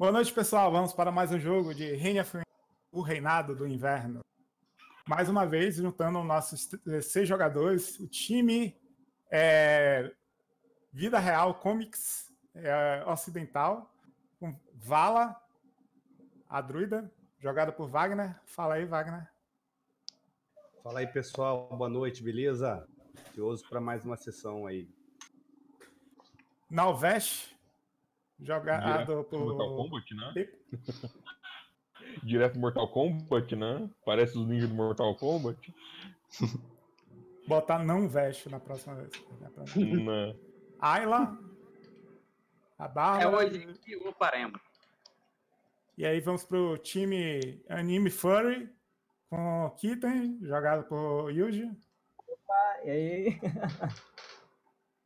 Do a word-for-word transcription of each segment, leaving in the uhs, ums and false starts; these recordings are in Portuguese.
Boa noite, pessoal. Vamos para mais um jogo de Reign of Winter, o Reinado do Inverno. Mais uma vez, juntando nossos seis jogadores, o time é, Vida Real Comics é, Ocidental, com Vala, a druida, jogada por Wagner. Fala aí, Wagner. Fala aí, pessoal. Boa noite, beleza? Ansioso para mais uma sessão aí. Naovesh, jogado por... Mortal Kombat, né? Direto do Mortal Kombat, né? Parece os ninjas do Mortal Kombat. Botar não veste na próxima vez. Na próxima. Não. Ayla. A barra. É hoje que lutaremos. E aí vamos pro time Anime Furry com o Kytten, jogado por Yuji. Opa, e aí?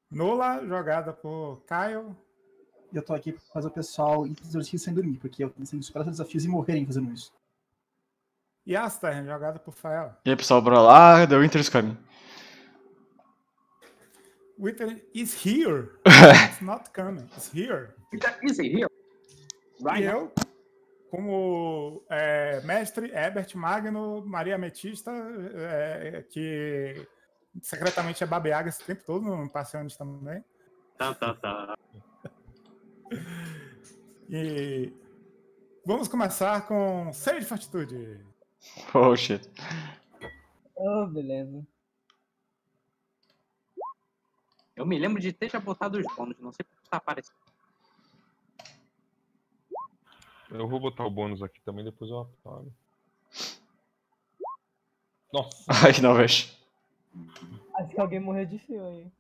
Nolla, jogada por Caio. Eu tô aqui pra fazer o pessoal ir sem dormir, porque eu tenho que superar os desafios e morrerem fazendo isso. E Asterm, jogada por Fael. E aí, pessoal, bora lá, The Winter is coming. Winter is here. It's not coming, it's here. Winter is here. Right. E eu, como é, mestre Hebert Magno, Maria Metista, é, que secretamente é Babayaga esse tempo todo, não passei onde também. Tá, tá, tá. E vamos começar com seis de fortitude. Oh, shit. Oh, beleza. Eu me lembro de ter já botado os bônus, não sei porque tá aparecendo. Eu vou botar o bônus aqui também, depois eu apago. Nossa. Ai, que não vejo. Acho que alguém morreu de fio aí.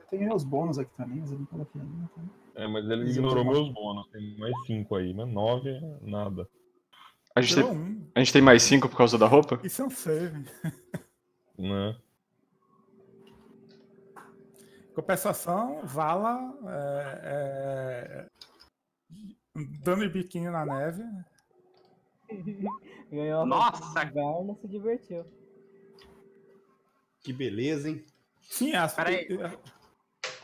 Eu tenho meus bônus aqui também, mas eu não coloquei ainda, então. É, mas ele ignorou meus bônus. Tem mais cinco aí, mas nove, nada. A gente, tem, um. a gente tem mais cinco por causa da roupa? Isso é um save. Né? Compensação, Vala, é, é, dando biquinho na neve. Ganhou. Nossa, galera, se divertiu. Que beleza, hein? Sim, as... Peraí.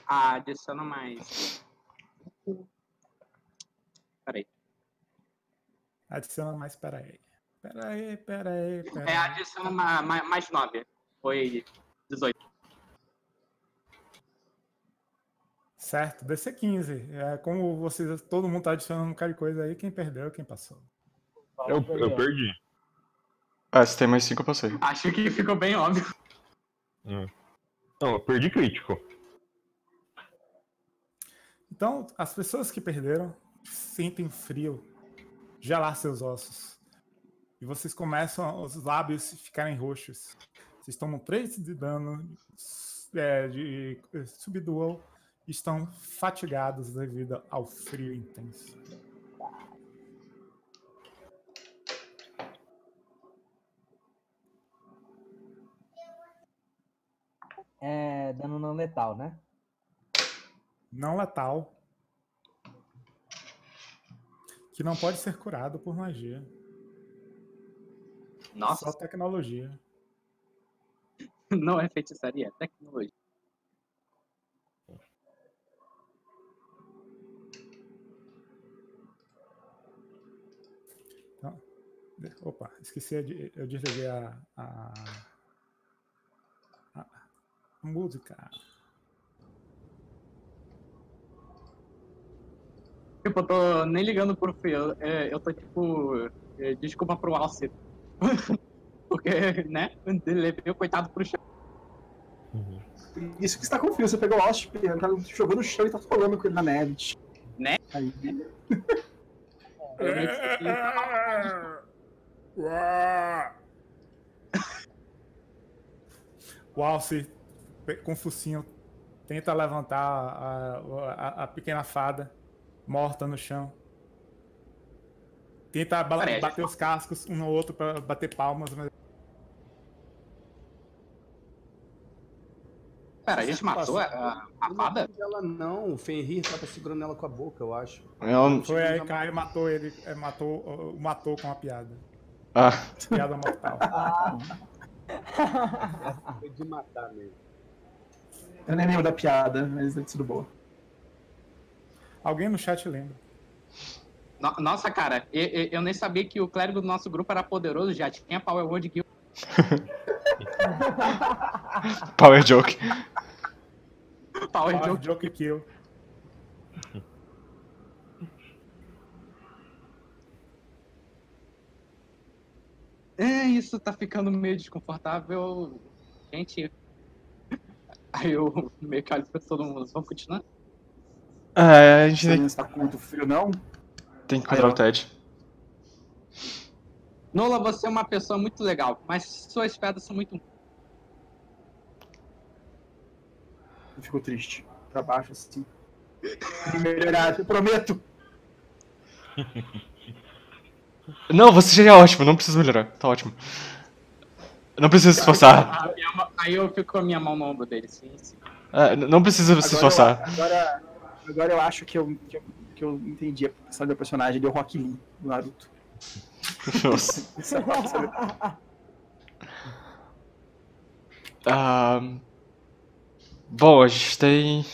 Ah, adiciona mais... Peraí. Adiciona mais, peraí. Peraí, peraí, peraí. É, adiciona mais, mais nove. Foi dezoito. Certo, D C quinze. É, como vocês, todo mundo tá adicionando um bocado de coisa aí, quem perdeu, quem passou. Eu, eu perdi. Ah, se tem mais cinco, eu passei. Acho que ficou bem óbvio. Hum. Não, eu perdi crítico. Então, as pessoas que perderam sentem frio gelar seus ossos. E vocês começam, os lábios ficarem roxos. Vocês tomam três de dano, é, de subdual, e estão fatigados devido ao frio intenso. É dano não letal, né? Não letal, que não pode ser curado por magia. Nossa. Só tecnologia. Não é feitiçaria, é tecnologia. Então, opa, esqueci, de, eu desliguei a, a, a, a música. Tipo, eu tô nem ligando pro Fael, é, eu tô tipo, é, desculpa pro Alce, porque, né, levei o coitado pro chão. Uhum. Isso que você tá com frio, você pegou o Alce, jogou no chão e tá falando com ele na neve. Né? Aí. O Alce, com o focinho, tenta levantar a, a, a pequena fada. Morta no chão. Tenta Parece. bater os cascos um no outro pra bater palmas. Mas... Pera, a gente matou a, a fada? Ela não, o Fenrir tava segurando ela com a boca, eu acho. Eu... Foi aí, Caio matou ele, matou, matou com uma piada. Ah. Piada mortal. Ah. Essa foi de matar mesmo. Eu nem lembro da piada, mas deve ter sido boa. Alguém no chat lembra. No, nossa, cara, eu, eu, eu nem sabia que o clérigo do nosso grupo era poderoso, já tinha Power Word Guild. Power Joke. Power, Power Joke. Joke Kill. É, isso tá ficando meio desconfortável. Gente. Aí eu meio que olho pra todo mundo. Vamos continuar? É, a gente. Você não está com muito frio, não? Tem que encontrar o Ted. Nolla, você é uma pessoa muito legal, mas suas pedras são muito. Eu fico triste. Pra baixo, assim. Melhorar, eu prometo! Não, você já é ótimo, não precisa melhorar, tá ótimo. Não precisa se esforçar. Aí eu fico com a minha mão no ombro dele, sim, sim. É, não precisa agora se esforçar. Eu, agora, agora eu acho que eu, que eu, que eu entendi a questão do personagem, deu Rock Lee, do Naruto. Nossa. ah, bom, a gente tem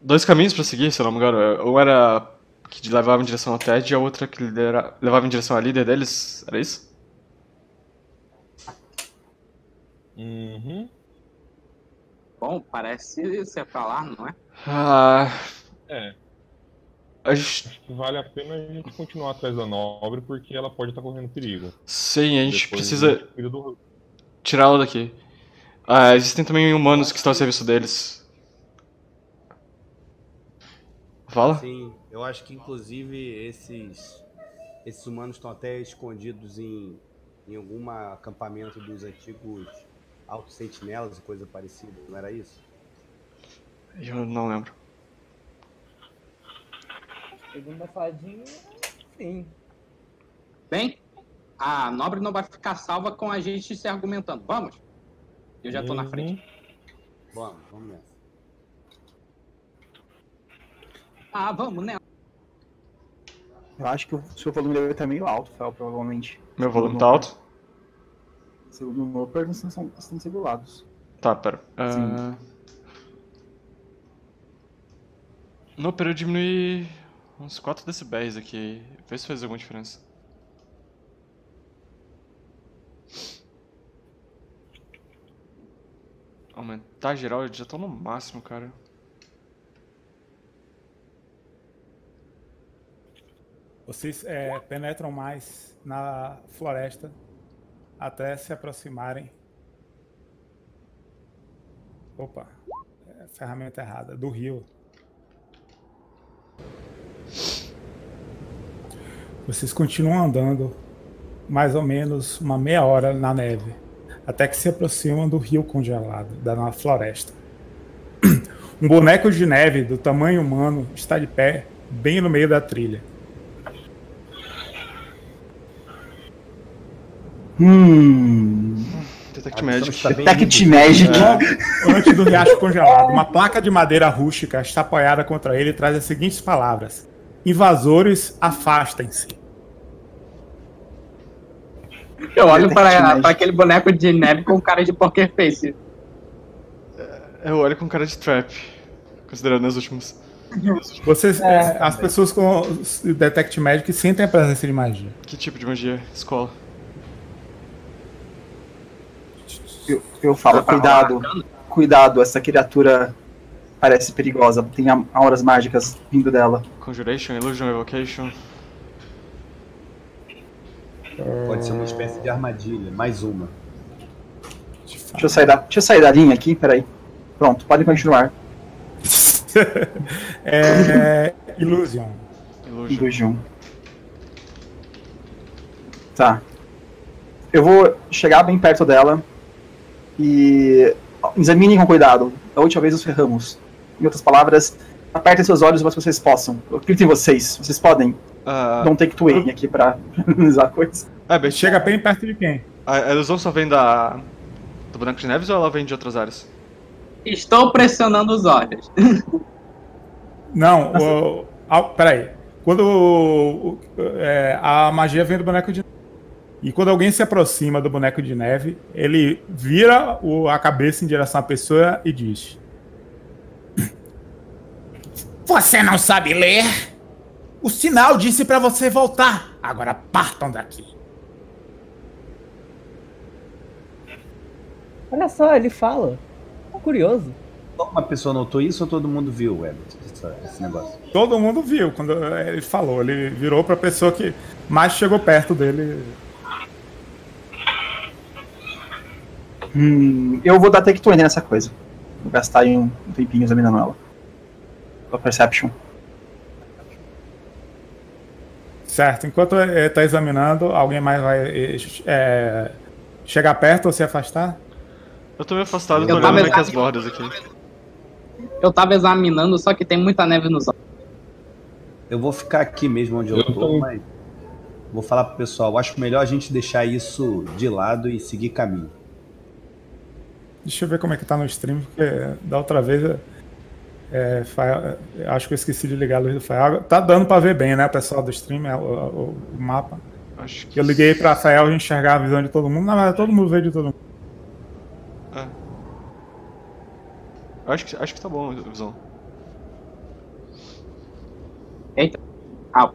dois caminhos pra seguir, se eu não me engano. Um era que levava em direção ao Ted e a outra que lidera... levava em direção à líder deles, era isso? Uhum. Bom, parece ser pra lá, não é? Ah... É. A gente... Acho que vale a pena a gente continuar atrás da nobre, porque ela pode estar correndo perigo. Sim, a gente Depois precisa a gente do... tirá-la daqui. Ah, existem também humanos que estão a serviço deles. Fala? Sim, eu acho que inclusive esses, esses humanos estão até escondidos em, em algum acampamento dos antigos Altos Sentinelas e coisa parecida, não era isso? Eu não lembro. Segunda fadinha, sim. Bem, a nobre não vai ficar salva com a gente se argumentando. Vamos? Eu já tô uhum. na frente. Vamos, vamos nessa. Ah, vamos, né? Eu acho que o seu volume deve estar meio alto, Fael, provavelmente. Meu volume tá alto? Segundo o Noper, vocês estão, estão segurados. Tá, pera. Uh... Noper, eu diminui uns quatro decibéis aqui. Vê se faz alguma diferença. Aumentar geral, eu já tô no máximo, cara. Vocês é, penetram mais na floresta. Até se aproximarem. Opa, é ferramenta errada, do rio. Vocês continuam andando mais ou menos uma meia hora na neve, até que se aproximam do rio congelado, da floresta. Um boneco de neve do tamanho humano está de pé bem no meio da trilha. Hum. Detect Magic. Detect Magic. É, antes do riacho congelado, uma placa de madeira rústica está apoiada contra ele e traz as seguintes palavras: invasores, afastem-se. Eu olho para, para aquele boneco de neve com cara de poker face. Eu olho com cara de trap, considerando as últimas. Vocês, é, as pessoas com Detect Magic sentem a presença de magia. Que tipo de magia? Escola. Eu, eu falo, cuidado, cuidado, essa criatura parece perigosa, tem auras mágicas vindo dela. Conjuration, Illusion, Evocation. Pode ser uma espécie de armadilha, mais uma. Deixa eu sair da, deixa eu sair da linha aqui, peraí. Pronto, podem continuar. é, Illusion. Illusion. Illusion. Tá. Eu vou chegar bem perto dela. E examinem com cuidado. Da última vez nos ferramos. Em outras palavras, apertem seus olhos, mas vocês possam. Eu acredito em vocês, vocês podem. Não uh... tem que twin aqui pra analisar coisas. É, bem, chega bem perto de quem? A ilusão só vem da do boneco de neves ou ela vem de outras áreas? Estou pressionando os olhos. Não, o... ah, peraí. Quando o... é, a magia vem do boneco de neves. E quando alguém se aproxima do boneco de neve, ele vira o, a cabeça em direção à pessoa e diz: você não sabe ler? O sinal disse pra você voltar. Agora partam daqui. Olha só, ele fala. Tô curioso. Uma pessoa notou isso ou todo mundo viu, Hebert, esse negócio? Todo mundo viu quando ele falou. Ele virou pra pessoa que mais chegou perto dele. Hum, eu vou dar take twenty nessa coisa. Vou gastar um tempinho examinando ela. Vou Perception. Certo, enquanto está examinando, alguém mais vai é, chegar perto ou se afastar? Eu tô meio afastado, eu tô olhando meio que as bordas aqui. Eu tava examinando, só que tem muita neve nos olhos. Eu vou ficar aqui mesmo onde eu, eu tô, tô, mas vou falar pro pessoal, acho melhor a gente deixar isso de lado e seguir caminho. Deixa eu ver como é que tá no stream, porque da outra vez é, Fael, acho que eu esqueci de ligar a luz do Fael. Tá dando pra ver bem, né, pessoal do stream, o, o, o mapa. Acho que eu liguei pra Fael e enxergar a visão de todo mundo, na verdade todo mundo vê de todo mundo. É. Acho que, acho que tá bom a visão. Eita. Au.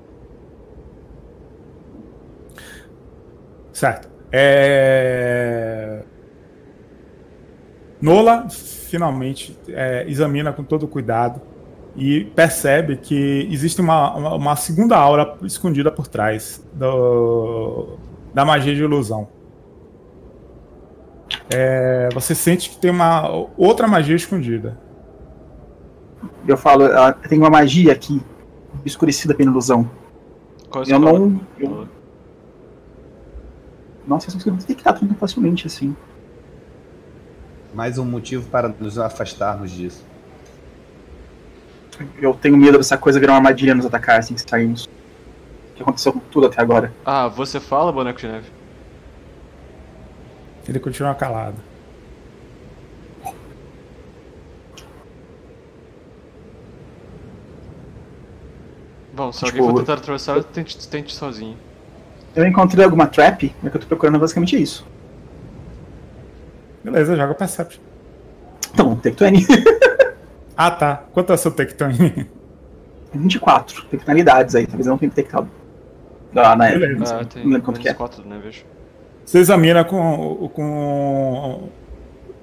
Certo. É... Nolla finalmente é, examina com todo cuidado e percebe que existe uma, uma, uma segunda aura escondida por trás do, da magia de ilusão. É, você sente que tem uma outra magia escondida. Eu falo, tem uma magia aqui, escurecida pela ilusão. Qual é eu não... Eu... Nossa, eu não sei que tá tudo facilmente assim. Mais um motivo para nos afastarmos disso. Eu tenho medo dessa coisa virar uma armadilha nos atacar assim que saímos. O que aconteceu com tudo até agora? Ah, você fala, boneco de neve? Ele continua calado. Bom, se tipo, alguém for tentar atravessar, eu tente, tente sozinho. Eu encontrei alguma trap, mas que eu tô procurando basicamente é isso. Beleza, joga Perception. Então, Take twenty. Ah, tá. Quanto é o seu Take twenty? vinte e quatro. Tem penalidades aí, talvez eu não tenha detectado. Ah, na época. Beleza. Ah, tem não lembro quanto que é. quatro, né, vejo. Você examina com, com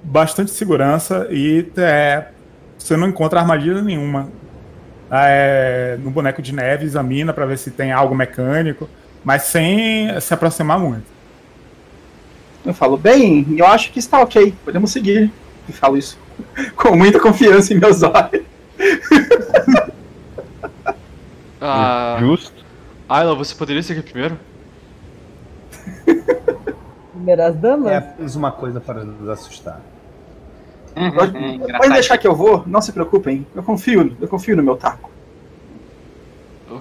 bastante segurança e é, você não encontra armadilha nenhuma. É, no boneco de neve, examina pra ver se tem algo mecânico, mas sem se aproximar muito. Eu falo, bem, eu acho que está ok, podemos seguir. E falo isso com muita confiança em meus olhos. Ah, justo. Ayla, você poderia seguir primeiro? Primeiras damas? É apenas uma coisa para nos assustar. Pode deixar que eu vou, não se preocupem. Eu confio, eu confio no meu taco.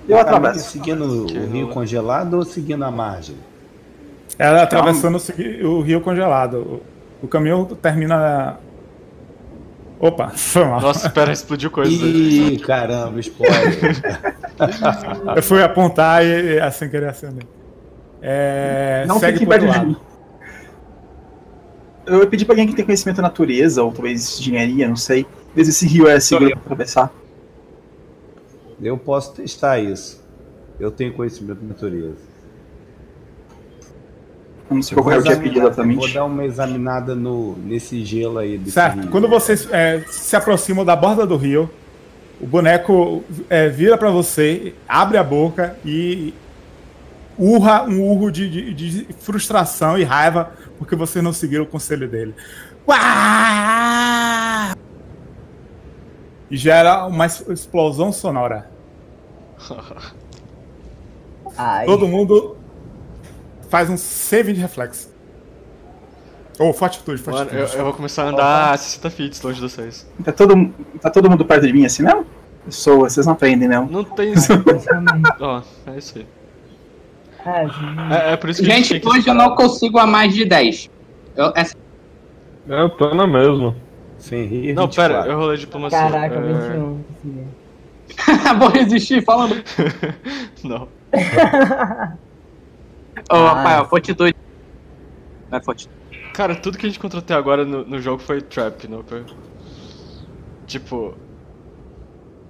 Eu atravesso. Seguindo o rio congelado ou seguindo a margem? Ela atravessando então... o rio congelado. O, o caminhão termina... Opa, foi mal. Nossa, pera, explodiu coisa. Ih, caramba, spoiler. Eu fui apontar e assim querer acender. É, não fique perto de mim. Eu pedi pra alguém que tem conhecimento da natureza, ou talvez engenharia, não sei. Talvez esse rio é seguro pra atravessar. Eu posso testar isso. Eu tenho conhecimento da natureza. Não sei qual é o que é pedido exatamente. Vou dar uma examinada no, nesse gelo aí. Certo. Rio. Quando vocês é, se aproximam da borda do rio, o boneco é, vira pra você, abre a boca e urra um urro de, de, de frustração e raiva porque vocês não seguiram o conselho dele. Uá! E gera uma explosão sonora. Ai. Todo mundo... Faz um save de reflexo. Ou oh, fortitude, fortitude. Mano, eu, eu vou começar a andar a sessenta feet longe de vocês. Tá todo, tá todo mundo perto de mim assim mesmo? Eu sou, vocês não aprendem mesmo. Não tem isso. Ó, oh, é isso aí. É, é por isso que gente, a gente hoje eu não consigo a mais de dez. Eu, essa... eu tô na mesma. Sem rir. Não, vinte e quatro. Pera, eu rolei diplomacia. Caraca, é... vinte e um. Vou resistir falando. Não. Ô, oh, rapaz, ah. Fortitude. Não é fortitude. Cara, tudo que a gente encontrou até agora no, no jogo foi trap, não? Foi... Tipo...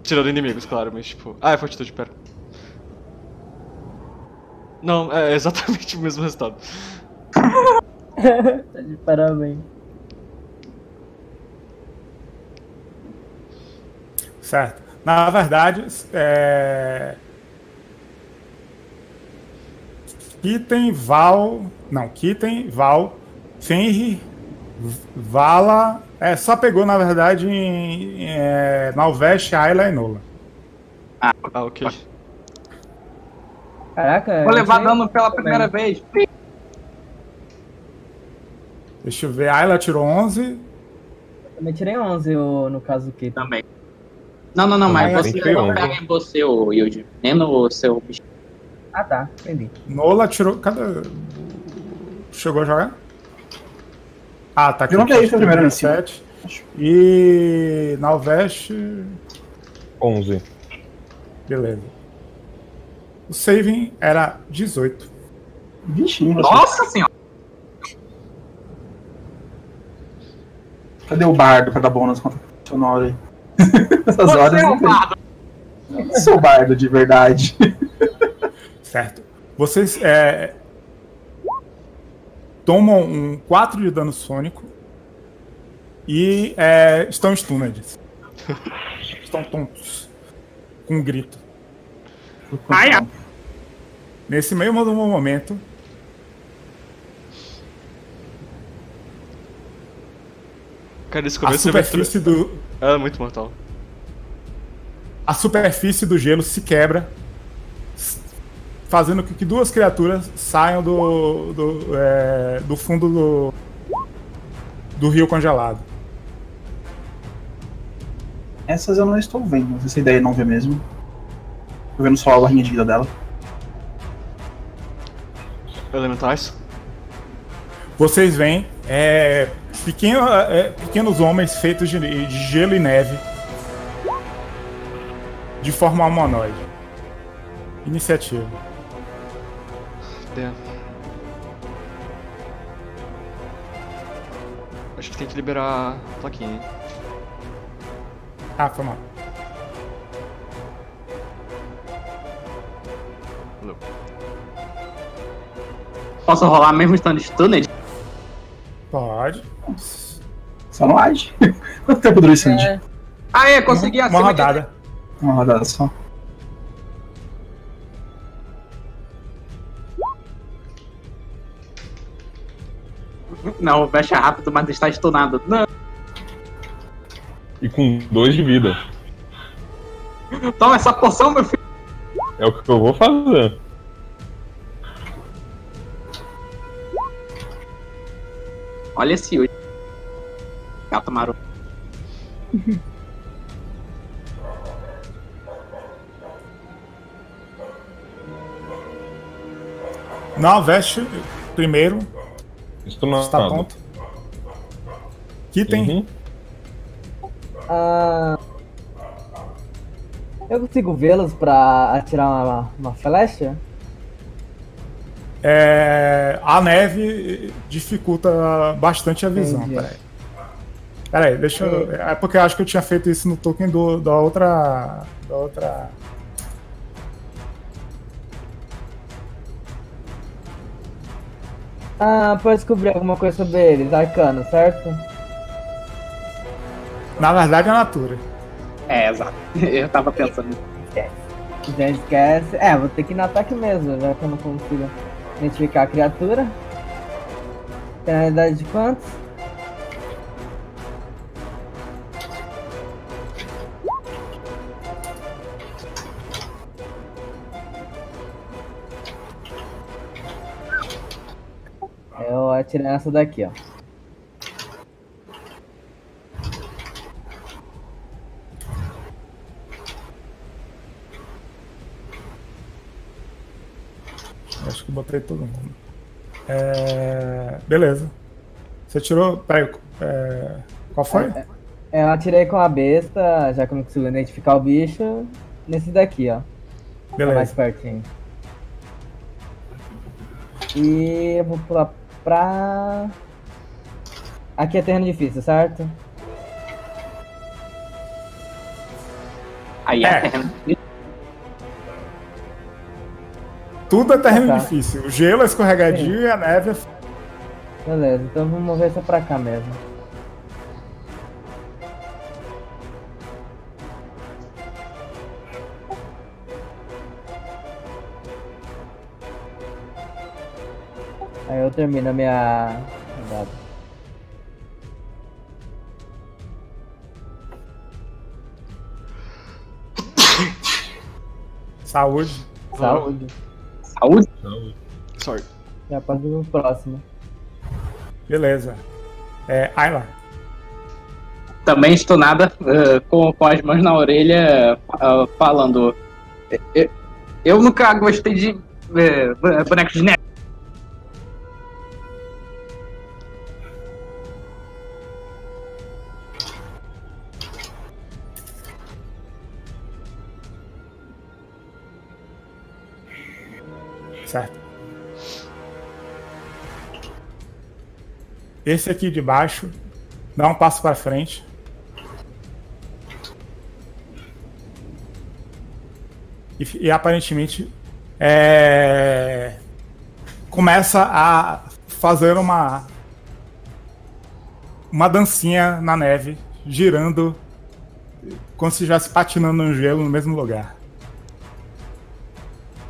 Tirando inimigos, claro, mas tipo... Ah, é fortitude, pera. Não, é exatamente o mesmo resultado. Tá de parabéns. Certo. Na verdade, é... Kytten, Val... Não, Kytten, Val, Fenrir, Vala... É, só pegou, na verdade, em, em, é, Naovesh, Ayla e Nolla. Ah, ok. Caraca... Vou levar dano pela primeira vez. Deixa eu ver, Ayla tirou onze. Eu também tirei onze, eu, no caso do Kytten. Também. Não, não, não, mas ah, você não pega em você, ô Yuji. Nem no seu bicho. Ah, tá. Entendi. Nolla tirou... Cadê? Chegou a jogar? Ah, tá aqui. Eu não peguei o primeiro set. E... Naovesh... onze. Beleza. O saving era dezoito. Vixe, nossa senhora! Cadê o bardo pra dar bônus contra o sonoro aí? Essas Você horas é um bardo. Eu sou bardo de verdade. Certo. Vocês é, tomam um quatro de dano sônico e é, estão stunned. Estão tontos. Com um grito. Ai, ai. Nesse mesmo momento, cara, esse começo a superfície vai... do... É muito mortal. A superfície do gelo se quebra, fazendo com que duas criaturas saiam do do, é, do fundo do, do rio congelado. Essas eu não estou vendo, não sei se a ideia não vê mesmo. Estou vendo só a barrinha de vida dela. Elementais? Vocês veem é, pequeno, é, pequenos homens feitos de, de gelo e neve de forma humanoide. Iniciativa. Damn. Acho que tem que liberar a plaquinha, hein? Ah, foi mal. Não. Posso rolar mesmo estando stunned? Pode. Só não age. Quanto tempo durou isso, Andy? Ah, é, consegui acima. Uma rodada. De... Uma rodada só. Não, fecha rápido, mas está stunado. Não. E com dois de vida. Toma essa porção, meu filho. É o que eu vou fazer. Olha esse Yuji. Gato maroto. Não, veste primeiro. Estou na está pronto. Kytten. Uhum. Ah, eu consigo vê-los pra atirar uma, uma flecha? É, a neve dificulta bastante a visão. Peraí, peraí, deixa eu... É porque eu acho que eu tinha feito isso no token do, da outra... Da outra... Ah, pode descobrir alguma coisa sobre eles, arcano, certo? Na verdade é a natura. É, exato. Eu tava pensando. Esquece. Já esquece. É, vou ter que ir no ataque mesmo, já que eu não consigo... Identificar a criatura. Tem a idade de quantos? Eu atirei essa daqui, ó. Acho que botei todo mundo. É... Beleza. Você tirou... Peraí, é... qual foi? É, é, eu atirei com a besta, já que eu não consigo identificar o bicho. Nesse daqui, ó. Beleza. Tá mais pertinho. E eu vou pular pra... Aqui é terreno difícil, certo? Aí é terreno difícil. Tudo é terreno tá. difícil. O gelo é escorregadio e a neve é... Beleza, então vamos mover essa pra cá mesmo. Aí eu termino a minha... Saúde. Saúde. Saúde? Saúde. Sorry. Já passa no próximo. Beleza. É, Ayla. Também estunada, uh, com, com as mãos na orelha, uh, falando... Eu, eu nunca gostei de uh, bonecos de neve. Esse aqui de baixo, dá um passo para frente. E, e aparentemente é... começa a fazer uma uma dancinha na neve, girando, como se estivesse patinando no gelo no mesmo lugar.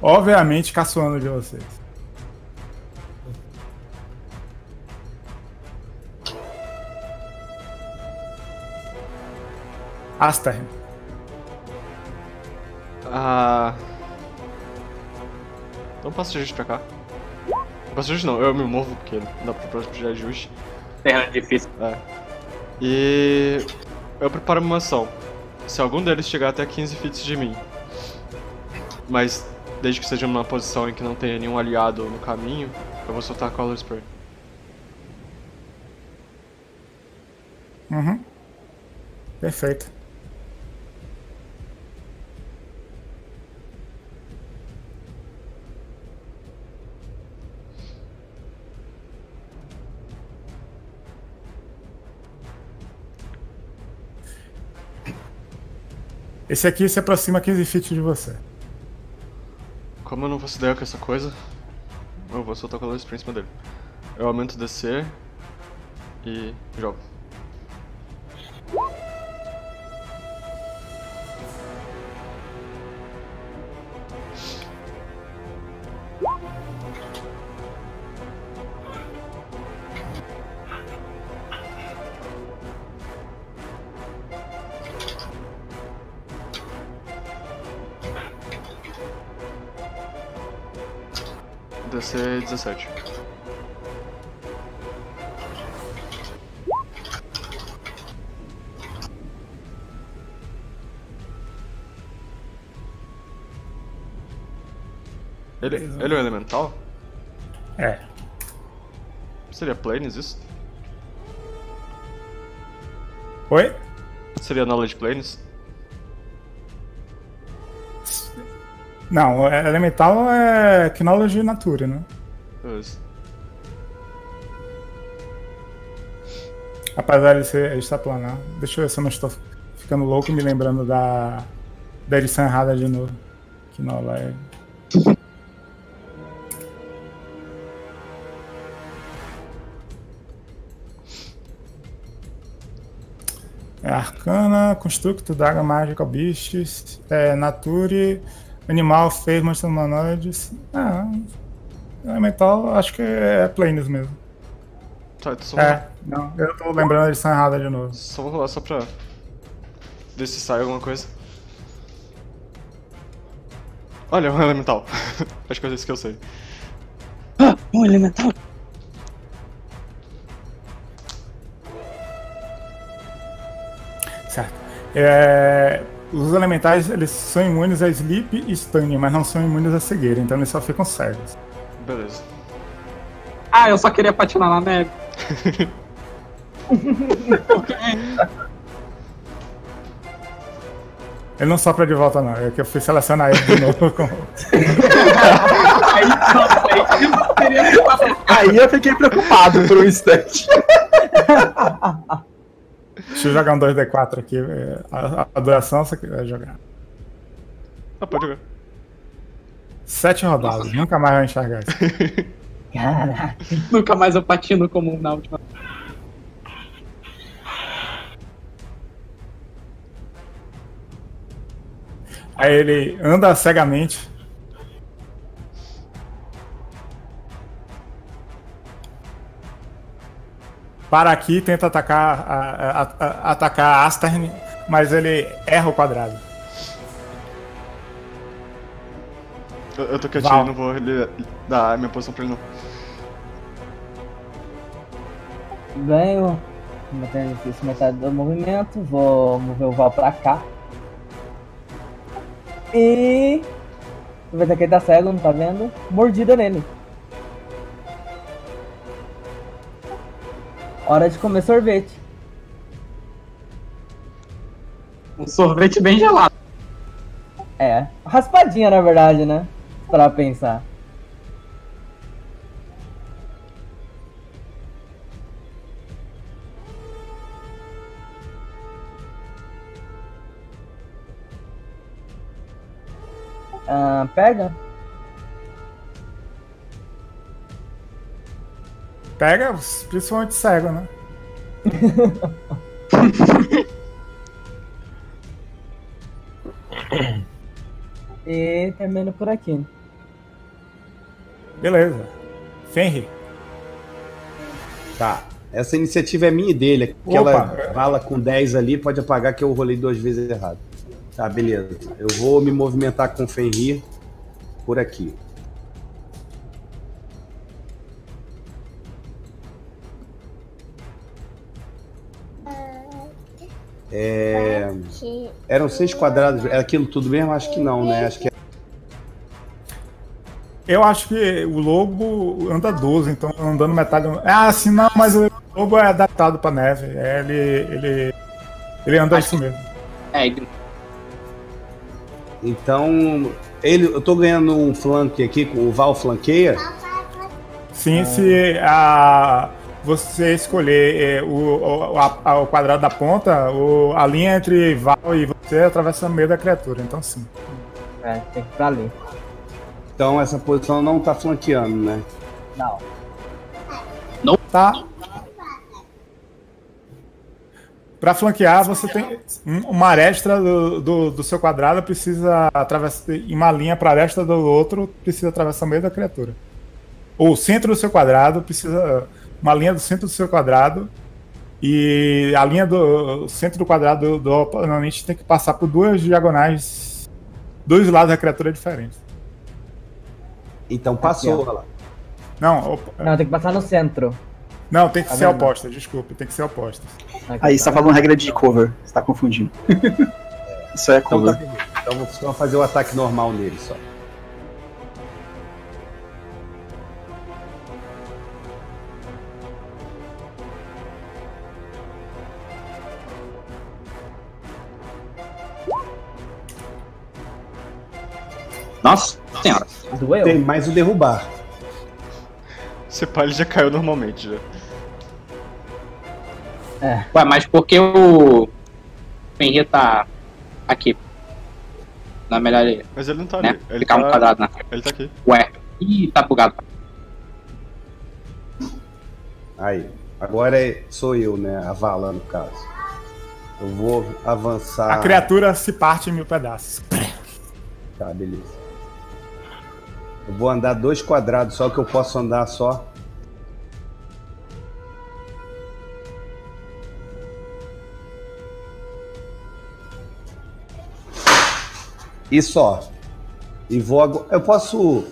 Obviamente caçoando de vocês. Asterm. Ah. Não passo de ajuste pra cá. Não passo de ajuste não, eu me movo porque não dá pra próximo de ajuste. Terra difícil. É. E eu preparo uma ação. Se algum deles chegar até quinze feet de mim. Mas desde que seja numa posição em que não tenha nenhum aliado no caminho, eu vou soltar a Color Spray. Uhum. Perfeito. Esse aqui se aproxima quinze feet de você. Como eu não faço ideia com essa coisa, eu vou soltar o Color Spray em cima dele. Eu aumento o D C e jogo. dezessete. Ele, ele é um elemental? É. Seria planes isso? Oi? Seria knowledge planes? Não, elemental é knowledge nature, né? Apesar de ser estaplanar, deixa eu ver se eu não estou ficando louco e me lembrando da, da edição errada de novo. Que não, lá é. É arcana, constructo, daga mágica, bichos, é, nature, animal, fez, monstros humanoides. Ah. Elemental, acho que é planes mesmo. Tá, só... É, não, eu tô lembrando a edição errada de novo. Só vou rolar só pra ver se sai alguma coisa. Olha, um elemental. Acho que é isso que eu sei. Ah, um elemental! Certo. É... Os elementais, eles são imunes a sleep e stun, mas não são imunes a cegueira, então eles só ficam cegos. Beleza. Ah, eu só queria patinar na neve. Ele não sopra de volta não, é que eu fui selecionar ele de novo com... Aí eu fiquei preocupado por um instante. Deixa eu jogar um dois D quatro aqui, a, a duração você quer jogar. Ah, pode jogar. Sete rodadas, nunca mais vai enxergar isso. Caraca. Nunca mais eu patino como na última. Aí ele anda cegamente. Para aqui, tenta atacar a, a, a, atacar a Asterm, mas ele erra o quadrado. Eu, eu tô quietinho, não vou ele, dar a minha posição pra ele não. Ganho, mantendo esse metade do movimento, vou mover o Val pra cá. E... aproveitar que ele tá cego, não tá vendo? Mordida nele. Hora de comer sorvete. Um sorvete bem gelado. É, raspadinha na verdade, né? Pra pensar. Ah, pega? Pega, principalmente cego, né? E termina por aqui. Beleza. Fenrir. Tá. Essa iniciativa é minha e dele. Aquela bala com dez ali pode apagar que eu rolei duas vezes errado. Tá, beleza. Eu vou me movimentar com o Fenrir por aqui. É... eram seis quadrados, era aquilo tudo mesmo? Acho que não, né? Acho que... eu acho que o lobo anda doze, então andando metade... ah, sim, não, mas o lobo é adaptado pra neve, ele, ele, ele anda acho... isso mesmo. É, ele... então, ele, eu tô ganhando um flanque aqui, o Val flanqueia? Sim, ah. se a... você escolher eh, o, o, a, a, o quadrado da ponta, o, a linha entre Val e você atravessa o meio da criatura, então sim. É, tem que ir pra ali. Então essa posição não tá flanqueando, né? Não. Não tá. Pra flanquear, você tem uma aresta do, do, do seu quadrado, precisa atravessar, e uma linha pra aresta do outro, precisa atravessar o meio da criatura. Ou o centro do seu quadrado precisa... uma linha do centro do seu quadrado e a linha do centro do quadrado do oponente tem que passar por duas diagonais, dois lados da criatura diferentes. Então passou. Aqui, não, op... não, tem que passar no centro. Não, tem que tá ser vendo? Oposta, desculpe, tem que ser oposta. Aí você tá falando regra de cover, você tá confundindo. Isso é cover. Então, tá, então você vai fazer o ataque normal nele só. Nossa senhora. Doeu. Tem mais o derrubar. Esse pai já caiu normalmente, já. É. Ué, mas por que o Fenrir tá aqui? Na melhor ele... mas ele não tá, né? Ali. Ele ficar tá... um quadrado na frente. Ele tá aqui. Ué. Ih, tá bugado. Aí. Agora sou eu, né? A Vala, no caso. Eu vou avançar... a criatura se parte em mil pedaços. Tá, beleza. Eu vou andar dois quadrados, só que eu posso andar só. E só. E vou agora... eu posso...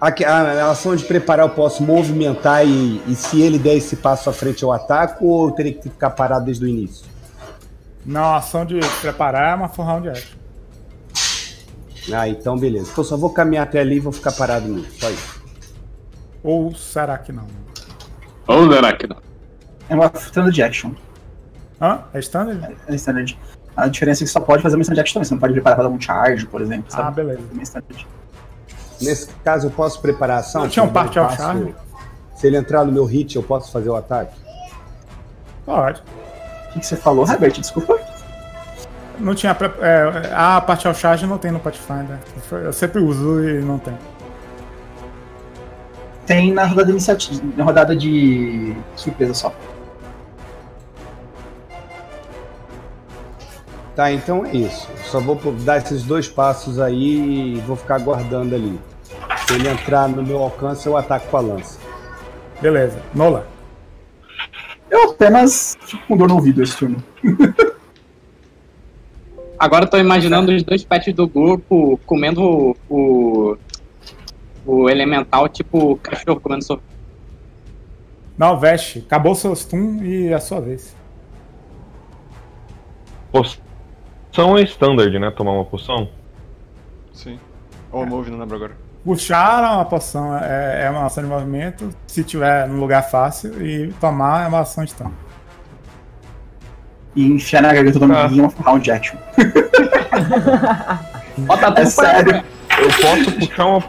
aqui, a ação de preparar eu posso movimentar e, e se ele der esse passo à frente eu ataco ou eu teria que ficar parado desde o início? Não, a ação de preparar é uma forrão de action. Ah, então beleza. Eu só vou caminhar até ali e vou ficar parado mesmo. Só isso. Ou será que não? Ou será que não? É uma standard action. Hã? É standard? É standard. A diferença é que só pode fazer uma standard action também. Você não pode preparar pra dar um charge, por exemplo. Sabe? Ah, beleza. É standard. Nesse caso eu posso preparar a ação? Não tinha um parte ao charge? Se ele entrar no meu hit, eu posso fazer o ataque? Pode. O que, que você falou, Hebert? Desculpa. Não tinha. É, a partial charge não tem no Pathfinder. Eu sempre uso e não tem. Tem na rodada de iniciativa. Na rodada de surpresa só. Tá, então é isso. Só vou dar esses dois passos aí e vou ficar aguardando ali. Se ele entrar no meu alcance, eu ataco com a lança. Beleza. Nola. Eu apenas fico com dor no ouvido esse turno. Agora eu tô imaginando os dois pets do grupo comendo o, o, o elemental, tipo cachorro comendo sorvete. Não, veste. Acabou seu stun e a sua vez. Poção é standard, né? Tomar uma poção? Sim. Ou move, não lembro agora. Puxar uma poção é, é uma ação de movimento, se tiver num lugar fácil, e tomar é uma ação de stun. E enfiar na garganta do amiguinho é uma round action. Bota é sério. Eu posso puxar uma...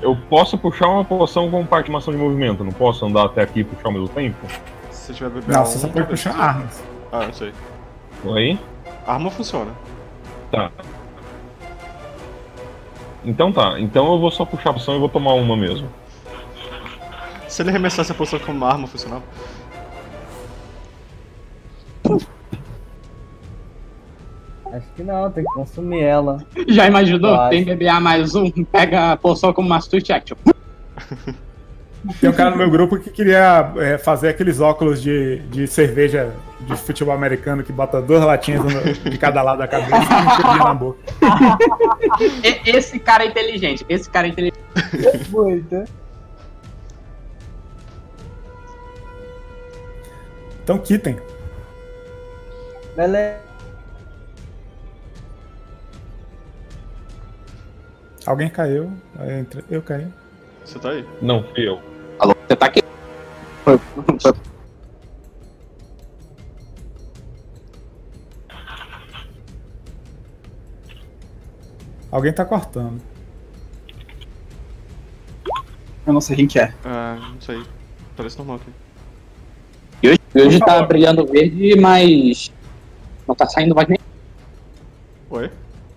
Eu posso puxar uma poção como parte de uma ação de movimento, não posso andar até aqui e puxar ao mesmo tempo? Se tiver bebendo... Não, você só pode puxar armas. Ah, eu sei. Oi? A arma funciona. Tá. Então tá, então eu vou só puxar a poção e vou tomar uma mesmo. Se ele arremessasse a poção como uma arma funcionava. Acho que não, tem que consumir ela. Já imaginou? Pode. Tem B B A mais um, pega a poção como uma Switch Action. Tem um cara no meu grupo que queria é, fazer aqueles óculos de, de cerveja de futebol americano que bota duas latinhas no, de cada lado da cabeça e um na boca. Esse cara é inteligente, esse cara é inteligente. Muito. Então, Kytten. Beleza. Alguém caiu, eu caí. Você tá aí? Não, fui eu. Alô, você tá aqui? Alguém tá cortando. Eu não sei quem que é. Ah, não sei. Parece normal aqui. E hoje, hoje tá brilhando verde, mas... Não tá saindo mais nem... Oi?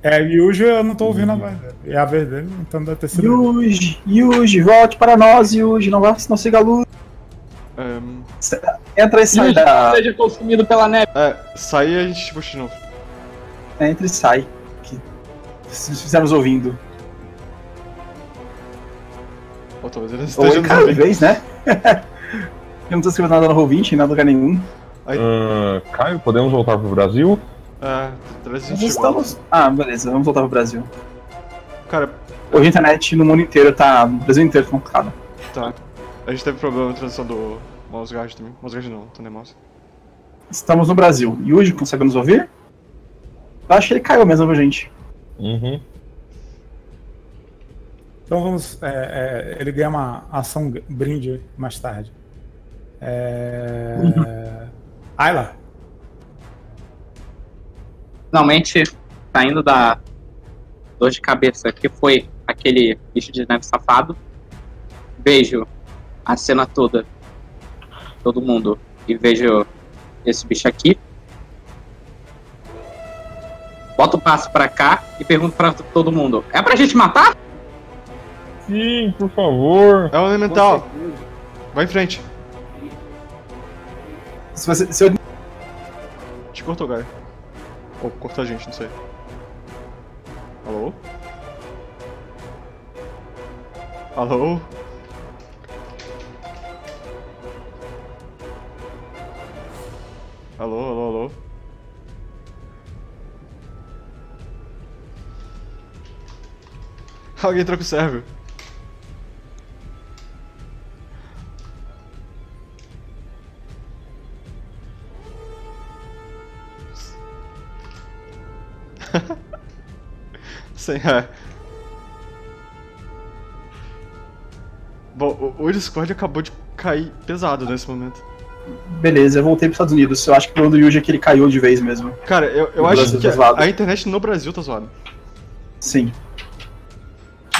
É, Yuji eu não tô ouvindo a voz dele. É a voz dele, então deve ter sido. Yuji, Yuji, volte para nós, Yuji, não, não siga a luz. Um... Entra e sai Yuji, da. Seja consumido pela neve. É, sai e a gente puxa de novo. É, entra e sai. Que... Se fizermos ouvindo. Ou talvez ele esteja ouvindo. Talvez, né? Eu não tô escrevendo nada no Roll vinte, em lugar nenhum. Uh, Caio, podemos voltar pro Brasil? Ah, estamos... ah, beleza, vamos voltar pro Brasil. Cara, hoje a internet no mundo inteiro tá. No Brasil inteiro tá complicado. Tá. A gente teve problema na transição do Mouse-Guard também. Mouse-Guard não, tô nem mouse. Estamos no Brasil. Yuji, consegue nos ouvir? Eu acho que ele caiu mesmo, gente. Uhum. Então vamos. É, é, ele ganha uma ação brinde mais tarde. É. Uhum. Ayla. Finalmente, saindo da dor de cabeça que foi aquele bicho de neve safado, vejo a cena toda, todo mundo, e vejo esse bicho aqui. Boto o passo pra cá e pergunto pra todo mundo, é pra gente matar? Sim, por favor. É o elemental. Vai em frente. Se você... Se eu... Te cortou, cara. Ou corta a gente, não sei. Alô? Alô? Alô, alô, alô? Alguém troca o server. Sim, é. Bom, o, o Discord acabou de cair pesado nesse momento. Beleza, eu voltei pros Estados Unidos. Eu acho que quando o Yuji é que ele caiu de vez mesmo. Cara, eu, eu acho Brasil que a, a internet no Brasil tá zoada. Sim.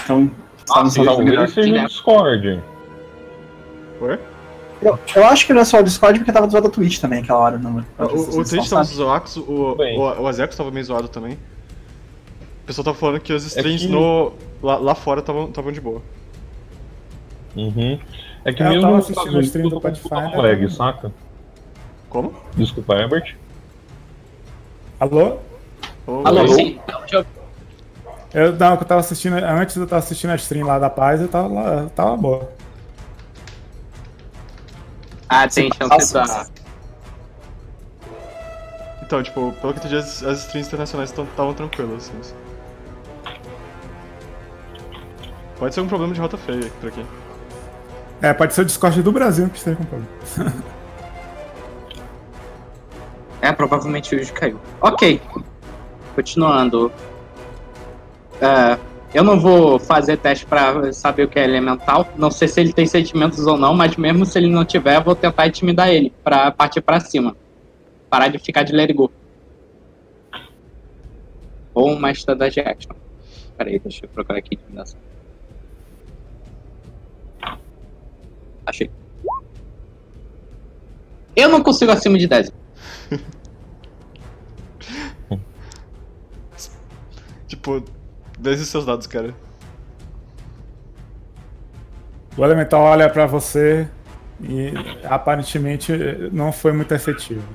Então, ah, tá no Estados Unidos. Talvez seja o Discord. Ué? Eu, eu acho que não é só o Discord, porque tava zoado a Twitch também aquela hora. Não, não o o Twitch tava zoado, o, o, o Azex tava meio zoado também. O pessoal tava falando que os streams é que... No, lá, lá fora estavam de boa. Uhum. É que eu mesmo no stream do, do Pathfinder... Lag, saca? Como? Desculpa, Hebert. Alô? Oh, alô, alô? Sim. Eu, não, eu tava assistindo... Antes eu tava assistindo a stream lá da Paz, eu tava lá... Tava boa. Ah, tem chance da... Então, tipo, pelo que eu entendi, as, as streams internacionais estavam tranquilas, assim. Pode ser um problema de rota feia por aqui. É, pode ser o Discord do Brasil que esteja com problema. É, provavelmente o Yuji caiu. Ok. Continuando. Uh, eu não vou fazer teste pra saber o que é elemental. Não sei se ele tem sentimentos ou não, mas mesmo se ele não tiver, eu vou tentar intimidar ele pra partir pra cima. Parar de ficar de let it go. Ou uma estratégia de action. Pera aí, deixa eu procurar aqui intimidação. Achei. Eu não consigo acima de dez. Tipo, dez seus dados, cara. O elemental olha pra você... E aparentemente não foi muito efetivo.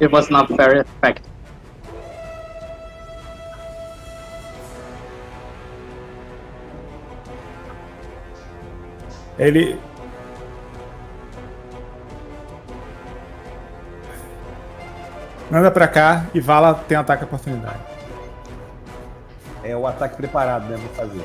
It was not very effective. Ele. Anda pra cá e Vala tem ataque à oportunidade. É o ataque preparado, né? Vou fazer.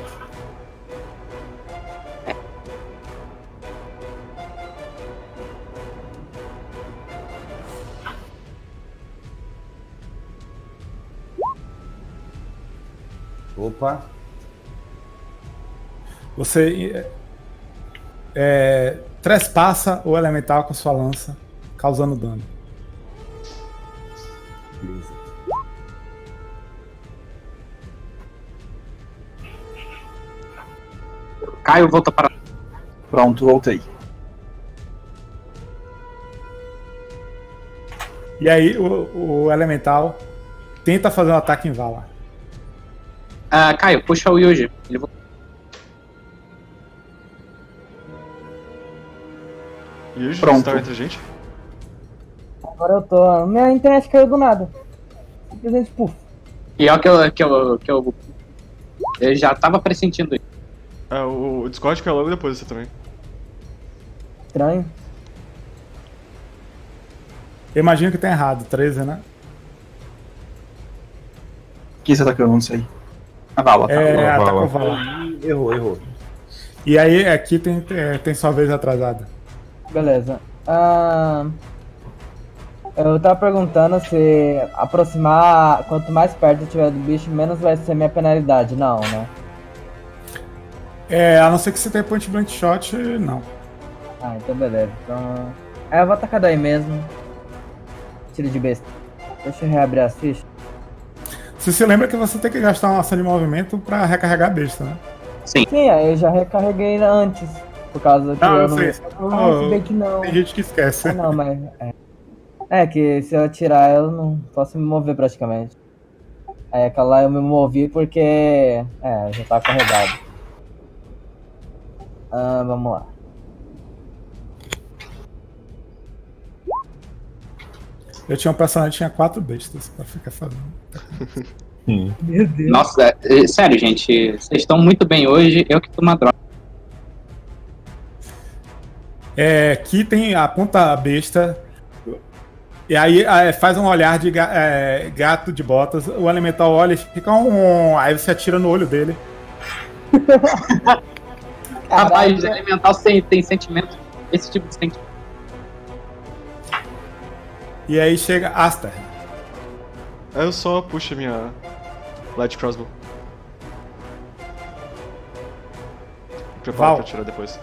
Opa. Você é, é, trespassa o elemental com sua lança, causando dano. Beleza. Caio, volta para... Pronto, voltei. E aí o, o elemental tenta fazer um ataque em Vala. Ah, uh, Caio, puxa o Yuji. Ele... Yuji, pronto. Você tá entre a gente? Agora eu tô. Minha internet caiu do nada. Simplesmente puf. Pior que eu, que, eu, que eu. Eu já tava pressentindo isso. É, o, o Discord caiu logo depois você também. Estranho. Eu imagino que tá errado, treze, né? O que você tá querendo? Não sei. A Vala, tá? É, a Vala. Vala. Errou, errou. E aí, aqui tem, tem sua vez atrasada. Beleza. Ah, eu tava perguntando se aproximar, quanto mais perto eu tiver do bicho, menos vai ser minha penalidade. Não, né? É, a não ser que você tenha point blank shot, não. Ah, então beleza. Então... É, eu vou atacar daí mesmo. Tiro de besta. Deixa eu reabrir as fichas. Você se lembra que você tem que gastar uma ação de movimento pra recarregar a besta, né? Sim. Sim, eu já recarreguei antes, por causa que ah, eu não... Sei. não, não, eu... que não... Tem gente que esquece. Ah, não, mas... É. é que se eu atirar, eu não posso me mover praticamente. Aí é, aquela lá eu me movi porque... É, já tá carregado. Ah, vamos lá. Eu tinha um personagem que tinha quatro bestas pra ficar fazendo. Hum. Meu Deus. Nossa, é, sério, gente. Vocês estão muito bem hoje. Eu que tô uma droga. É, aqui tem a ponta besta. E aí é, faz um olhar de é, gato de botas. O elemental olha e fica um... Aí você atira no olho dele. Rapaz, o elemental tem, tem sentimento. Esse tipo de sentimento. E aí chega Asterm. Eu só puxo minha Light Crossbow. Preparo pra tirar depois.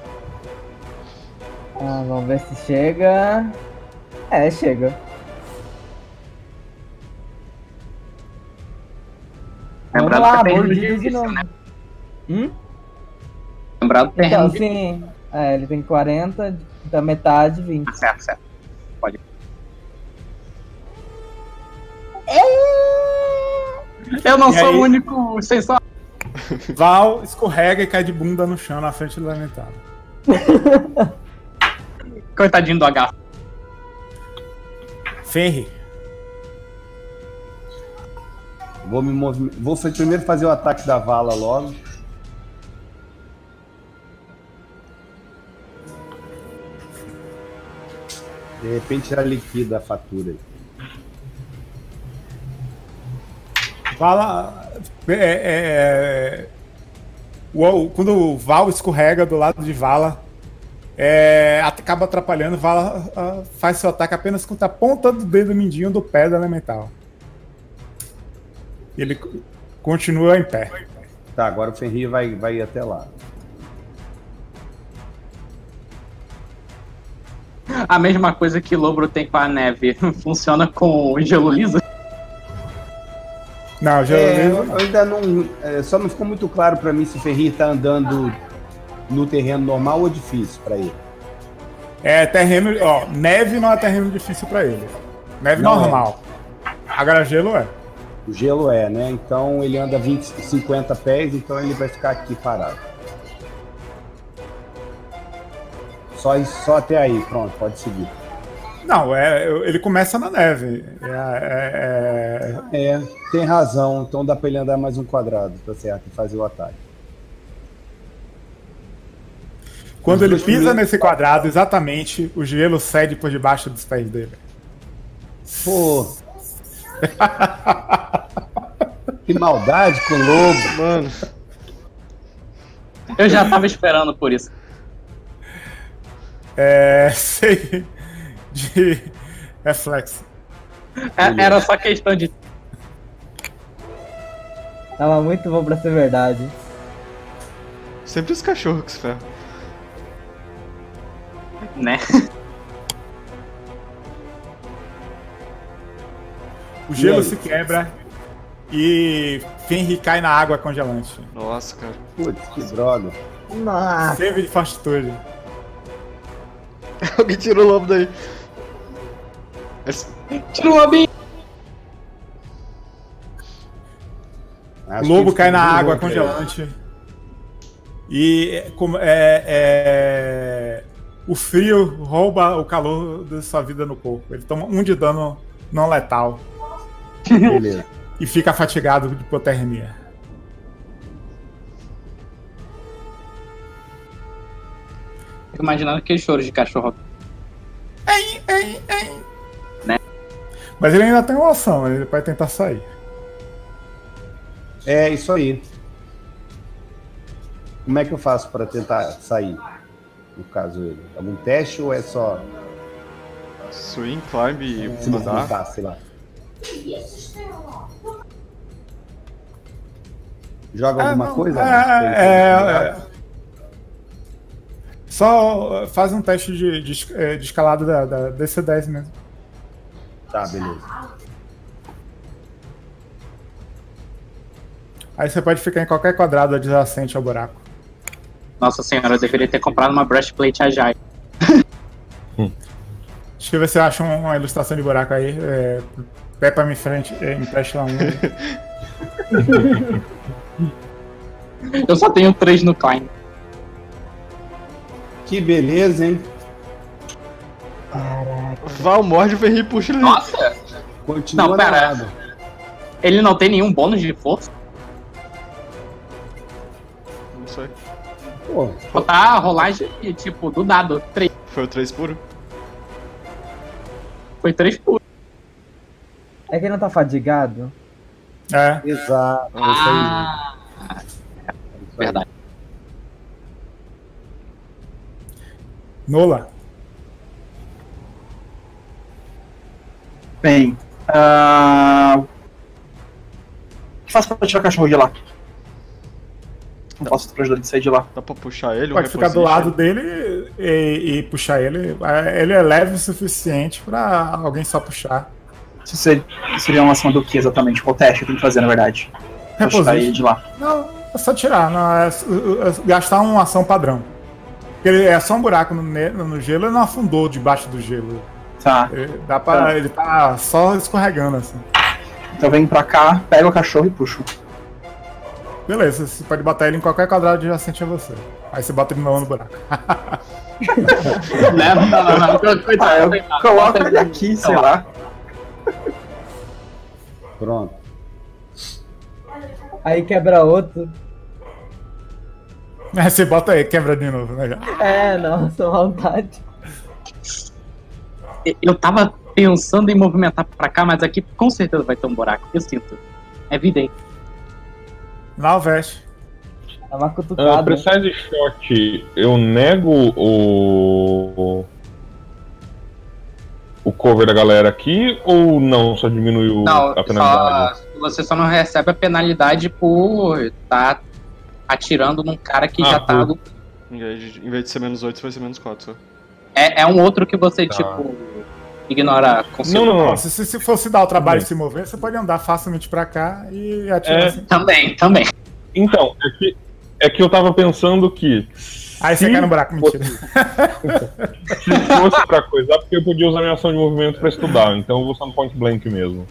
Ah, vamos ver se chega. É, chega. Lembrado lá, que tem de novo. Hum? Lembrado que tem. Então, sim. É, ele tem quarenta, da metade, vinte. Ah, certo, certo. Pode. Eu não e sou aí... o único sensual. Val escorrega e cai de bunda no chão na frente do lamentável. Coitadinho do H. Ferre. Vou me movimentar. Vou primeiro fazer o ataque da Vala logo. De repente já liquida a fatura aí. Vala. É, é, o, quando o Val escorrega do lado de Vala, é, acaba atrapalhando. Vala a, faz seu ataque apenas com a ponta do dedo mindinho do pé do elemental. Ele continua em pé. Tá, agora o Ferri vai, vai ir até lá. A mesma coisa que o Lobro tem com a neve. Funciona com o gelo liso? Não, gelo é, liso. Eu ainda não. É, só não ficou muito claro pra mim se o Ferri tá andando no terreno normal ou difícil pra ele. É, terreno. Ó, neve não é terreno difícil pra ele. Neve não normal. É. Agora gelo é. O gelo é, né? Então ele anda vinte, cinquenta pés, então ele vai ficar aqui parado. Só, só até aí, pronto, pode seguir. Não, é, ele começa na neve. É, é, é... é, tem razão, então dá pra ele andar mais um quadrado, tá certo, e fazer o ataque. Quando ele pisa nesse quadrado, exatamente, o gelo cede por debaixo dos pés dele. Pô... Que maldade com o lobo, mano. Eu já tava esperando por isso. É. Sei. De. Reflexo. É, era só questão de. Tava muito bom pra ser verdade. Sempre os cachorros que se ferram. Né? O gelo se quebra e Fenrir cai na água congelante. Nossa, cara. Putz, que droga. Nossa. Save de fortitude. Alguém tirou o lobo daí. Tira o lobinho! O lobo cai na água congelante. E como é, é, o frio rouba o calor da sua vida no corpo. Ele toma um de dano não letal. Beleza. E fica fatigado de hipotermia. Fico imaginando aquele choro de cachorro. Ai, ai, ai. Né? Mas ele ainda tem uma ação, ele vai tentar sair. É isso aí. Como é que eu faço pra tentar sair? No caso ele. Algum teste ou é só. Swing, climb e mudar? Sei lá. Joga alguma ah, não, coisa? É, é, só faz um teste de, de, de escalada da, da D C dez mesmo. Tá, beleza. Aí você pode ficar em qualquer quadrado adjacente ao buraco. Nossa senhora, eu deveria ter comprado uma breastplate agile. hum. Acho que você acha uma ilustração de buraco aí. É... Pepa me frente, me preste lá um. Eu só tenho três no climb. Que beleza, hein? Caraca. Val morde o Ferri puxa ele. Nossa! Continua não, pera. Ele não tem nenhum bônus de força? Não sei. Pô. Botar a rolagem tipo do dado. três. Foi o três puro? Foi três puro. É que ele não tá fadigado? É. Exato. É isso aí. Ah, é verdade. Nolla. Bem. Uh... O que faço pra tirar o cachorro de lá? Não posso ajudar ele a sair de lá. Dá pra puxar ele? Pode ficar do lado dele e, e puxar ele. Ele é leve o suficiente pra alguém só puxar. Isso seria uma ação do que exatamente? Qual teste eu tenho que fazer, na verdade? Reposar ele de lá. Não, é só tirar. Não, é, é, é gastar uma ação padrão. Ele é só um buraco no, no gelo, ele não afundou debaixo do gelo. Tá. Ele, dá pra, tá. ele tá só escorregando assim. Então vem pra cá, pega o cachorro e puxa. Beleza, você pode botar ele em qualquer quadrado adjacente a você. Aí você bota ele no buraco. Não, não, não, não. Ah, eu coloco ele aqui, sei lá. Pronto. Aí quebra outro. É, você bota aí, quebra de novo, né? É, nossa, maldade. Eu tava pensando em movimentar pra cá, mas aqui com certeza vai ter um buraco, eu sinto. É evidente. Naovesh. Tava cutucado. Uh, Precise shot, eu nego o... o cover da galera aqui, ou não, só diminui o... não, a penalidade? Só, você só não recebe a penalidade por... tá... atirando num cara que ah, já tá... Por... Em vez de ser menos oito, vai ser menos quatro. É, é um outro que você, tá. tipo, ignora... Não, não, não. Se, se, se fosse dar o trabalho de se mover, você pode andar facilmente pra cá e atirar é... assim. Também, também. Então, é que, é que eu tava pensando que... Aí você cai no buraco, mentira. Fosse... se fosse pra coisar, porque eu podia usar minha ação de movimento pra estudar, então eu vou só no point blank mesmo.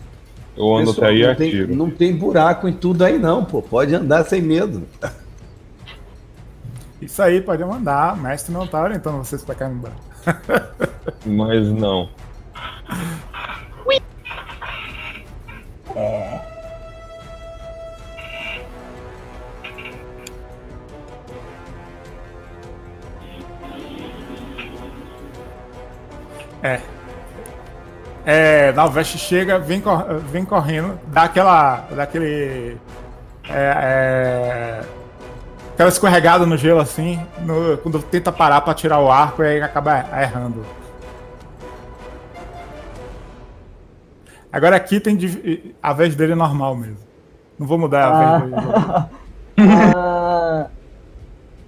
Eu ando Pessoal, até aí e atiro. Tem, não tem buraco em tudo aí não, pô. Pode andar sem medo. Isso aí, pode mandar. O mestre não tá orientando vocês pra cá no buraco. Mas não. Ui. É. É. É, Naovesh chega, vem, cor vem correndo, dá aquela. Dá aquele, é, é, aquela escorregada no gelo assim, no, quando tenta parar pra tirar o arco, aí acaba errando. Agora aqui tem de, a vez dele é normal mesmo. Não vou mudar a ah. vez dele. Ah,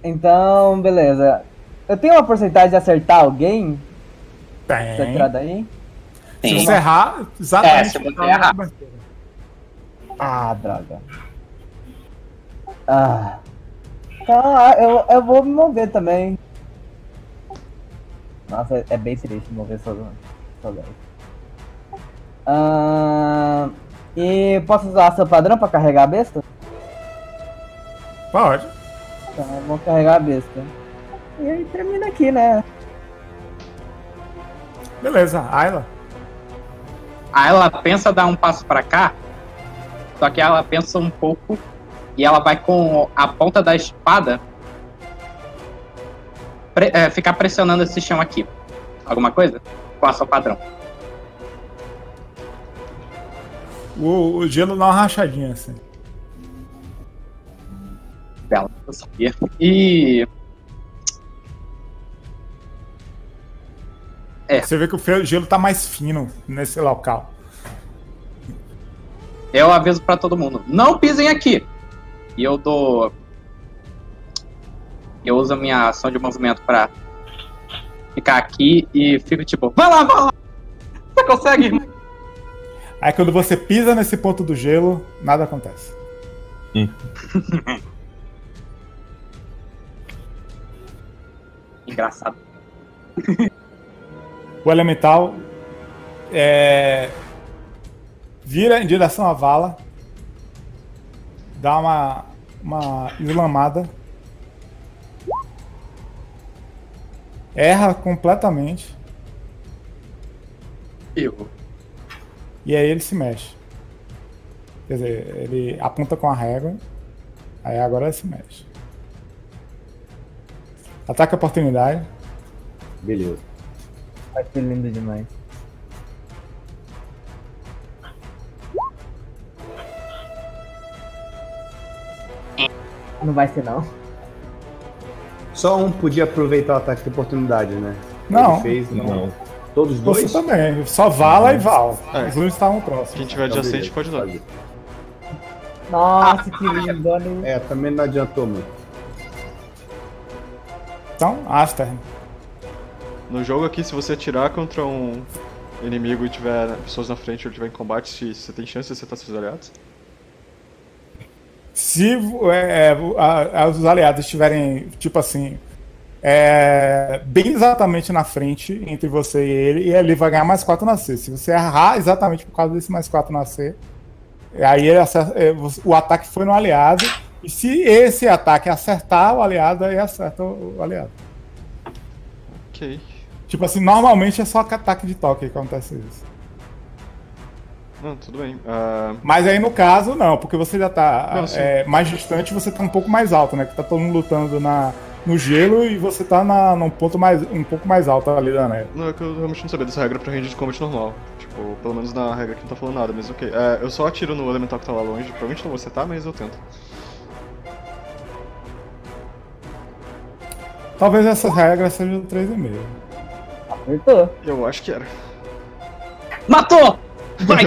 então, beleza. Eu tenho uma porcentagem de acertar alguém? Tem. Você tirar daí? Se você errar, exatamente. É, se você errar. Ah, droga. Ah. Tá, eu, eu vou me mover também. Nossa, é bem triste me mover sozinho. Ah, e posso usar seu padrão pra carregar a besta? Pode. Então eu vou carregar a besta. E aí termina aqui, né? Beleza, Ayla. Aí ela pensa dar um passo pra cá, só que ela pensa um pouco e ela vai com a ponta da espada pre é, ficar pressionando esse chão aqui. Alguma coisa? Com a sua padrão. O, o gelo dá uma rachadinha assim. Bela, eu sabia. E... É. Você vê que o gelo tá mais fino nesse local. Eu aviso pra todo mundo, não pisem aqui! E eu dou... Eu uso a minha ação de movimento pra ficar aqui e fico tipo, vai lá, vai lá! Você consegue, irmão? Aí quando você pisa nesse ponto do gelo, nada acontece. Hum. Engraçado. O elemental é, vira em direção à Vala, dá uma, uma eslamada, erra completamente. Eu. E aí ele se mexe. Quer dizer, ele aponta com a régua, aí agora ele se mexe. Ataque a oportunidade. Beleza. Vai ser lindo demais. Não vai ser não. Só um podia aproveitar o ataque de oportunidade, né? Não. Ele fez, não. não. Todos dois? Você também. Só Vala não. e Val. É. Os dois estavam próximos. Quem tiver adjacente pode dar. Nossa, que lindo. É, também não adiantou muito. Então, Asterm. No jogo aqui, se você atirar contra um inimigo e tiver pessoas na frente ou tiver em combate, se você tem chance de acertar seus aliados? Se é, a, a, os aliados estiverem, tipo assim, é, bem exatamente na frente entre você e ele, e ele vai ganhar mais quatro na C. Se você errar exatamente por causa desse mais quatro na C, aí ele acerta, é, o ataque foi no aliado, e se esse ataque acertar o aliado, aí acerta o, o aliado. Ok. Tipo assim, normalmente é só ataque de toque que acontece isso. Não, tudo bem. Uh... Mas aí no caso, não, porque você já tá não, é, mais distante, você tá um pouco mais alto, né? Que tá todo mundo lutando na, no gelo e você tá na, num ponto mais, um pouco mais alto ali da neve. Não, é que eu realmente não sabia dessa regra pra ranged combat normal. Tipo, pelo menos na regra que não tá falando nada, mas ok. É, eu só atiro no elemental que tá lá longe, provavelmente não vou acertar, mas eu tento. Talvez essa regra seja do três e meio. Acertou. Eu acho que era. Matou! Vai!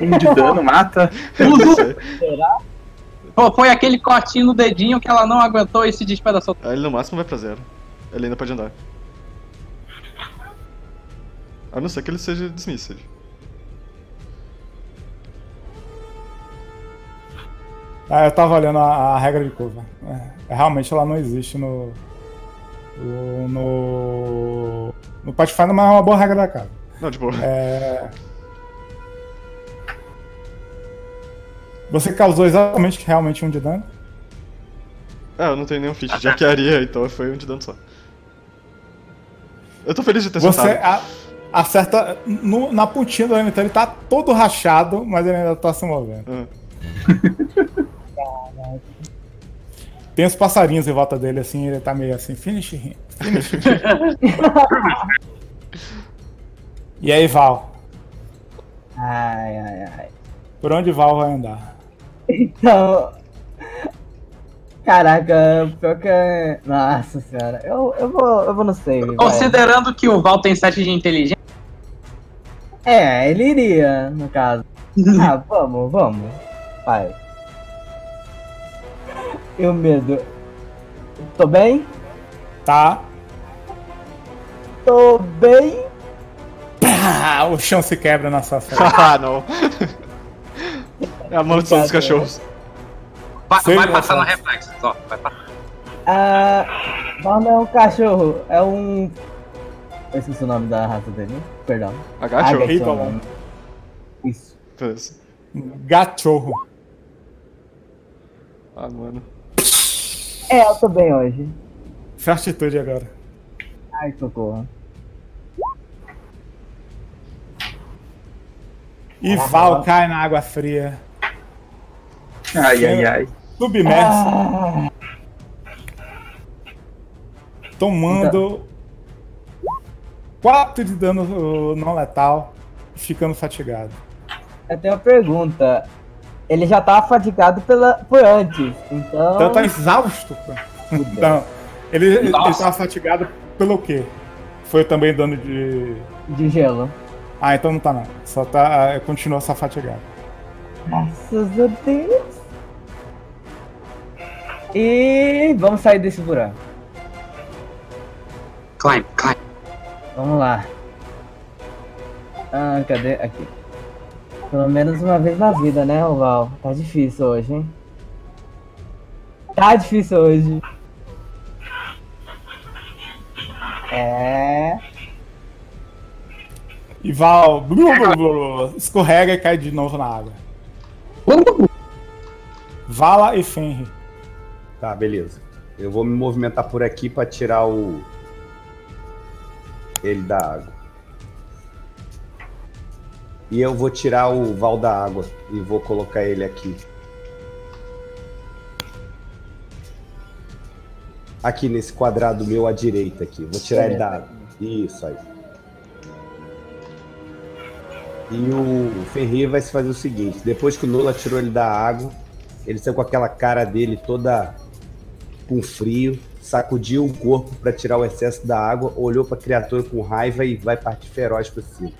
Um de dano, mata. Será? Oh, foi aquele cortinho no dedinho que ela não aguentou e se despedaçou. Ah, ele no máximo vai pra zero. Ele ainda pode andar. A não ser que ele seja dismissed. Ah, eu tava olhando a, a regra de curva. É, realmente ela não existe no... No... No Pathfinder, mas é uma boa regra da casa. Não, de boa. É... Você causou exatamente realmente um de dano? Ah, eu não tenho nenhum feat de arquearia, então foi um de dano só. Eu tô feliz de ter acertado. Você a, acerta no, na pontinha do elemental, ele tá todo rachado, mas ele ainda tá se movendo. Ah. Tem os passarinhos em volta dele, assim, ele tá meio assim, finish him, finish him. E aí, Val? Ai, ai, ai. Por onde Val vai andar? Então... Caraca, pior que... Nossa senhora, eu, eu, vou, eu vou no save. Considerando vai. que o Val tem sete de inteligência? É, ele iria, no caso. Ah, vamos, vamos. Vai. Eu medo. Tô bem? Tá. Tô bem? Pá, o chão se quebra na sua frente. Ah, não. É a maldição dos cachorros. Vai, vai passar no reflexo, só. Vai passar. Ah, não é um cachorro, é um... Eu esqueci o nome da raça dele, perdão. Agachorro. Isso. Isso. Gachorro. Ah, mano. É, eu tô bem hoje. Certitude agora. Ai, socorro. E ah, Val cai na água fria. Ai, ai, ai. Submerso. Ah. Tomando quatro de dano não letal e ficando fatigado. Eu tenho uma pergunta. Ele já tava fatigado pela, por antes, então... Então tá exausto, cara. Então, ele, ele tava fatigado pelo quê? Foi também dano de... De gelo. Ah, então não tá não. Só tá... Continua só fatigado. Graças a Deus. E... Vamos sair desse buraco. Climb, climb. Vamos lá. Ah, cadê? Aqui. Pelo menos uma vez na vida, né, Val? Tá difícil hoje, hein? Tá difícil hoje. É... E Val blu, blu, blu, escorrega e cai de novo na água. Vala e Fenrir. Tá, beleza. Eu vou me movimentar por aqui pra tirar o... Ele da água. E eu vou tirar o Val da água e vou colocar ele aqui. Aqui nesse quadrado meu à direita aqui. Vou tirar ele da água. Isso aí. E o Ferreira vai se fazer o seguinte, depois que o Nolla tirou ele da água, ele saiu com aquela cara dele toda com frio, sacudiu o corpo para tirar o excesso da água, olhou para a criatura com raiva e vai partir feroz para cima.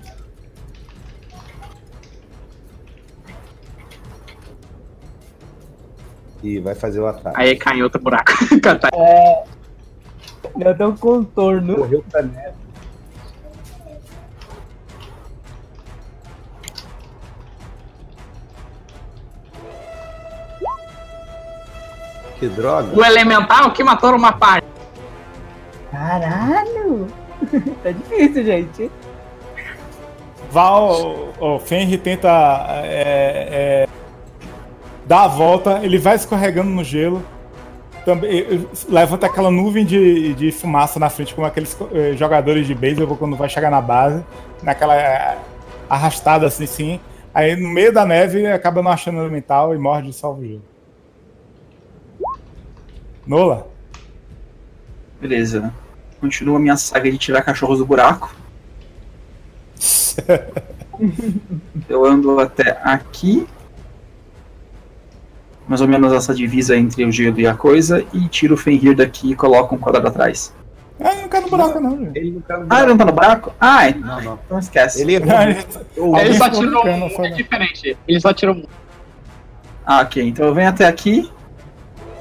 E vai fazer o ataque. Aí cai em outro buraco. É... Deu até um contorno. Correu pra neve. Que droga. O elemental que matou uma parte. Caralho! Tá difícil, gente. Val, o Fenrir tenta é, é, dar a volta, ele vai escorregando no gelo. Também, levanta aquela nuvem de, de fumaça na frente, como aqueles eh, jogadores de beisebol quando vai chegar na base, naquela arrastada assim, sim. Aí no meio da neve acaba não achando o elemental e morre de salvo gelo. Nolla. Beleza. Continua a minha saga de tirar cachorros do buraco. Eu ando até aqui. Mais ou menos essa divisa entre o gelo e a coisa, e tiro o Fenrir daqui e coloco um quadrado atrás. Ah, ele não cai no buraco, não. Gente. Ele não cai no buraco. Ah, ele não tá no buraco? Ah, então, não, não. Então esquece. Ele, não, ele... ele, ele só tirou um, um é diferente. Ele só tirou um. Ah, ok. Então eu venho até aqui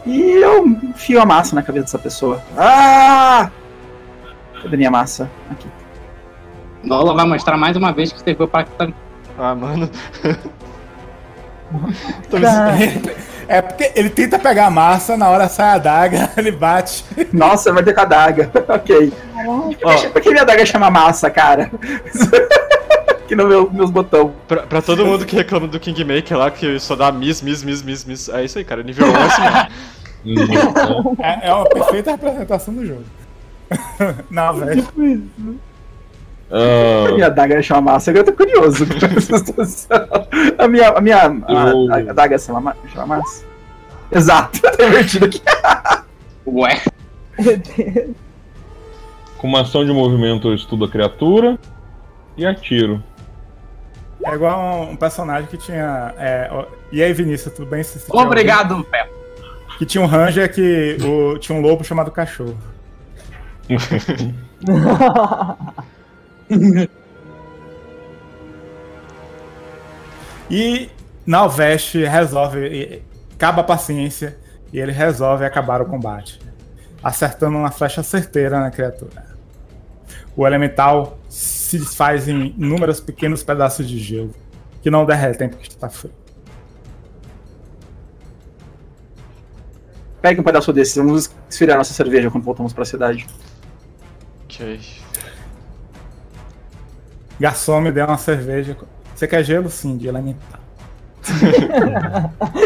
e eu enfio a massa na cabeça dessa pessoa. Ah! Cadê minha massa? Aqui. Nolla vai mostrar mais uma vez que serviu para... Ah, mano... É porque ele tenta pegar a massa, na hora sai a adaga, ele bate. Nossa, vai ter com a adaga. Ok. Ó, por que minha adaga chama massa, cara? Que no meu, meus botão. Pra, pra todo mundo que reclama do Kingmaker lá, que só dá miss, miss, miss, miss, miss. É isso aí, cara. Nível máximo. É, é uma perfeita representação do jogo. Não, velho. Uh... A minha adaga chama massa, agora eu tô curioso. a minha, a minha eu... a, a adaga chama massa. Exato, tá invertido aqui. Ué. Com uma ação de movimento eu estudo a criatura e atiro. É igual um, um personagem que tinha... É, ó, e aí, Vinícius, tudo bem? Se Obrigado, Pepe. Que tinha um ranger que o, tinha um lobo chamado cachorro. E Naovesh resolve, acaba a paciência e ele resolve acabar o combate, acertando uma flecha certeira na criatura. O elemental se desfaz em inúmeros pequenos pedaços de gelo que não derretem porque está frio. Pegue um pedaço desses, vamos esfriar nossa cerveja quando voltamos para a cidade. Ok. Garçom, me deu uma cerveja. Você quer gelo? Sim, de elemental.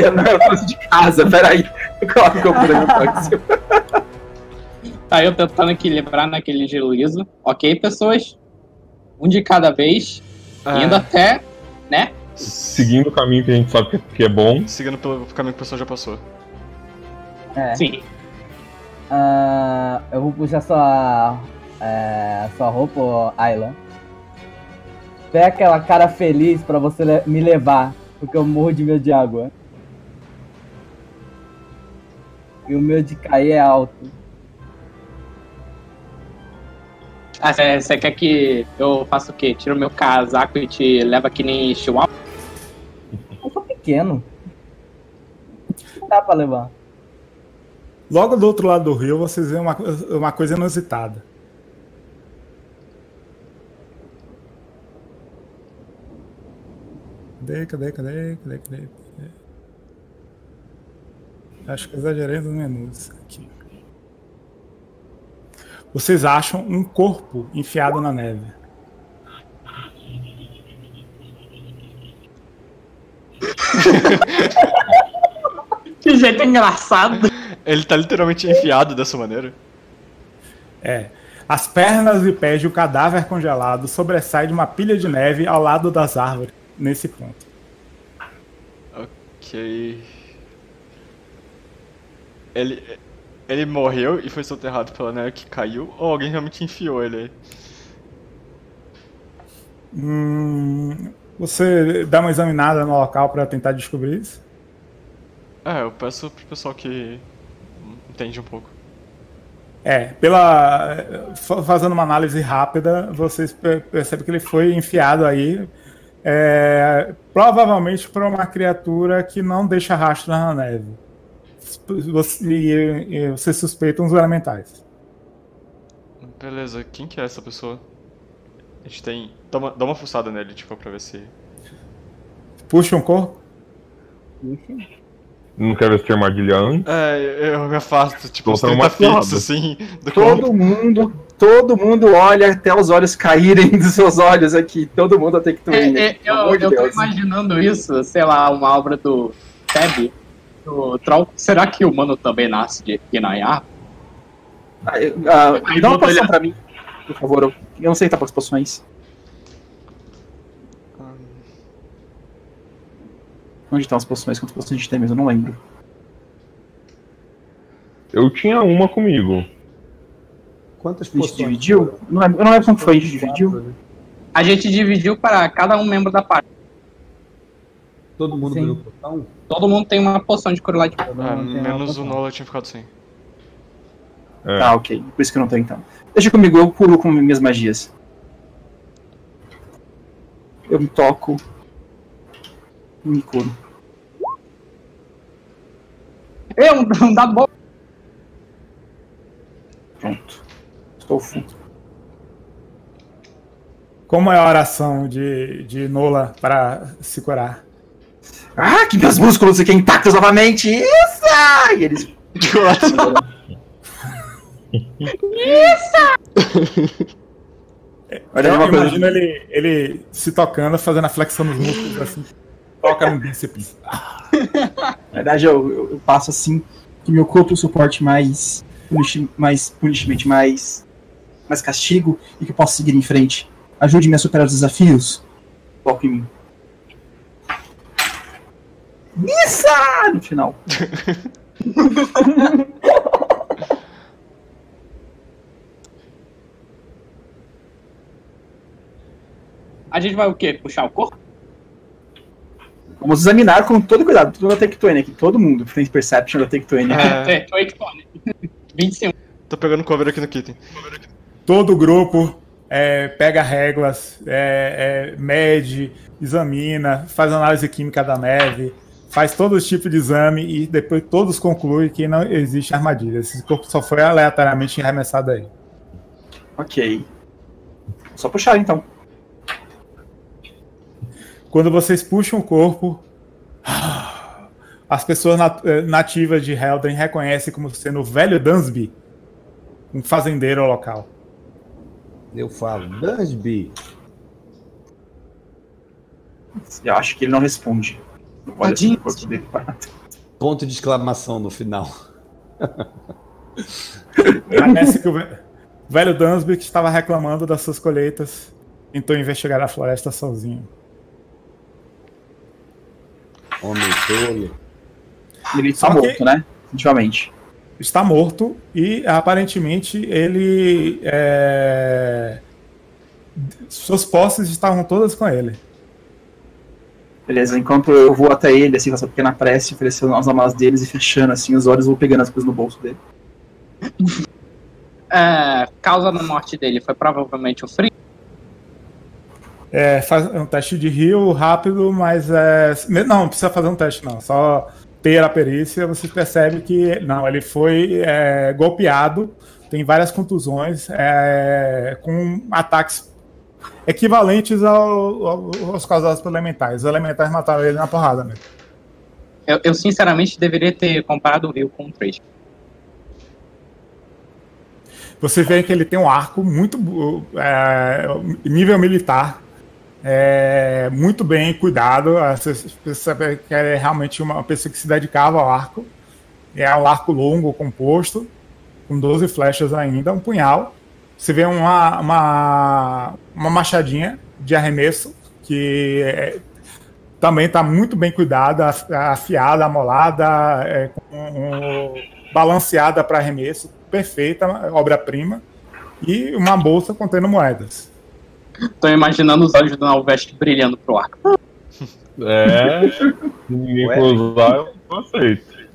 Eu não, eu faço de casa, peraí. Eu coloco o problema. Tá, eu tentando equilibrar naquele gelo liso. Ok, pessoas? Um de cada vez. É. Indo até, né? Seguindo o caminho que a gente sabe que é bom. Seguindo pelo caminho que o pessoal já passou. É. Sim. Uh, eu vou puxar sua, é, sua roupa, Ayla. Pega aquela cara feliz pra você le me levar, porque eu morro de medo de água. E o meu de cair é alto. Ah, você quer que eu faça o quê? Tiro meu casaco e te leva que nem chihuahua? Eu sou pequeno. Não dá pra levar. Logo do outro lado do rio, vocês veem uma, uma coisa inusitada. Cadê, cadê, cadê, cadê, cadê, cadê? Acho que exagerei nos menus aqui. Vocês acham um corpo enfiado na neve. Que jeito engraçado. Ele tá literalmente enfiado dessa maneira. É. As pernas e pés de um cadáver congelado sobressaem de uma pilha de neve ao lado das árvores. Nesse ponto. Ok. Ele, ele morreu e foi soterrado pela neve que caiu, ou alguém realmente enfiou ele aí? Hum, você dá uma examinada no local pra tentar descobrir isso? É, eu peço pro pessoal que entende um pouco. É, pela fazendo uma análise rápida, vocês percebem que ele foi enfiado aí. É, provavelmente para uma criatura que não deixa rastro na neve. Você, você suspeita uns elementais. Beleza, quem que é essa pessoa? A gente tem... Dá uma, dá uma fuçada nele, tipo, pra ver se... Puxa um corpo? Uhum. Não quero ver se tem armadilha antes. É, eu me afasto, tipo, então, tá fixo, assim. Do todo como... mundo, todo mundo olha até os olhos caírem dos seus olhos aqui. Todo mundo até que tu é, é, Eu, eu tô imaginando isso, sei lá, uma obra do Feb, do Troll. Será que o humano também nasce de Kinayar? Ah, ah, dá uma poção pra mim, por favor. Eu não sei tá para as poções. Onde estão as poções? Quantas poções a gente tem mesmo? Eu não lembro. Eu tinha uma comigo. Quantas poções? A gente dividiu? Eu não lembro, eu não lembro quanto foi, a gente dividiu. A gente dividiu para cada um membro da parte. Todo mundo ganhou poção? Todo mundo tem uma poção de cura lá de ah, menos o Nola tinha ficado sem. É. Tá, ok. Por isso que eu não tenho então. Deixa comigo, eu curo com minhas magias. Eu me toco. Me curo. É um, um dado bom. Pronto. Estou full. Como é a oração de, de Nola para se curar? Ah, que meus músculos fiquem intactos novamente! Isso! E eles... Isso! Olha, eu imagino ele, ele se tocando, fazendo a flexão nos músculos, assim. Toca no bíceps. Na verdade, eu, eu, eu passo assim, que meu corpo suporte mais... mais punishment, mais, mais castigo, e que eu possa seguir em frente. Ajude-me a superar os desafios. Toque em mim. Missa! No final. A gente vai o quê? Puxar o corpo? Vamos examinar com todo cuidado. Todo mundo tem Take dois aqui. Todo mundo tem Perception da Take dois. É, Take dois. vinte e um. Tô pegando cover aqui no Kytten. Todo grupo é, pega réguas, é, é, mede, examina, faz análise química da neve, faz todo tipo de exame e depois todos concluem que não existe armadilha. Esse corpo só foi aleatoriamente arremessado aí. Ok. Só puxar então. Quando vocês puxam o corpo, as pessoas nat nativas de Heldren reconhecem como sendo o velho Dunsby, um fazendeiro local. Eu falo, Dunsby. Eu acho que ele não responde. Olha o corpo dele parado. Ponto de exclamação no final. Parece que o velho Dunsby, que estava reclamando das suas colheitas, tentou investigar a floresta sozinho. Homem tolo. Ele está Só morto, né? Definitivamente. Está morto e aparentemente ele. É... Suas posses estavam todas com ele. Beleza, enquanto eu vou até ele, assim, com essa pequena prece, oferecendo as amas deles e fechando assim os olhos, vou pegando as coisas no bolso dele. É, causa da morte dele foi provavelmente o frio. É, faz um teste de rio rápido, mas é, não, não precisa fazer um teste não, só ter a perícia, você percebe que não, ele foi é, golpeado, tem várias contusões, é, com ataques equivalentes ao, ao, aos causados pelos elementais. Os elementais mataram ele na porrada mesmo. Eu, eu sinceramente deveria ter comparado o rio com o três. Você vê que ele tem um arco muito é, nível militar. É, muito bem cuidado, você percebe que é realmente uma pessoa que se dedicava ao arco. É um arco longo, composto, com doze flechas ainda, um punhal. Você vê uma, uma, uma machadinha de arremesso que é, também está muito bem cuidada, afiada, amolada, é, com, um, balanceada para arremesso, perfeita, obra-prima, e uma bolsa contendo moedas. Tô imaginando os olhos do Naovesh brilhando pro ar. É, se ninguém usar, eu não aceito.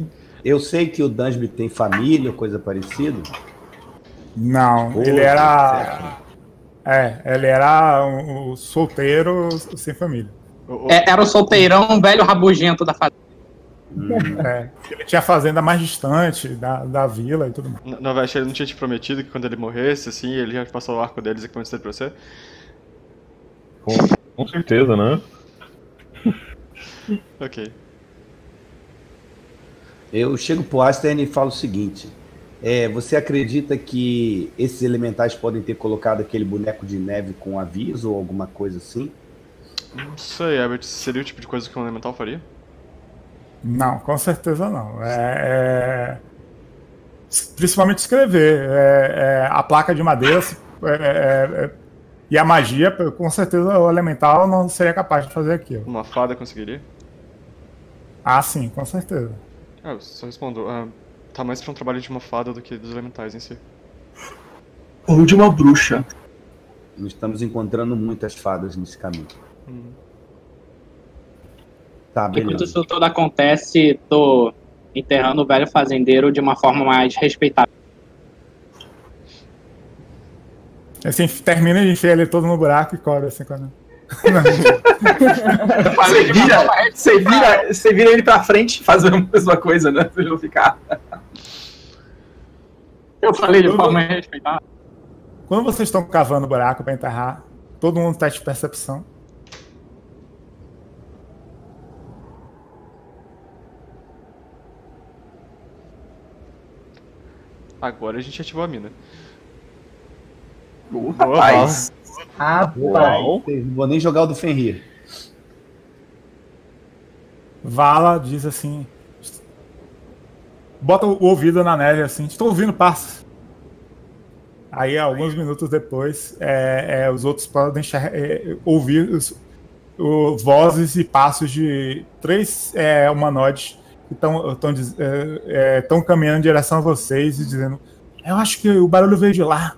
Eu sei que o Dunsby tem família, coisa parecida. Não, Pô, ele era... É, ele era um, um solteiro sem família. É, era o solteirão velho rabugento da fazenda. Hum. É, ele tinha a fazenda mais distante da, da vila e tudo mais. Naovesh, ele não tinha te prometido que quando ele morresse, assim, ele ia passar o arco deles e equipamentos dele pra você? Com certeza, né? Ok. Eu chego pro Asterm e falo o seguinte, é, você acredita que esses elementais podem ter colocado aquele boneco de neve com aviso ou alguma coisa assim? Não sei, Hebert, seria o tipo de coisa que um elemental faria? Não, com certeza não. É, é... Principalmente escrever. É, é... A placa de madeira é, é, é... e a magia, com certeza o elemental não seria capaz de fazer aquilo. Uma fada conseguiria? Ah, sim, com certeza. Ah, eu só respondo. Ah, tá mais pra um trabalho de uma fada do que dos elementais em si. Ou de uma bruxa. Nós estamos encontrando muitas fadas nesse caminho. Hum. Tá, beleza. Enquanto isso tudo acontece, tô enterrando o velho fazendeiro de uma forma mais respeitável. Assim, termina de encher ele todo no buraco e cobra assim quando... Você vira, você vira, você vira ele pra frente e faz a mesma coisa, né? Pra ele não ficar. Eu falei de forma respeitável. Quando vocês estão cavando o buraco pra enterrar, todo mundo tá de percepção. Agora a gente ativou a mina. Boa, rapaz. Rapaz. Boa. Não vou nem jogar o do Fenrir. Vala diz assim... Bota o ouvido na neve assim. Estou ouvindo passos. Aí, alguns minutos depois, é, é, os outros podem é, ouvir os, o, vozes e passos de três é, humanoides que estão é, é, caminhando em direção a vocês e dizendo: eu acho que o barulho veio de lá.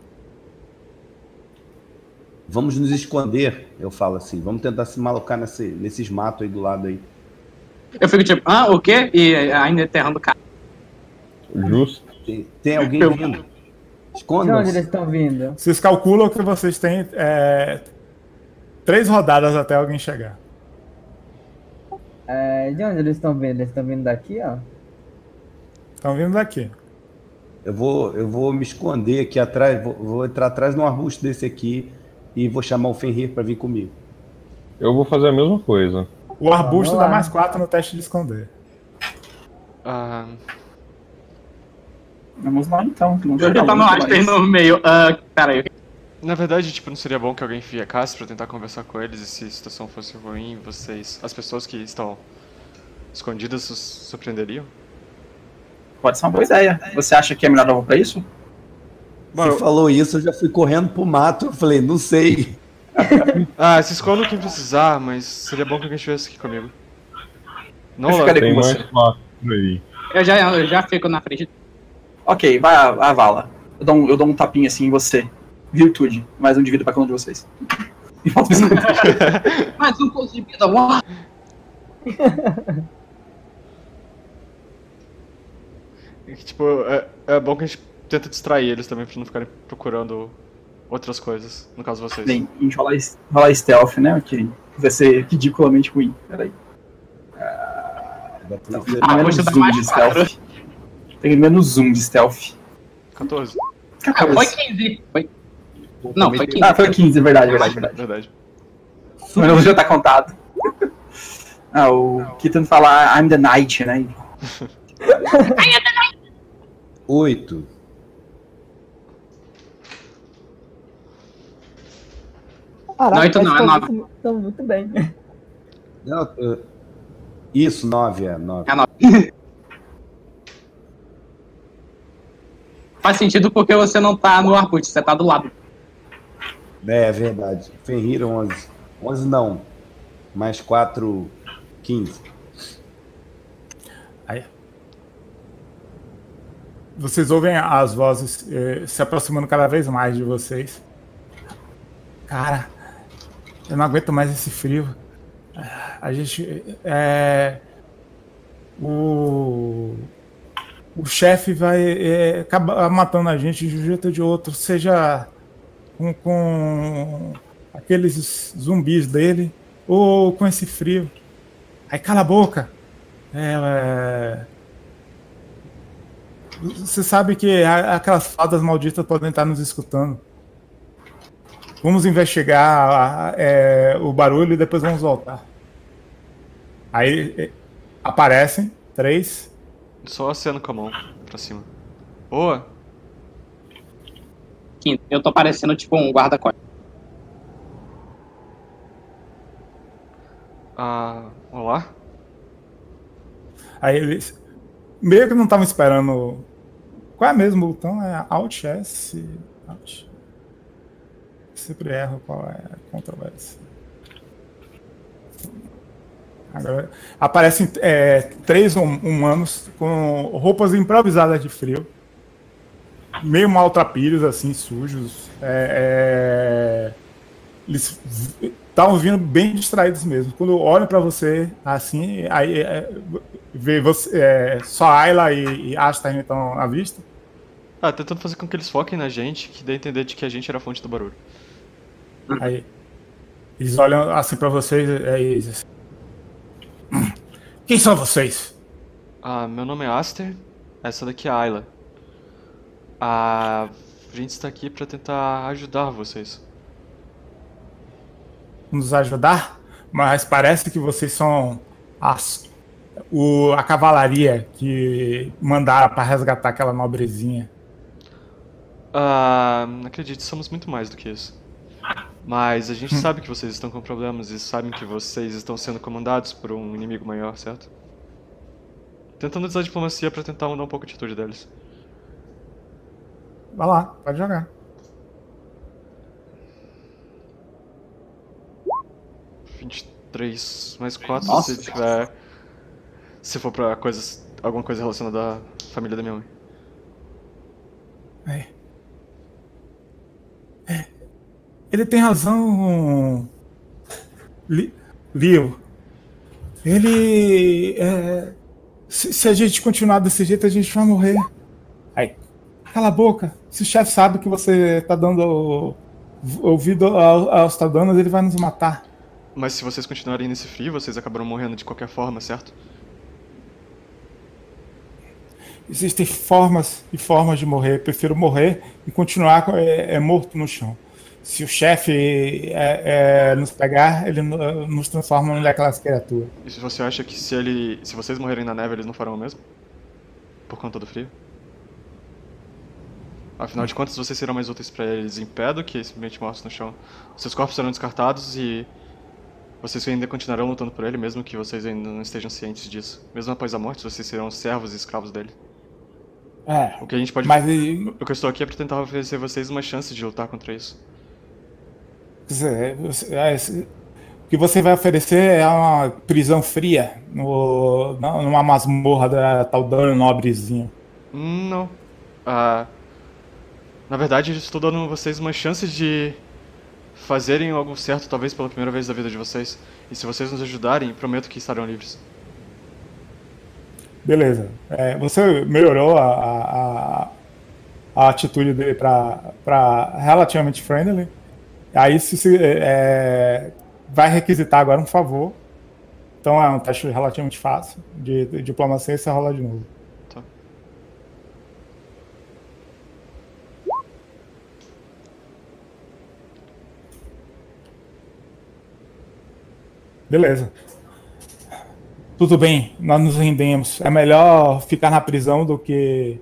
Vamos nos esconder, eu falo assim. Vamos tentar se malocar nesse, nesses matos aí do lado aí. Eu fico tipo, ah, o quê? E ainda enterrando o cara. Justo. Tem, tem alguém eu... vindo? Escondam-se. De onde eles estão vindo? Vocês calculam que vocês têm é, três rodadas até alguém chegar. É, de onde eles estão vindo? Eles estão vindo daqui, ó? Estão vindo daqui. Eu vou, eu vou me esconder aqui atrás, vou, vou entrar atrás de um arbusto desse aqui e vou chamar o Fenrir para vir comigo. Eu vou fazer a mesma coisa. O arbusto dá mais quatro no teste de esconder. Ah... Vamos lá então. Não eu tá no Asterm no meio. Uh, pera aí. Na verdade, tipo, não seria bom que alguém ficasse pra tentar conversar com eles e se a situação fosse ruim, vocês... As pessoas que estão escondidas se surpreenderiam? Pode ser uma boa ideia. Você acha que é melhor novo pra isso? Bom, você eu... falou isso, eu já fui correndo pro mato. Eu falei, não sei. Ah, se escondam quem precisar, mas seria bom que alguém estivesse aqui comigo. Não, eu ficarei com você. Eu já, eu já fico na frente. Ok, vai a, a Vala. Eu dou, um, eu dou um tapinha assim em você. Virtude. Mais um de vida pra cada um de vocês. E falta isso. Mais um ponto de vida, uau! Tipo, é, é bom que a gente tenta distrair eles também pra não ficarem procurando outras coisas. No caso, vocês. Bem, a gente rola, rola stealth, né? Ok. Vai ser ridiculamente ruim. Peraí. Uh, não, ah, menos tá zoom de stealth. Claro. Tem menos um de stealth. quatorze. quatorze. Ah, foi quinze. Foi... Não, foi quinze. Ah, foi quinze, verdade, verdade, verdade. verdade. Mas já tá contado. Ah, o Kytten fala I'm the night, né? I am the night. oito. Caraca, não, não, é nove. Estão muito bem. Isso, nove é nove. É nove. Faz sentido porque você não tá no arbusto, você tá do lado. É, é verdade. Fenrir, onze. onze não. Mais quatro, quinze. Aí. Vocês ouvem as vozes eh, se aproximando cada vez mais de vocês. Cara, eu não aguento mais esse frio. A gente... É... O... O chefe vai é, acabar matando a gente de um jeito ou de outro, seja com, com aqueles zumbis dele ou com esse frio. Aí cala a boca. É, é... Você sabe que aquelas fadas malditas podem estar nos escutando. Vamos investigar é, o barulho e depois vamos voltar. Aí aparecem três Só aceno com a mão pra cima. Boa! Quinto, eu tô parecendo tipo um guarda-costas. Ah, olá? Aí eles meio que não estavam esperando. Qual é mesmo o botão? É Alt S? Alt. Sempre erro qual é Ctrl S. Agora aparecem é, três humanos com roupas improvisadas de frio, meio maltrapilhos, assim, sujos. É, é, eles estavam vindo bem distraídos mesmo. Quando olham pra você, assim, aí é, vê você, é, só Ayla e, e Asterm estão à vista. Ah, tentando fazer com que eles foquem na gente, que dê a entender de que a gente era a fonte do barulho. Aí eles olham assim pra vocês e dizem assim: quem são vocês? Ah, meu nome é Aster, essa daqui é a Ayla. A gente está aqui para tentar ajudar vocês. Nos ajudar? Mas parece que vocês são as, o, a cavalaria que mandaram para resgatar aquela nobrezinha. Ah, acredito, somos muito mais do que isso. Mas a gente sabe que vocês estão com problemas e sabem que vocês estão sendo comandados por um inimigo maior, certo? Tentando usar a diplomacia pra tentar mudar um pouco a atitude deles. Vai lá, pode jogar. vinte e três mais quatro. Nossa, se tiver... Se for pra coisas, alguma coisa relacionada à família da minha mãe. É. É. Ele tem razão, Leo. Ele... É, se, se a gente continuar desse jeito, a gente vai morrer. Aí. Cala a boca. Se o chefe sabe que você tá dando ouvido aos tadanos, ele vai nos matar. Mas se vocês continuarem nesse frio, vocês acabaram morrendo de qualquer forma, certo? Existem formas e formas de morrer. Eu prefiro morrer e continuar é, é morto no chão. Se o chefe é, é, nos pegar, ele uh, nos transforma em daquelas criaturas. E se você acha que se ele, se vocês morrerem na neve, eles não farão o mesmo? Por conta do frio? Afinal de contas, vocês serão mais úteis para eles em pé do que simplesmente mortos no chão. Seus corpos serão descartados e vocês ainda continuarão lutando por ele, mesmo que vocês ainda não estejam cientes disso. Mesmo após a morte, vocês serão servos e escravos dele. É, o que a gente pode... Mas... O que eu estou aqui é para tentar oferecer a vocês uma chance de lutar contra isso. O que você vai oferecer é uma prisão fria no, numa masmorra da tal dano nobrezinho. Não. Ah, na verdade, eu estou dando a vocês uma chance de fazerem algo certo, talvez pela primeira vez da vida de vocês. E se vocês nos ajudarem, prometo que estarão livres. Beleza. É, você melhorou a, a, a atitude dele para relativamente friendly. Aí se, se, é, vai requisitar agora um favor. Então é um teste relativamente fácil de, de diplomacia e você rola de novo. Tá. Beleza. Tudo bem, nós nos rendemos. É melhor ficar na prisão do que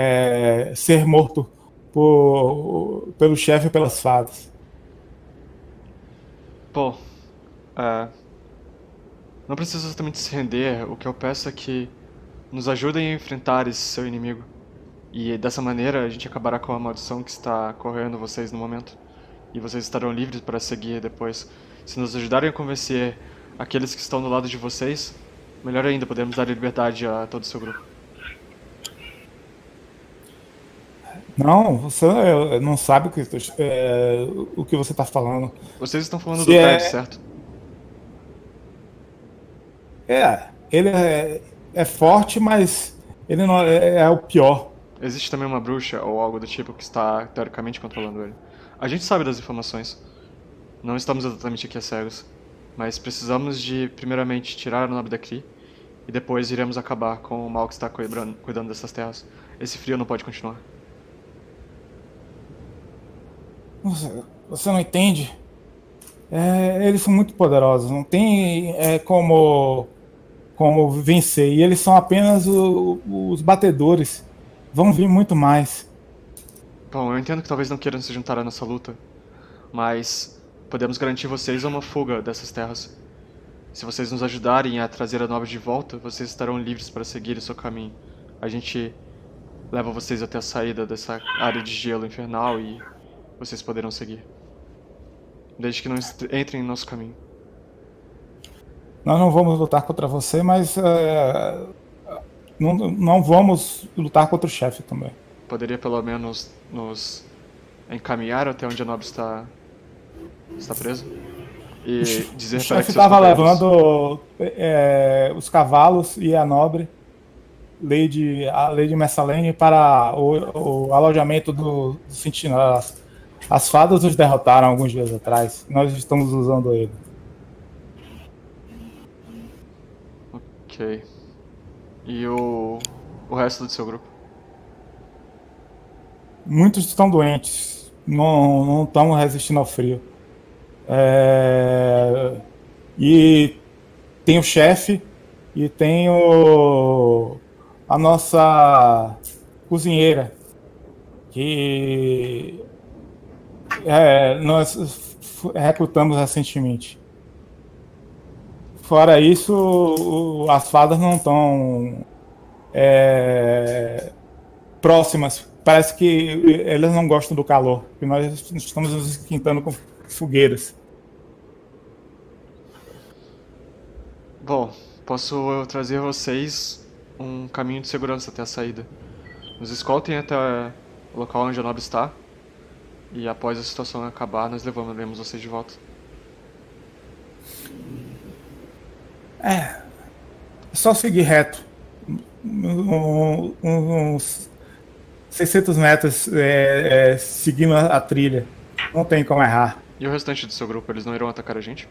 é, ser morto Por, pelo chefe e pelas fadas. Bom, é, não precisa exatamente se render. O que eu peço é que nos ajudem a enfrentar esse seu inimigo. E dessa maneira a gente acabará com a maldição que está correndo vocês no momento. E vocês estarão livres para seguir depois. Se nos ajudarem a convencer aqueles que estão do lado de vocês, melhor ainda, podemos dar liberdade a todo o seu grupo. Não, você não sabe o que, é, o que você está falando. Vocês estão falando se do é... Ted, certo? É, ele é, é forte, mas ele não é, é o pior. Existe também uma bruxa ou algo do tipo que está teoricamente controlando ele. A gente sabe das informações. Não estamos exatamente aqui a cegos. Mas precisamos de, primeiramente, tirar o nobre daqui. E depois iremos acabar com o mal que está cuidando, cuidando dessas terras. Esse frio não pode continuar. Nossa, você não entende? É, eles são muito poderosos, não tem é, como como vencer. E eles são apenas o, os batedores. Vão vir muito mais. Bom, eu entendo que talvez não queiram se juntar à nossa luta, mas podemos garantir vocês uma fuga dessas terras. Se vocês nos ajudarem a trazer a nobre de volta, vocês estarão livres para seguir o seu caminho. A gente leva vocês até a saída dessa área de gelo infernal e vocês poderão seguir. Desde que não entrem em nosso caminho. Nós não vamos lutar contra você, mas é, não, não vamos lutar contra o chefe também. Poderia pelo menos nos encaminhar até onde a nobre está, está presa? E dizer o chefe para que estava companheiros... levando é, os cavalos e a nobre, Lady, a Lady Messalene, para o, o alojamento do, do sentinelas. As fadas nos derrotaram alguns dias atrás. Nós estamos usando ele. Ok. E o, o resto do seu grupo? Muitos estão doentes. Não, não estão resistindo ao frio. É... E tem o chefe e tem o... a nossa cozinheira. Que... É, nós recrutamos recentemente. Fora isso, o, as fadas não estão é, próximas. Parece que elas não gostam do calor, porque nós estamos nos esquentando com fogueiras. Bom, posso trazer vocês um caminho de segurança até a saída. Nos escoltem até o local onde a nobre está. E após a situação acabar, nós levamos vocês de volta. É, é só seguir reto. Um, um, uns seiscentos metros é, é, seguindo a, a trilha. Não tem como errar. E o restante do seu grupo, eles não irão atacar a gente?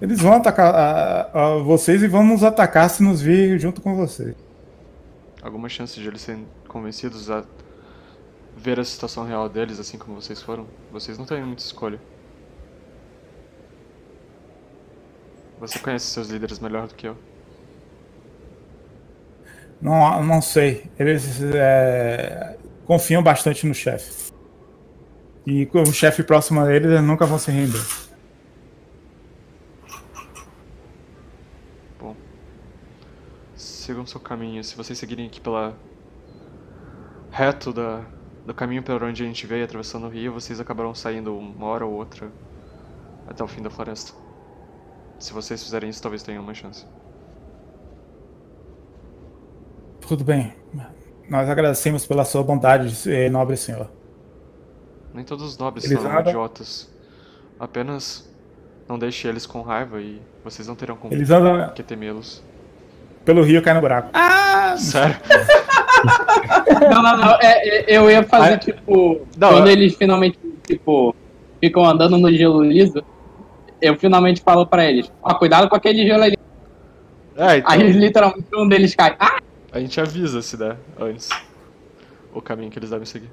Eles vão atacar a, a vocês e vão nos atacar se nos vir junto com vocês. Alguma chance de eles serem convencidos a ver a situação real deles, assim como vocês foram? Vocês não têm muita escolha. Você conhece seus líderes melhor do que eu. Não, não sei. Eles é, confiam bastante no chefe. E com o chefe próximo a eles, eles nunca vão se render. Sigam seu caminho. Se vocês seguirem aqui pela reto da, do caminho pelo onde a gente veio, atravessando o rio, vocês acabarão saindo uma hora ou outra até o fim da floresta. Se vocês fizerem isso, talvez tenham uma chance. Tudo bem. Nós agradecemos pela sua bondade, nobre senhor. Nem todos os nobres eles são andam... idiotas. Apenas não deixe eles com raiva e vocês não terão como andam... que temê-los. Pelo rio cai no buraco. Ah! Sério? Não, não, não. É, é, eu ia fazer, ah, tipo... Não, quando eu... eles finalmente, tipo, ficam andando no gelo liso, eu finalmente falo pra eles, ó, ah, cuidado com aquele gelo ali. É, então... Aí, literalmente, um deles cai. Ah! A gente avisa se der antes o caminho que eles devem seguir.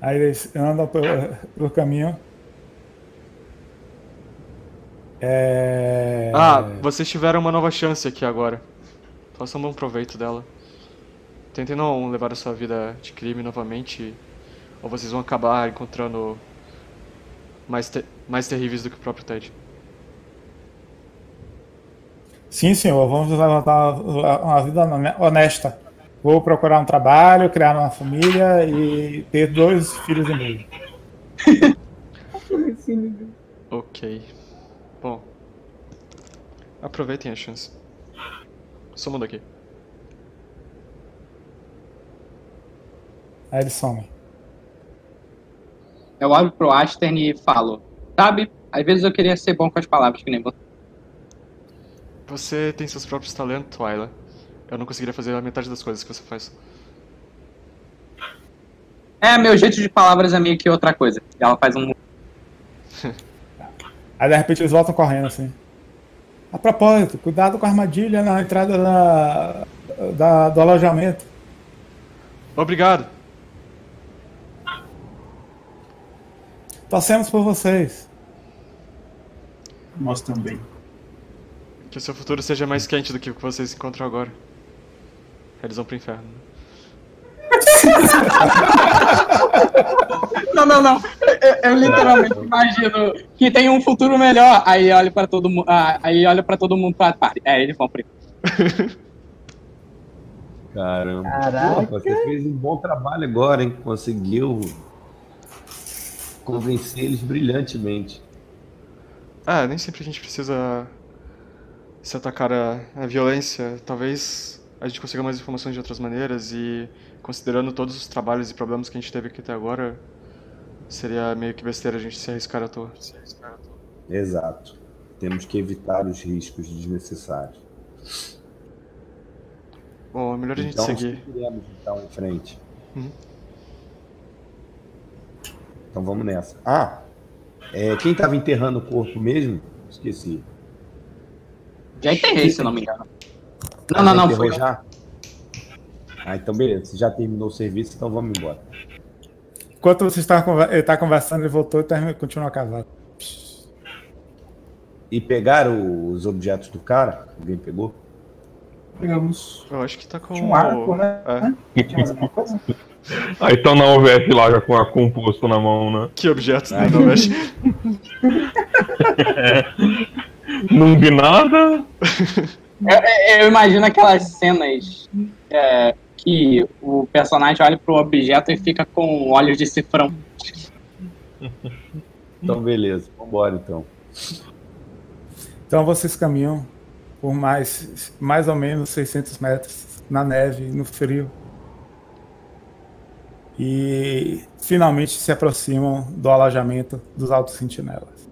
Aí eles andam pelo, pelo caminho... É... Ah, vocês tiveram uma nova chance aqui agora. Façam um bom proveito dela. Tentem não levar a sua vida de crime novamente, ou vocês vão acabar encontrando mais, te mais terríveis do que o próprio Ted. Sim, senhor, vamos levantar uma vida honesta. Vou procurar um trabalho, criar uma família e ter dois filhos e meio. Ok. Bom, aproveitem a chance. Somam daqui. Aí eles somem. Eu olho pro Asterm e falo, sabe, às vezes eu queria ser bom com as palavras, que nem você. Você tem seus próprios talentos, Ayla. Eu não conseguiria fazer a metade das coisas que você faz. É, meu jeito de palavras é meio que outra coisa. Ela faz um... Aí de repente eles voltam correndo assim. A propósito, cuidado com a armadilha na entrada da, da, do alojamento. Obrigado. Torcemos por vocês. Nós também. Que o seu futuro seja mais quente do que o que vocês encontram agora. Eles vão pro inferno. Não, não, não. Eu, eu literalmente imagino que tem um futuro melhor. Aí olha pra todo mundo. Aí olha pra todo mundo pra pare. É, eles vão pro inferno. Caramba. Caraca. Pô, você fez um bom trabalho agora, hein? Conseguiu convencer eles brilhantemente. Ah, nem sempre a gente precisa se atacar a, a violência. Talvez a gente consiga mais informações de outras maneiras e, considerando todos os trabalhos e problemas que a gente teve aqui até agora, seria meio que besteira a gente se arriscar à toa. Se arriscar à toa. Exato. Temos que evitar os riscos desnecessários. Bom, é melhor a gente então, seguir. Queremos, então, em frente. Uhum. Então vamos nessa. Ah! É, quem estava enterrando o corpo mesmo? Esqueci. Já enterrei, se não me engano. Não, ah, não, não, foi já. Ah, então beleza. Você já terminou o serviço, então vamos embora. Enquanto você está conversando, ele voltou e continua a cavar. E pegaram os objetos do cara? Alguém pegou? Pegamos. Eu acho que tá com um arco, né? É. Tinha mais alguma coisa? Ah, então na Naovesh lá já com a composto na mão, né? Que objetos, né, Naovesh? Não vi nada. Eu, eu imagino aquelas cenas é, que o personagem olha pro objeto e fica com olhos de cifrão. Então beleza, vambora então. Então vocês caminham por mais, mais ou menos seiscentos metros na neve, no frio. E finalmente se aproximam do alojamento dos Altos Sentinelas.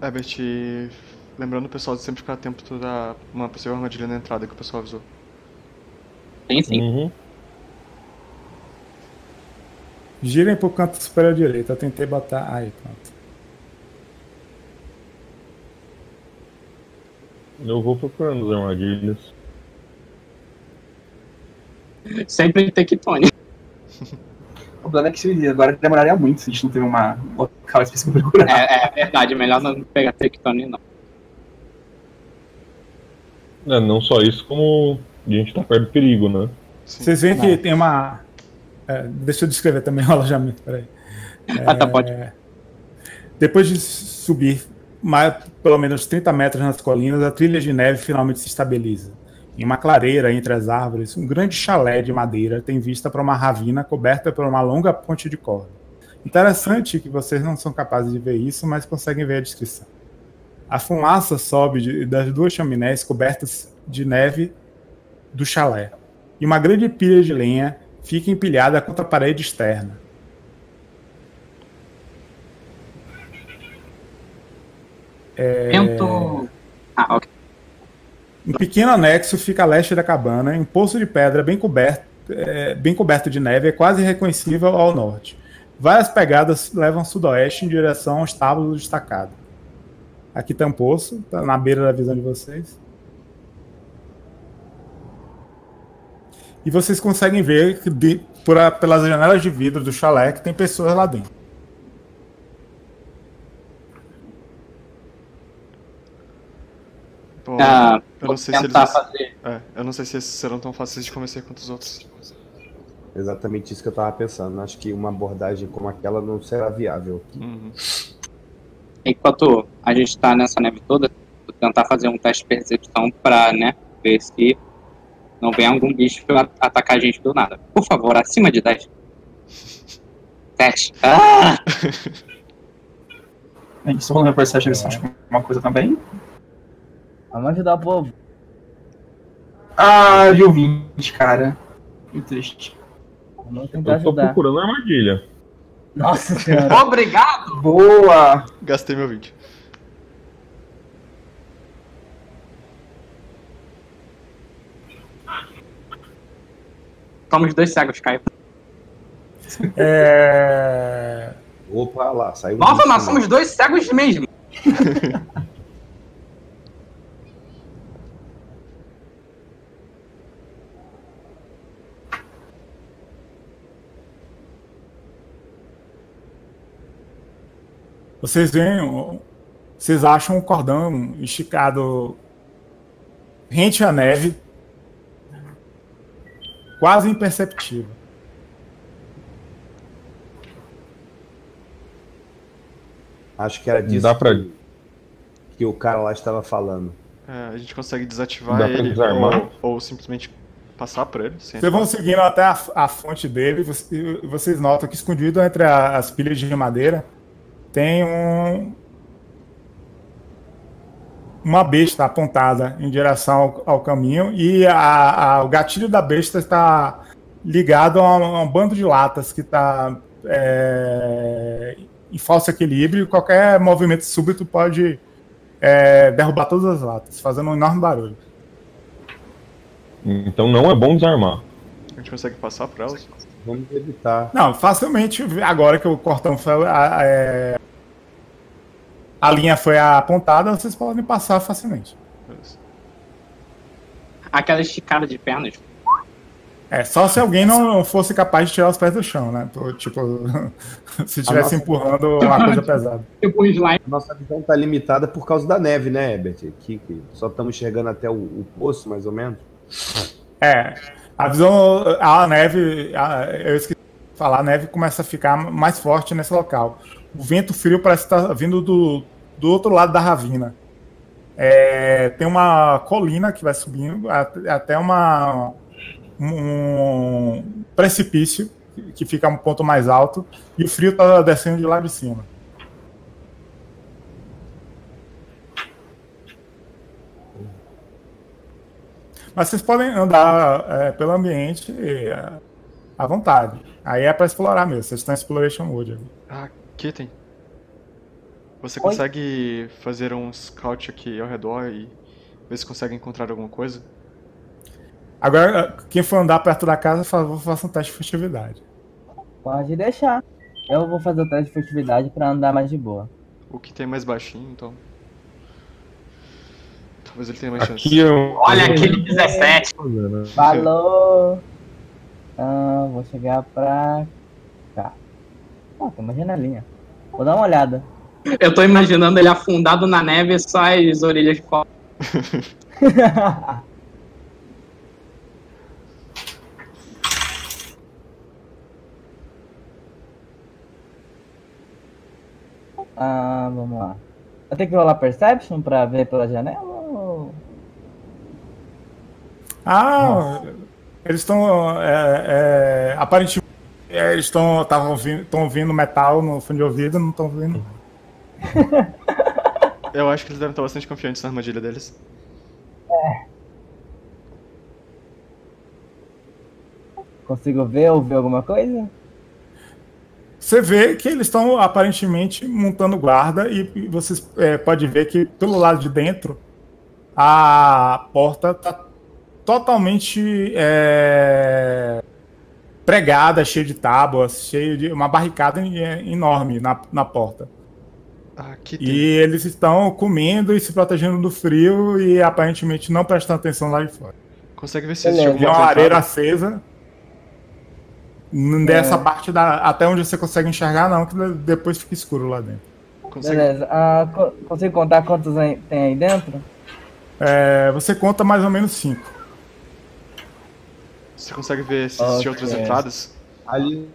Hebert, lembrando o pessoal de sempre ficar atento da uma possível armadilha na entrada que o pessoal avisou. Sim, sim. Uhum. Girem pro canto superior direito, eu tentei botar... Aí, pronto. Eu vou procurando as armadilhas. Sempre tectônica. O problema é que se agora demoraria muito se a gente não tem uma local específico pra procurar. É, é verdade, é melhor não pegar tectônica, não. É, não só isso, como a gente tá perto do perigo, né? Sim. Vocês veem que tem uma... É, deixa eu descrever também o alojamento, peraí. É, ah, tá, pode. Depois de subir mais, pelo menos trinta metros nas colinas, a trilha de neve finalmente se estabiliza. Em uma clareira entre as árvores, um grande chalé de madeira tem vista para uma ravina coberta por uma longa ponte de corda. Interessante que vocês não são capazes de ver isso, mas conseguem ver a descrição. A fumaça sobe de, das duas chaminés cobertas de neve do chalé. E uma grande pilha de lenha fica empilhada contra a parede externa. É... Tento... Ah, ok. Um pequeno anexo fica a leste da cabana, em um poço de pedra bem coberto, é, bem coberto de neve, é quase irreconhecível ao norte. Várias pegadas levam sudoeste em direção ao estábulo destacado. Aqui tem um poço, tá na beira da visão de vocês. E vocês conseguem ver que de, por a, pelas janelas de vidro do chalé que tem pessoas lá dentro. Bom, ah, eu, não sei se eles, fazer. É, eu não sei se esses serão tão fáceis de convencer quanto os outros. Exatamente isso que eu tava pensando. Acho que uma abordagem como aquela não será viável. Uhum. Enquanto a gente tá nessa neve toda, vou tentar fazer um teste de percepção pra, né, ver se... Não vem algum bicho atacar a gente do nada. Por favor, acima de dez. Teste. Ah! A gente só falando pra percepção, eles acham uma coisa também. Vamos ajudar o povo. Ah, viu vinte, cara. Muito triste. Vamos tentar ajudar. Eu tô procurando a armadilha. Nossa senhora. Obrigado! Boa! Gastei meu vídeo. Toma os dois cegos, Caio. É... Opa, lá, saiu. Nossa, nós somos dois cegos mesmo. Vocês veem, vocês acham um cordão esticado rente à neve, quase imperceptível. Acho que era disso Dá pra... que o cara lá estava falando. É, a gente consegue desativar Dá ele ou, ou simplesmente passar por ele. Vocês vão seguindo até a, a fonte dele e vocês notam que escondido entre a, as pilhas de madeira tem um... uma besta apontada em direção ao, ao caminho e a, a, o gatilho da besta está ligado a um, a um bando de latas que está... É... em falso equilíbrio, qualquer movimento súbito pode é, derrubar todas as latas, fazendo um enorme barulho. Então não é bom desarmar. A gente consegue passar por elas? Vamos evitar. Não, facilmente, agora que o cordão foi... A, é, a linha foi apontada, vocês podem passar facilmente. Aquela esticada de pernas? Tipo... É, só se alguém não fosse capaz de tirar os pés do chão, né? Tipo, se estivesse empurrando uma coisa pesada. Nossa visão tá limitada por causa da neve, né, Hebert? Que, que só estamos chegando até o, o poço, mais ou menos. É, a visão, a neve, a, eu esqueci de falar, a neve começa a ficar mais forte nesse local. O vento frio parece estar vindo do, do outro lado da ravina. É, tem uma colina que vai subindo até uma... um precipício que fica um ponto mais alto e o frio tá descendo de lá de cima. Mas vocês podem andar é, pelo ambiente é, à vontade. Aí é para explorar mesmo. Vocês estão em Exploration Mode. Ah, Kytten, você Oi? consegue fazer um scout aqui ao redor e ver se consegue encontrar alguma coisa? Agora, quem for andar perto da casa, faça um teste de furtividade. Pode deixar. Eu vou fazer o teste de furtividade pra andar mais de boa. O que tem mais baixinho, então. Talvez ele tenha mais chance. Eu... Olha aquele dezessete! Falou! Ah, vou chegar pra cá. Ó, tem uma janelinha. Vou dar uma olhada. Eu tô imaginando ele afundado na neve e sai as orelhas de cola. Ah, vamos lá. Eu tenho que rolar Perception pra ver pela janela? Ou... Ah, Nossa. eles estão... É, é, aparentemente, é, eles estão ouvindo, ouvindo metal no fundo de ouvido, não estão ouvindo. Eu acho que eles devem estar bastante confiantes na armadilha deles. É. Consigo ver ou ver alguma coisa? Você vê que eles estão aparentemente montando guarda e vocês é, pode ver que pelo lado de dentro a porta está totalmente é, pregada, cheia de tábuas, cheia de uma barricada enorme na, na porta. Ah, que tem... E eles estão comendo e se protegendo do frio e aparentemente não prestando atenção lá de fora. Consegue ver se existe uma lareira acesa? Dessa é. parte da, até onde você consegue enxergar, não, que depois fica escuro lá dentro. Consegue... Beleza, ah, co consigo contar quantos aí, tem aí dentro? É, você conta mais ou menos cinco. Você consegue ver se existem okay. outras entradas? Ali,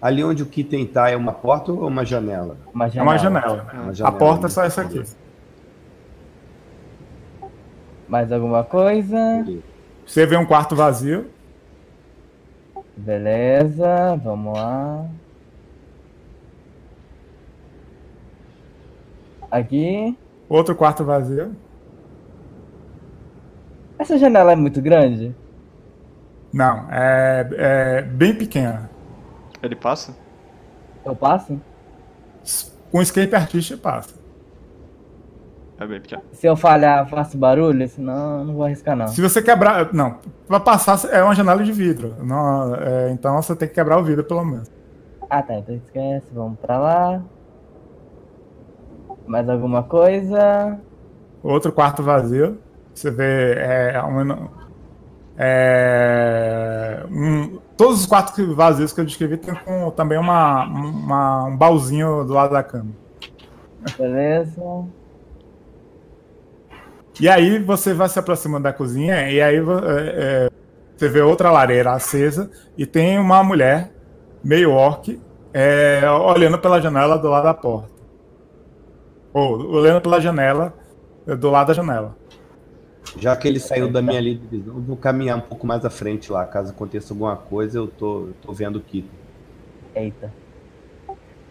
ali onde o Kytten tá é uma porta ou uma janela? Uma janela. É uma janela. Ah. Uma janela. A porta é só essa aqui. Mais alguma coisa? Você vê um quarto vazio. Beleza, vamos lá. Aqui. Outro quarto vazio. Essa janela é muito grande? Não, é, é bem pequena. Ele passa? Eu passo? Com escape artista passa. É bem pequeno. Se eu falhar, faço barulho, senão eu não vou arriscar, não. Se você quebrar... Não, pra passar é uma janela de vidro. Não, é, então você tem que quebrar o vidro, pelo menos. Ah, tá. Então esquece. Vamos pra lá. Mais alguma coisa? Outro quarto vazio. Você vê... É, um, é, um, todos os quartos vazios que eu descrevi tem com, também uma, uma, um baúzinho do lado da cama. Beleza. E aí você vai se aproximando da cozinha e aí é, você vê outra lareira acesa e tem uma mulher meio orc é, olhando pela janela do lado da porta. Ou olhando pela janela do lado da janela. Já que ele saiu da minha linha de visão, eu vou caminhar um pouco mais à frente lá. Caso aconteça alguma coisa, eu tô, eu tô vendo o Kytten. Eita.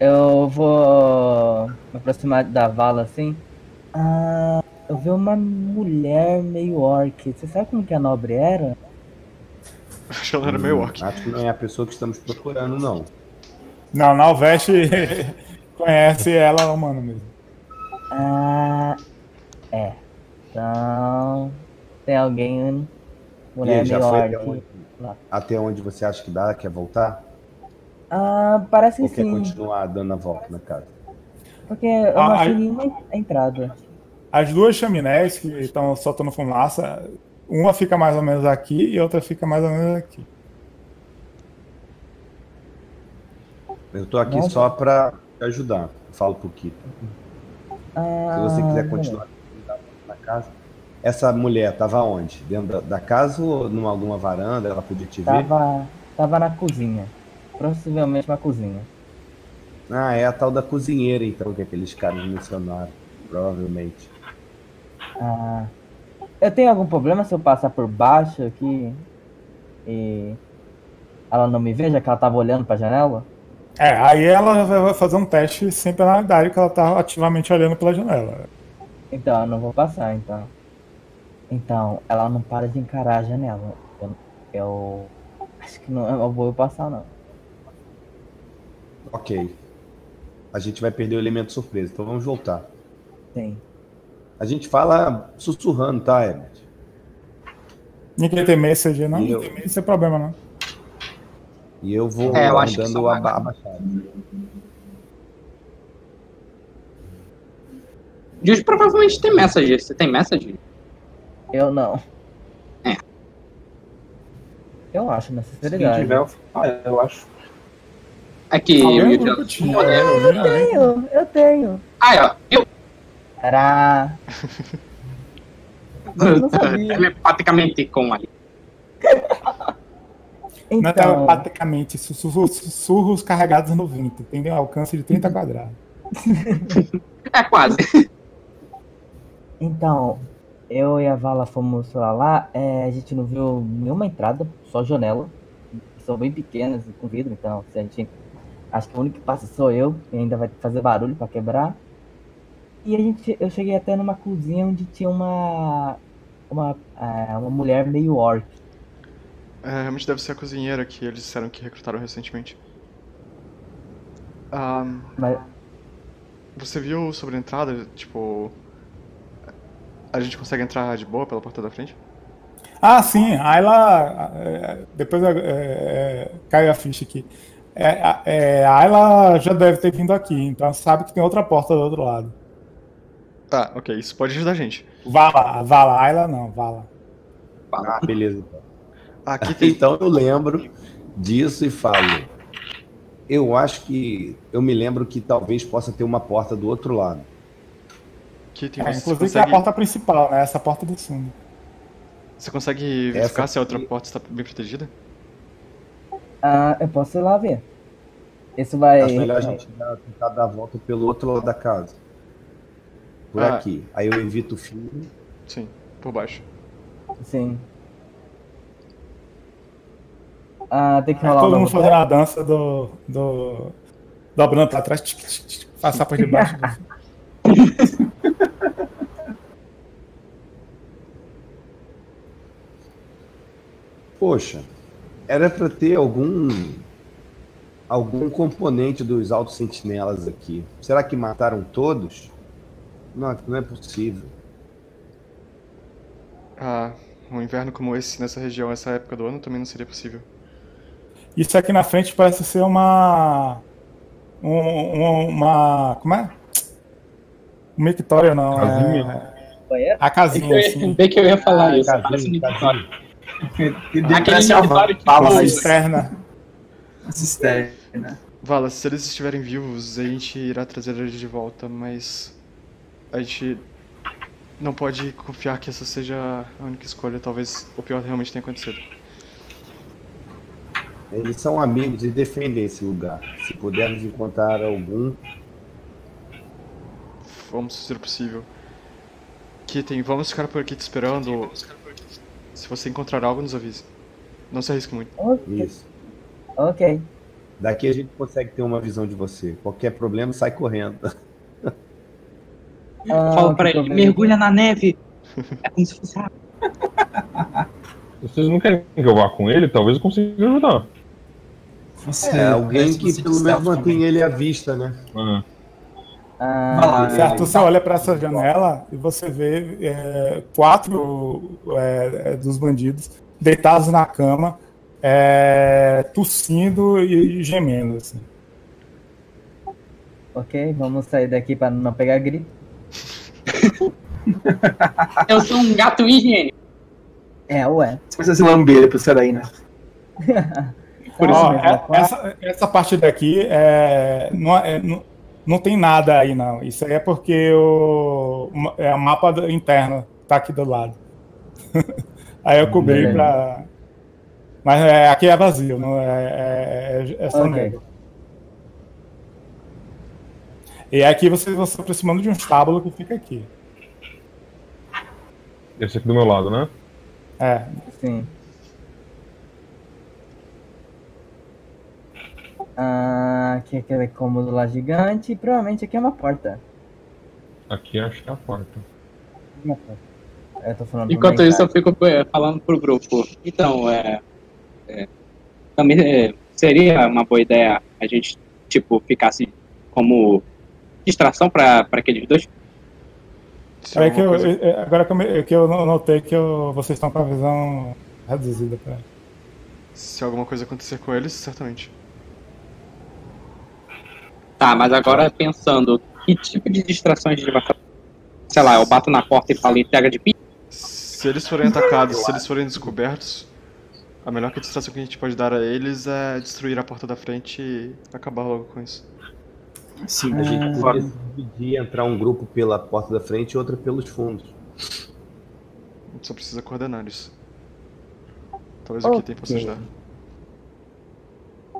Eu vou me aproximar da vala assim. Ah, eu vi uma mulher meio orc. Você sabe como que a nobre era? Acho que ela era meio orc. Acho que não é a pessoa que estamos procurando, não. Não, Naovesh conhece ela, humano mesmo. Ah, é. Então, tem alguém, mulher aí, meio orc. Até onde você acha que dá? Quer voltar? Ah, parece que sim. Ou quer continuar dando a volta na casa? Porque eu ah, não achei nenhuma entrada. As duas chaminés que estão soltando fumaça, uma fica mais ou menos aqui e outra fica mais ou menos aqui. Eu tô aqui Nossa. só pra ajudar. Eu falo pro Kytten. Ah, se você quiser continuar na casa. Essa mulher tava onde? Dentro da casa ou numa alguma varanda? Ela podia te ver? Tava, tava na cozinha. Provavelmente na cozinha. Ah, é a tal da cozinheira, então, que aqueles caras mencionaram. Provavelmente. Ah, eu tenho algum problema se eu passar por baixo aqui e ela não me veja, que ela tava olhando pra janela? É, aí ela vai fazer um teste sem penalidade, que ela tá ativamente olhando pela janela. Então, eu não vou passar, então. Então, ela não para de encarar a janela. Eu, eu acho que não eu vou passar, não. Ok. A gente vai perder o elemento surpresa, então vamos voltar. Sim. A gente fala sussurrando, tá, Hebert? Ninguém tem message, não? Ninguém eu... tem message, é problema, não. E eu vou é, eu andando a barba. Justo provavelmente tem message. Você tem message? Eu não. É. Eu acho, na sinceridade. Se tiver, eu, ah, eu acho. Aqui, ah, eu, eu, eu, eu, eu, eu tenho, eu tenho. Ah, eu. Era. Eu não sabia. Telepaticamente com ali. Então... Não é telepaticamente, sussurros, sussurros carregados no vento. Tem um alcance de trinta quadrados. É quase. Então, eu e a Vala fomos lá, lá é, a gente não viu nenhuma entrada, só janela. São bem pequenas com vidro, então se a gente... acho que o único que passa sou eu, e ainda vai fazer barulho pra quebrar. E a gente, eu cheguei até numa cozinha onde tinha uma... Uma, uma mulher meio orc. É, realmente deve ser a cozinheira que eles disseram que recrutaram recentemente. Ah, mas... Você viu sobre a entrada, tipo... A gente consegue entrar de boa pela porta da frente? Ah, sim. Aí lá... Depois é, é, caiu a ficha aqui. É, é, a Ayla já deve ter vindo aqui, então sabe que tem outra porta do outro lado. Ah, ok, isso pode ajudar a gente. Vá lá, vá lá, Ayla não, vá lá. Ah, beleza. Aqui tem... Então eu lembro disso e falo. Eu acho que... Eu me lembro que talvez possa ter uma porta do outro lado. Que tem é, inclusive consegue... é a porta principal, né? Essa porta do fundo. Você consegue verificar Essa... se a outra porta está bem protegida? Ah, eu posso ir lá ver. Isso vai... Acho melhor a gente dar, tentar dar a volta pelo outro lado da casa. Por ah. aqui. Aí eu evito o fio. Sim, por baixo. Sim. Ah, tem que rolar. Todo mundo fazendo a dança do... do dobrando pra trás. Tic, tic, tic, passar por debaixo. Poxa. Era para ter algum algum componente dos altos sentinelas aqui. Será que mataram todos? Não, não é possível. Ah, um inverno como esse nessa região, essa época do ano, também não seria possível. Isso aqui na frente parece ser uma... Um, um, uma... Como é? Um mictório, não. Casinha. É... A casinha, assim. Eu bem que eu ia falar ah, isso. Casinha, parece um mictório. Aquele salvar, que... Fala, cisterna. Cisterna. Vala, se eles estiverem vivos, a gente irá trazer eles de volta, mas a gente não pode confiar que essa seja a única escolha. Talvez o pior realmente tenha acontecido. Eles são amigos e defendem esse lugar. Se pudermos encontrar algum... Vamos fazer o possível. Kytten, vamos ficar por aqui te esperando. Se você encontrar algo, nos avise. Não se arrisque muito. Okay. Isso. Ok. Daqui a gente consegue ter uma visão de você. Qualquer problema, sai correndo. Ah, fala pra ele, mergulha na neve. É como se fosse água. Vocês não querem que eu vá com ele? Talvez eu consiga ajudar. Você, é, alguém que pelo menos mantém ele à vista, né? Ah. Ah, certo, você olha para essa janela e você vê é, quatro é, dos bandidos deitados na cama, é, tossindo e gemendo. Assim. Ok, vamos sair daqui para não pegar gripe. Eu sou um gato higiênico. É, ué. Você precisa se lamber para sair daí, né? Por isso, ó, é, essa, essa parte daqui é, não é. Não, Não tem nada aí, não. Isso aí é porque o é o mapa interno tá aqui do lado. Aí eu cobri é. pra... Mas é, aqui é vazio, não é, é, é só okay. Negro. E aqui vocês vão se aproximando de um estábulo que fica aqui. Esse aqui do meu lado, né? É. Sim. Ah, aqui é aquele cômodo lá gigante e provavelmente aqui é uma porta. Aqui acho que é a porta. Eu tô falando. Enquanto isso eu fico falando pro grupo. Então, é, é também é, seria uma boa ideia a gente, tipo, ficasse como distração pra, pra aqueles dois? É que eu, eu, agora que eu, que eu notei que eu, vocês estão com a visão reduzida pra ele. Se alguma coisa acontecer com eles, certamente. Tá, mas agora pensando, que tipo de distrações a gente vai fazer? Sei lá, eu bato na porta e falo entrega de pizza? Se eles forem atacados, se eles forem descobertos, a melhor que a distração que a gente pode dar a eles é destruir a porta da frente e acabar logo com isso. Sim, a gente é... pode dividir, entrar um grupo pela porta da frente e outro pelos fundos. A gente só precisa coordenar isso. Talvez okay. Aqui tenha pra se ajudar.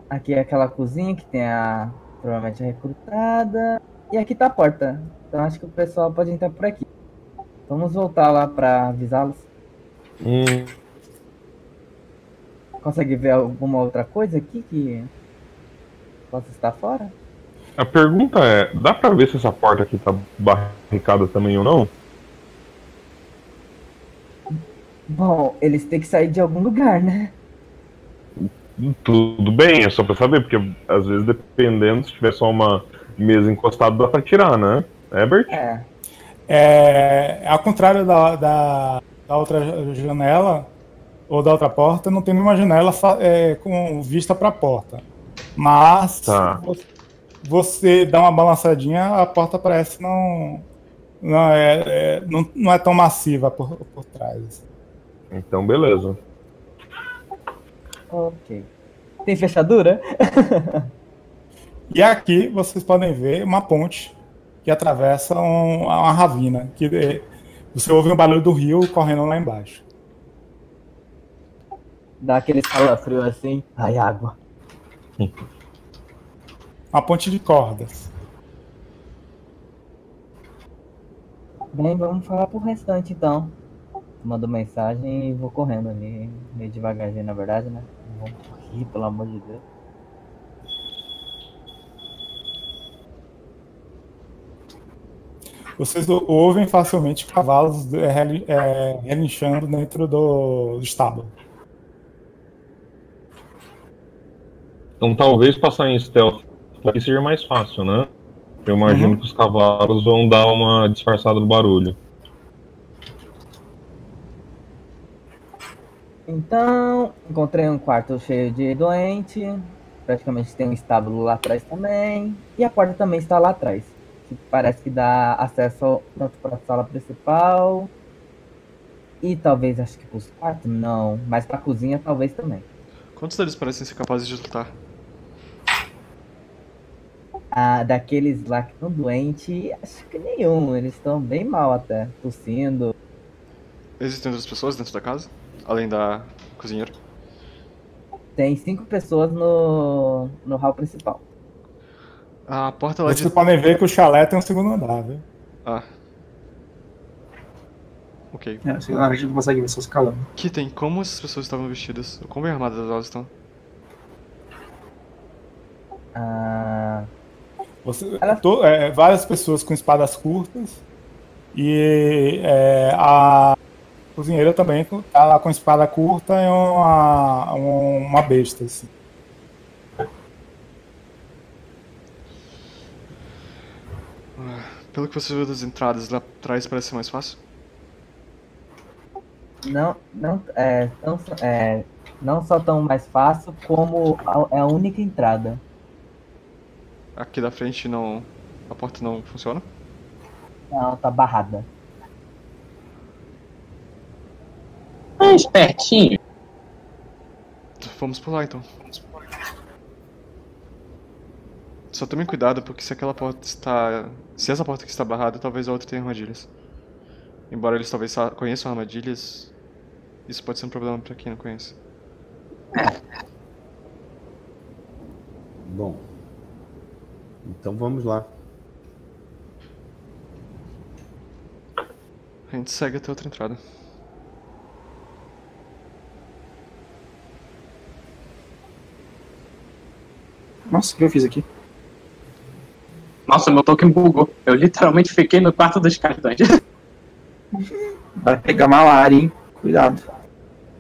Aqui é aquela cozinha que tem a... provavelmente recrutada. E aqui tá a porta. Então acho que o pessoal pode entrar por aqui. Vamos voltar lá pra avisá-los. Hum. Consegue ver alguma outra coisa aqui que possa estar fora? A pergunta é, dá pra ver se essa porta aqui tá barricada também ou não? Bom, eles têm que sair de algum lugar, né? Tudo bem, é só pra saber, porque às vezes dependendo, se tiver só uma mesa encostada, dá pra tirar, né? Hebert? É. É, ao contrário da, da, da outra janela, ou da outra porta, não tem nenhuma janela é, com vista pra porta. Mas, tá. Se você dá uma balançadinha, a porta parece não, não, é, é, não, não é tão massiva por, por trás. Então, beleza. Ok. Tem fechadura? E aqui vocês podem ver uma ponte que atravessa um, uma ravina. Que você ouve um barulho do rio correndo lá embaixo. Dá aquele calafrio assim. Ai, água. Uma ponte de cordas. Bem, vamos falar pro restante então. Mando mensagem e vou correndo ali. Meio devagarzinho, na verdade, né? Vamos correr, pelo amor de Deus. Vocês ouvem facilmente cavalos é, é, relinchando dentro do estábulo. Então talvez passar em stealth aqui seja mais fácil, né? Eu imagino uhum. que os cavalos vão dar uma disfarçada no barulho. Então, encontrei um quarto cheio de doente, praticamente tem um estábulo lá atrás também, e a porta também está lá atrás, que parece que dá acesso tanto para a sala principal, e talvez, acho que para os quartos, não, mas para a cozinha talvez também. Quantos deles parecem ser capazes de lutar? Ah, daqueles lá que estão doentes, acho que nenhum. Eles estão bem mal até, tossindo. Existem outras pessoas dentro da casa? Além da cozinheira? Tem cinco pessoas no, no hall principal. A porta lá. Vocês de... podem ver que o chalé tem um segundo andar, viu? Ah. Ok. É, a gente não consegue ver, só se calando. Kytten, como essas pessoas estavam vestidas? Como bem armadas elas estão? Ah... Você, Ela... to, é, várias pessoas com espadas curtas e é, a cozinheira também tá com espada curta e uma, uma besta assim. Pelo que você viu das entradas lá atrás, parece ser mais fácil? Não, não, é, não, é, não só tão mais fácil como é a, a única entrada. Aqui da frente não... a porta não funciona? Não, tá barrada. Mais pertinho. Vamos por lá então. Só tome cuidado porque se aquela porta está... se essa porta aqui está barrada, talvez a outra tenha armadilhas. Embora eles talvez conheçam armadilhas, isso pode ser um problema pra quem não conhece. Bom... então vamos lá. A gente segue até outra entrada. Nossa, o que eu fiz aqui? Nossa, meu token bugou. Eu literalmente fiquei no quarto dos cartões. Vai pegar malária, hein? Cuidado.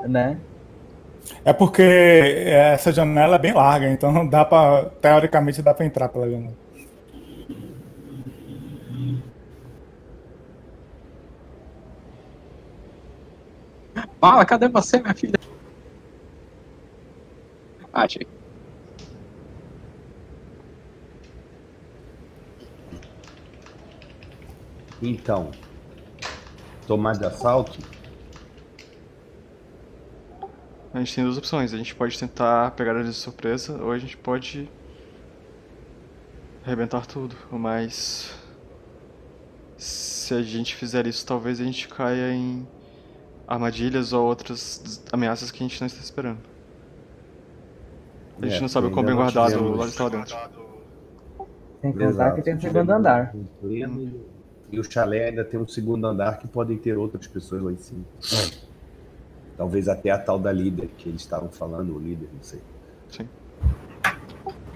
Né? É porque essa janela é bem larga, então não dá pra... teoricamente dá pra entrar pela janela. Fala, cadê você, minha filha? Ah, achei. Então, tomar de assalto? A gente tem duas opções, a gente pode tentar pegar eles de surpresa, ou a gente pode arrebentar tudo, mas se a gente fizer isso, talvez a gente caia em armadilhas ou outras ameaças que a gente não está esperando. A gente é, não sabe o quão bem guardado o lado está dentro. Tem que pensar que tem um segundo andar. E o chalé ainda tem um segundo andar que podem ter outras pessoas lá em cima. Talvez até a tal da líder, que eles estavam falando, o líder, não sei. Sim.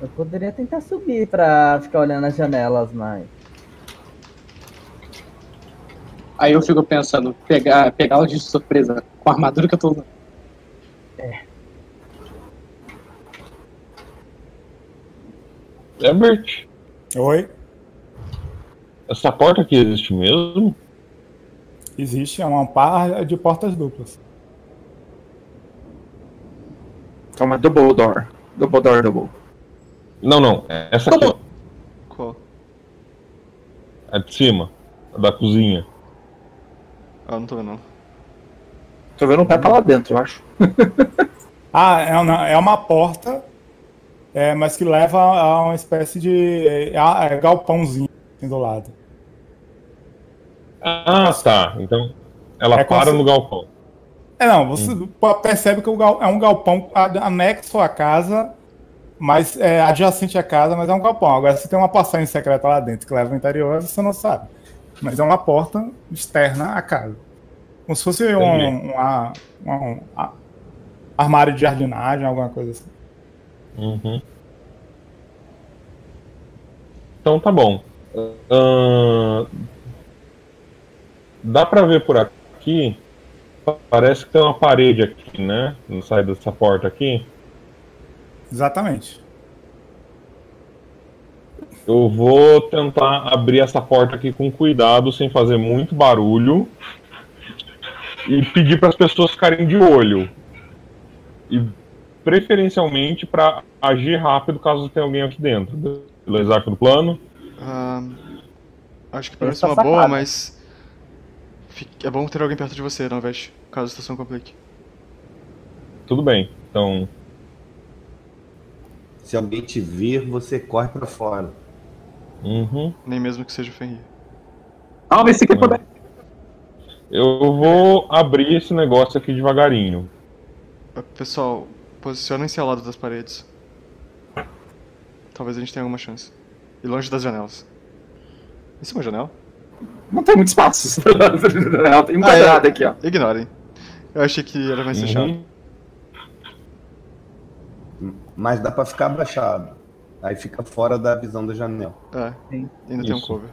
Eu poderia tentar subir pra ficar olhando as janelas, mas... aí eu fico pensando, pegar, pegar o de surpresa com a armadura que eu tô usando. É. Hebert. Oi? Essa porta aqui existe mesmo? Existe, é uma par de portas duplas. Calma, double door. Double door, double. Não, não. Essa double. Aqui. Qual? A de cima. A da cozinha. Ah, não tô vendo. Tô vendo um pé pra lá dentro, eu acho. Ah, é uma, é uma porta, é, mas que leva a uma espécie de é, é, galpãozinho assim, do lado. Ah, tá. Então ela é para no galpão. É, não, você hum. percebe que é um galpão anexo à casa, mas é adjacente à casa, mas é um galpão. Agora, se tem uma passagem secreta lá dentro que leva ao interior, você não sabe. Mas é uma porta externa à casa. Como se fosse um, um, um, um, um armário de jardinagem, alguma coisa assim. Uhum. Então tá bom. Uh, dá pra ver por aqui... parece que tem uma parede aqui, né? Não sai dessa porta aqui. Exatamente. Eu vou tentar abrir essa porta aqui com cuidado, sem fazer muito barulho. E pedir para as pessoas ficarem de olho. E preferencialmente para agir rápido caso tenha alguém aqui dentro. Beleza, do plano? Ah, acho que parece uma boa, mas... é bom ter alguém perto de você, Naovesh, caso a situação complique. Tudo bem, então... se alguém te vir, você corre pra fora. Uhum. Nem mesmo que seja o Fenrir. Ah, mas se quer poder. Eu vou abrir esse negócio aqui devagarinho. Pessoal, posicionem-se ao lado das paredes. Talvez a gente tenha alguma chance. E longe das janelas. Isso é uma janela? Não tem muito espaço. Tem um ah, quadrado é. aqui, ó. Ignorem. Eu achei que era mais fechado. Uhum. Mas dá pra ficar abaixado. Aí fica fora da visão da janela. É, Sim. ainda Isso. tem um cover.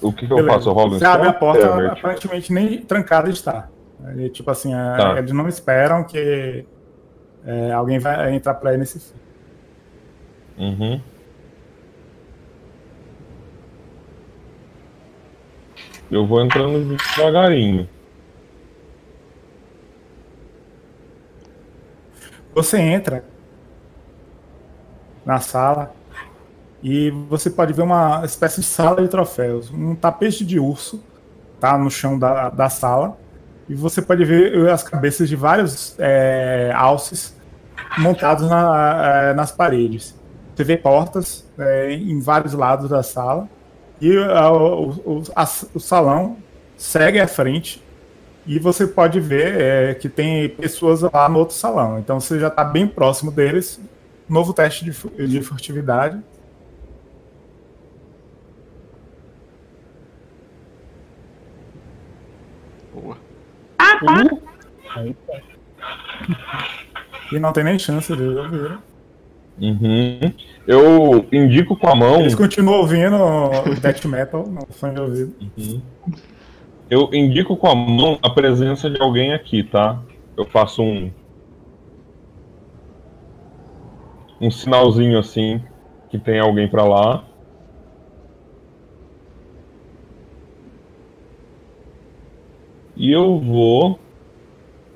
O que, que eu faço? Eu rolo em Você abre a porta, é, ela, aparentemente nem trancada está. E, tipo assim, tá. a, eles não esperam que é, alguém vai entrar pra ir nesse filme. Uhum. Eu vou entrando devagarinho. Você entra na sala e você pode ver uma espécie de sala de troféus. Um tapete de urso tá no chão da, da sala. E você pode ver as cabeças de vários é, alces montados na, é, nas paredes. Você vê portas é, em vários lados da sala. E a, o, o, a, o salão segue à frente. E você pode ver é, que tem pessoas lá no outro salão. Então você já está bem próximo deles. Novo teste de, de furtividade. Boa. Ah, uh. Aí, tá. E não tem nem chance de ouvir. Uhum. Eu indico com a mão. Eles continuam ouvindo death metal, não foi de ouvido. Uhum. Eu indico com a mão a presença de alguém aqui, tá? Eu faço um... Um sinalzinho assim, que tem alguém pra lá. E eu vou...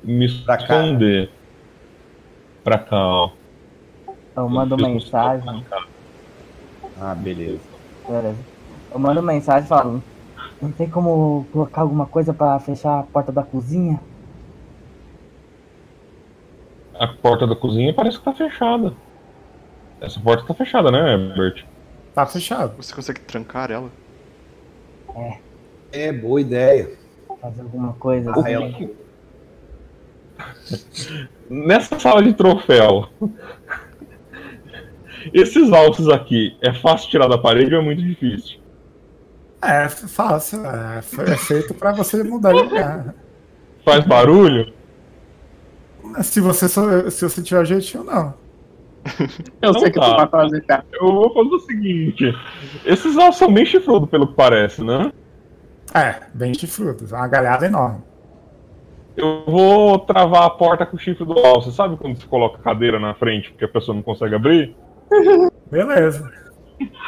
Me esconder. Pra cá, ó. Eu mando eu mensagem. Ah, beleza. Beleza. Eu mando mensagem falando... Não tem como colocar alguma coisa pra fechar a porta da cozinha? A porta da cozinha parece que tá fechada. Essa porta tá fechada, né, Hebert? Tá fechada. Você consegue trancar ela? É. É, boa ideia. Fazer alguma coisa ah, assim. Ela... Nessa sala de troféu, esses altos aqui, é fácil tirar da parede ou é muito difícil? É fácil, é, é feito pra você mudar de lugar. Faz barulho? Se você, se você tiver jeitinho, não. Eu não sei tá. que tu vai fazer, cara. Eu vou fazer o seguinte: esses alvos são bem chifrudos, pelo que parece, né? É, bem chifrudos, uma galhada enorme. Eu vou travar a porta com o chifre do alvo. Você sabe quando você coloca a cadeira na frente porque a pessoa não consegue abrir? Beleza.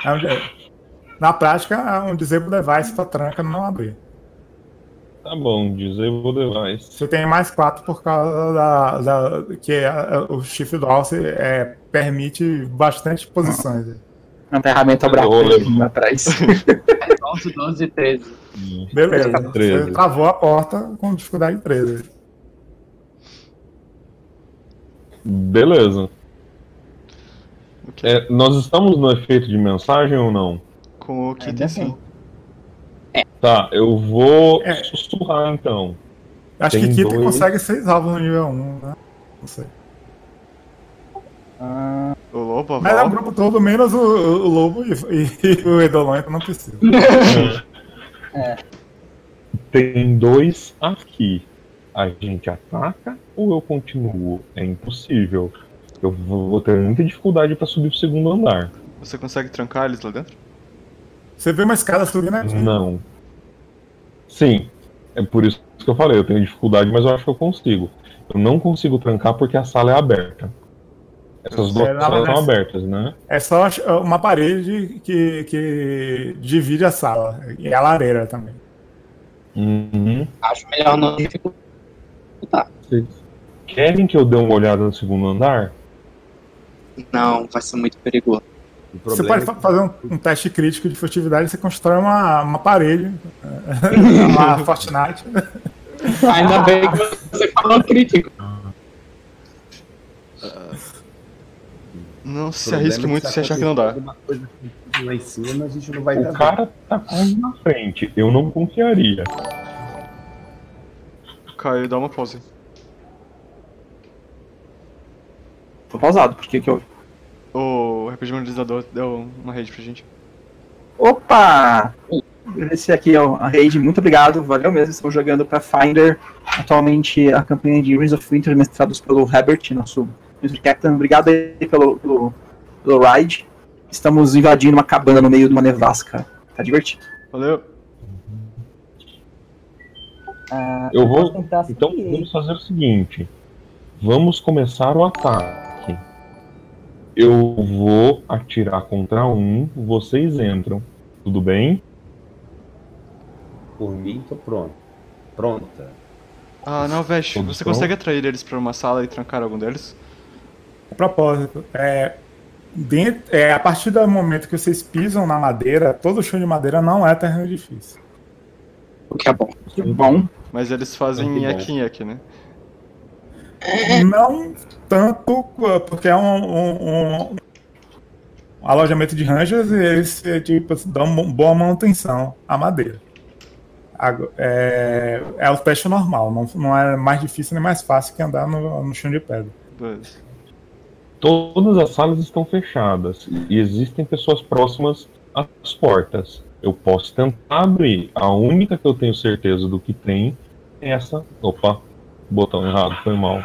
É um jeito. Na prática, um disable device pra tranca não abrir. Tá bom, disable device. Você tem mais quatro por causa da... da que a, o chifre do alce é, permite bastante posições. Uma ferramenta brava atrás. onze, doze e treze. Beleza, treze. Você travou a porta com dificuldade treze. Beleza. Okay. É, nós estamos no efeito de mensagem ou não? Com o Kytten, é, sim. É. Tá, eu vou é. sussurrar então. Acho Tem que Kytten dois... consegue seis alvos no nível um, né? Não sei. Ah, o Lobo, Mas é o grupo todo, menos o, o Lobo e, e, e o Edolon, então não precisa. É. É. Tem dois aqui. A gente ataca ou eu continuo? É impossível. Eu vou ter muita dificuldade pra subir pro segundo andar. Você consegue trancar eles lá dentro? Você vê uma escada subindo aqui? Não. Sim. É por isso que eu falei, eu tenho dificuldade, mas eu acho que eu consigo. Eu não consigo trancar porque a sala é aberta. Essas duas salas verdade, são abertas, né? É só uma parede que, que divide a sala. E a lareira também. Uhum. Acho melhor não dificultar. Vocês querem que eu dê uma olhada no segundo andar? Não, vai ser muito perigoso. Você pode é... fazer um, um teste crítico de furtividade e você constrói uma, uma parede. Uma Fortnite. Ainda bem que você falou crítico. Não se arrisque muito se achar que não dá. lá em cima, a gente não vai dar. O cara tá quase na frente, eu não confiaria. Caio, dá uma pausa. Tô pausado, por que que eu... O repetimodizador deu uma rede pra gente. Opa! Esse aqui é a rede, muito obrigado, valeu mesmo. Estou jogando Pathfinder, atualmente a campanha de Reign of Winter, mestrados pelo Hebert, nosso mister Kytten. Obrigado aí pelo, pelo, pelo ride. Estamos invadindo uma cabana no meio de uma nevasca. Tá divertido. Valeu. Ah, eu vou, vou então seguir. Vamos fazer o seguinte, vamos começar o ataque. Eu vou atirar contra um, vocês entram, tudo bem? Por mim, tô pronto. Pronta. Ah, Naovesh, você pronto? Consegue atrair eles pra uma sala e trancar algum deles? A propósito, é, dentro, é, a partir do momento que vocês pisam na madeira, todo chão de madeira não é terreno difícil. O que é bom. Que bom. Mas eles fazem nheque-nheque, né? Não tanto, porque é um... um, um alojamento de rangers e eles tipo, dão boa manutenção à madeira. É, é o teste normal, não, não é mais difícil nem mais fácil que andar no, no chão de pedra. Todas as salas estão fechadas e existem pessoas próximas às portas. Eu posso tentar abrir, a única que eu tenho certeza do que tem é essa. Opa, botão errado, foi mal.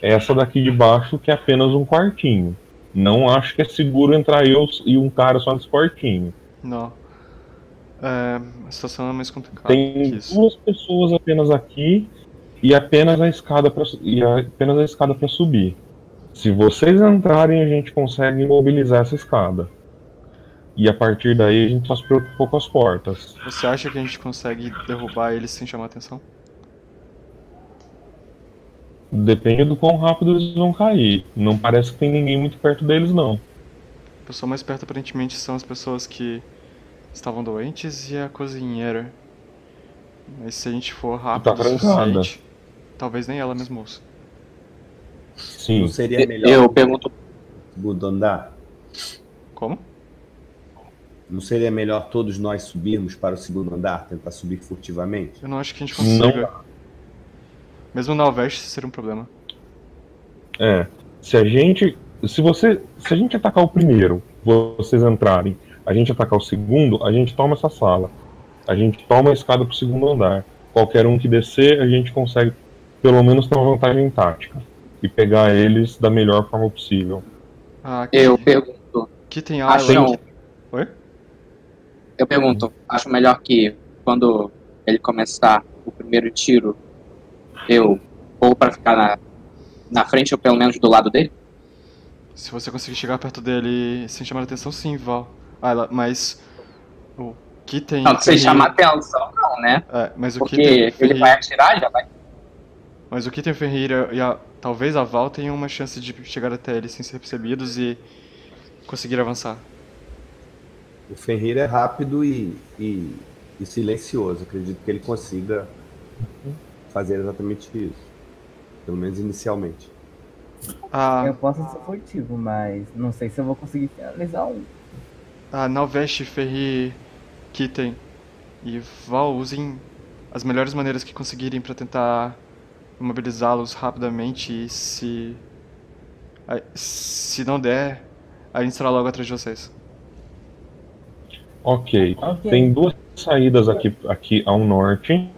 Essa daqui de baixo que é apenas um quartinho. Não acho que é seguro entrar eu e um cara só nesse quartinho. Não. É, a situação é mais complicada. Tem duas pessoas apenas aqui e apenas a escada pra, e apenas a escada para subir. Se vocês entrarem, a gente consegue imobilizar essa escada. E a partir daí a gente só se preocupou com as portas. Você acha que a gente consegue derrubar eles sem chamar atenção? Depende do quão rápido eles vão cair. Não parece que tem ninguém muito perto deles, não. A pessoa mais perto aparentemente são as pessoas que estavam doentes e a cozinheira. Mas se a gente for rápido tá o suficiente, talvez nem ela mesmo ouça. Sim. Não seria melhor... Eu pergunto... Budondar. Como? Não seria melhor todos nós subirmos para o segundo andar? Tentar subir furtivamente? Eu não acho que a gente consiga. Não. Mesmo na Oeste seria um problema. É. Se a gente... Se você... Se a gente atacar o primeiro, vocês entrarem, a gente atacar o segundo, a gente toma essa sala. A gente toma a escada pro segundo andar. Qualquer um que descer, a gente consegue pelo menos ter uma vantagem tática. E pegar eles da melhor forma possível. Ah, que... Eu pergunto. Que tem Ayla? Acham... Oi? Eu pergunto. Acho melhor que quando ele começar o primeiro tiro, eu vou pra ficar na, na frente ou pelo menos do lado dele? Se você conseguir chegar perto dele sem chamar a atenção, sim, Val. Ayla, mas o que tem... Não, sem chamar atenção não, né? É, mas o porque que tem o Ferreira... ele vai atirar, já vai. Mas o que tem o Ferreira e a... talvez a Val tenha uma chance de chegar até ele sem ser percebidos e conseguir avançar. O Ferreira é rápido e, e, e silencioso. Acredito que ele consiga fazer exatamente isso. Pelo menos inicialmente. Ah... Eu posso ser furtivo, mas não sei se eu vou conseguir finalizar um. Ah, Naovesh, Ferri, Kytten e Val, usem as melhores maneiras que conseguirem para tentar imobilizá-los rapidamente e se... se não der, a gente estará logo atrás de vocês. Ok, okay. Tem duas saídas aqui, aqui ao norte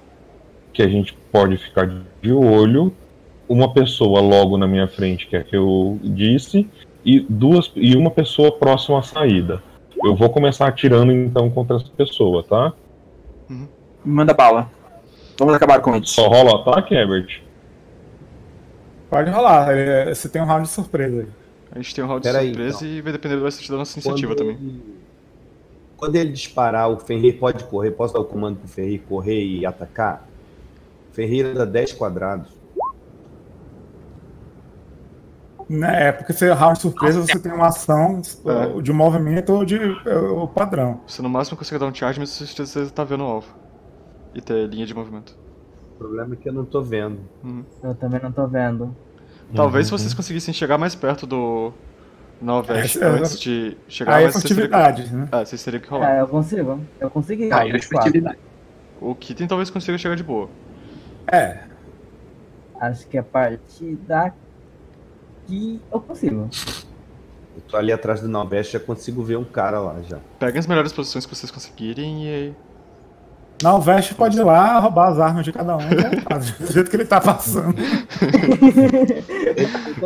que a gente pode ficar de olho. Uma pessoa logo na minha frente, que é a que eu disse, e, duas, e uma pessoa próxima à saída. Eu vou começar atirando então contra essa pessoa, tá? Uhum. Manda bala. Vamos acabar com isso. Só rola o ataque, Hebert? Pode rolar, você tem um round de surpresa aí. A gente tem um round Pera de surpresa aí, então. E vai depender do resto da nossa iniciativa quando ele... também. Quando ele disparar, o Ferreira pode correr. Posso dar o comando pro Ferreira correr e atacar? Ferreira dá dez quadrados. É, porque se é round de surpresa, você tem uma ação é. de movimento ou de ou padrão. Você no máximo consegue dar um charge, mas você está vendo o alvo. E ter linha de movimento. O problema é que eu não tô vendo. Uhum. Eu também não tô vendo. Talvez uhum. se vocês conseguissem chegar mais perto do Novesh, é, antes de chegar... Ah, é furtividade, né? Ah, vocês teriam que rolar. Ah, eu consigo. Eu consegui. Ah, eu furtividade. O Kytten talvez consiga chegar de boa. É. Acho que a partir daqui eu consigo. Eu tô ali atrás do Novesh, já consigo ver um cara lá, já. Peguem as melhores posições que vocês conseguirem e aí... Novesh pode ir lá roubar as armas de cada um, do jeito que ele tá passando.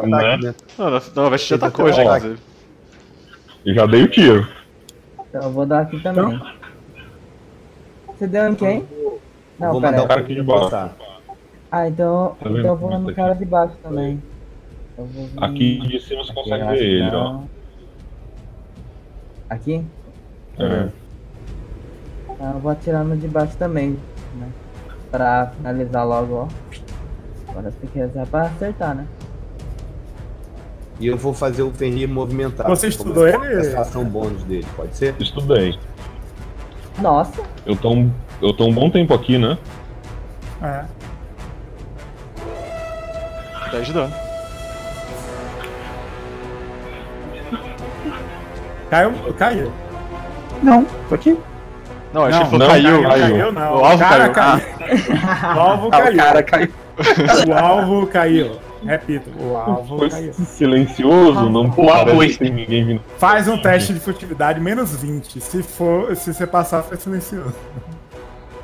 Né? Não, Novesh já atacou, já, inclusive. Eu já dei o tiro. Então eu vou dar aqui também. Não. Você deu em quem? Vou, não, vou mandar o cara aqui de baixo. Tá. Ah, então, tá então eu vou no cara de baixo também. Eu vou vir... Aqui de cima você consegue ver ele, ó. Aqui? É. Ah, eu vou atirar no de baixo também, né? Pra finalizar logo, ó. Agora tem que rezar pra acertar, né? E eu vou fazer o Fenrir movimentar. Você estudou ele? A ação bônus dele, pode ser? Estudei. Nossa. Eu tô, um, eu tô um bom tempo aqui, né? É. Tá ajudando. Caiu? Caiu? Não, tô aqui. Não, acho que foi caiu. Caiu, caiu. Caiu não. O alvo caiu. Caiu. Ah. O alvo caiu. O cara caiu. O alvo caiu. Repito, o alvo foi caiu. Silencioso, não parece tem ninguém vindo. Faz um teste de furtividade, menos vinte. Se for, se você passar, foi silencioso.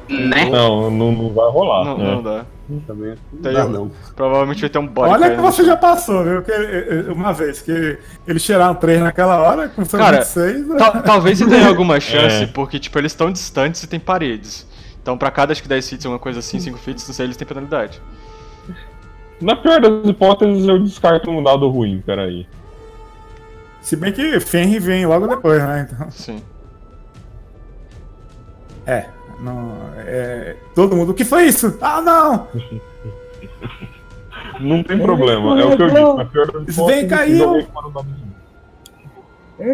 Né? Não, não, não vai rolar. Não, né? Não dá. Também não dá, não. Provavelmente vai ter um bode. Olha que você já passou, viu? Porque, uma vez que eles tiraram três naquela hora, com seus vinte e seis... Né? Talvez você tenha alguma chance, é. Porque tipo, eles estão distantes e tem paredes. Então pra cada, acho que dez feats, alguma coisa assim, cinco feats, não sei, eles têm penalidade. Na pior das hipóteses, eu descarto um dado ruim, peraí. Se bem que Fenrir vem logo depois, né? Então... Sim. É... Não, é... Todo mundo, o que foi isso? Ah, não! Não tem ele problema, é o que eu disse, na pior das hipóteses... Vem, caiu!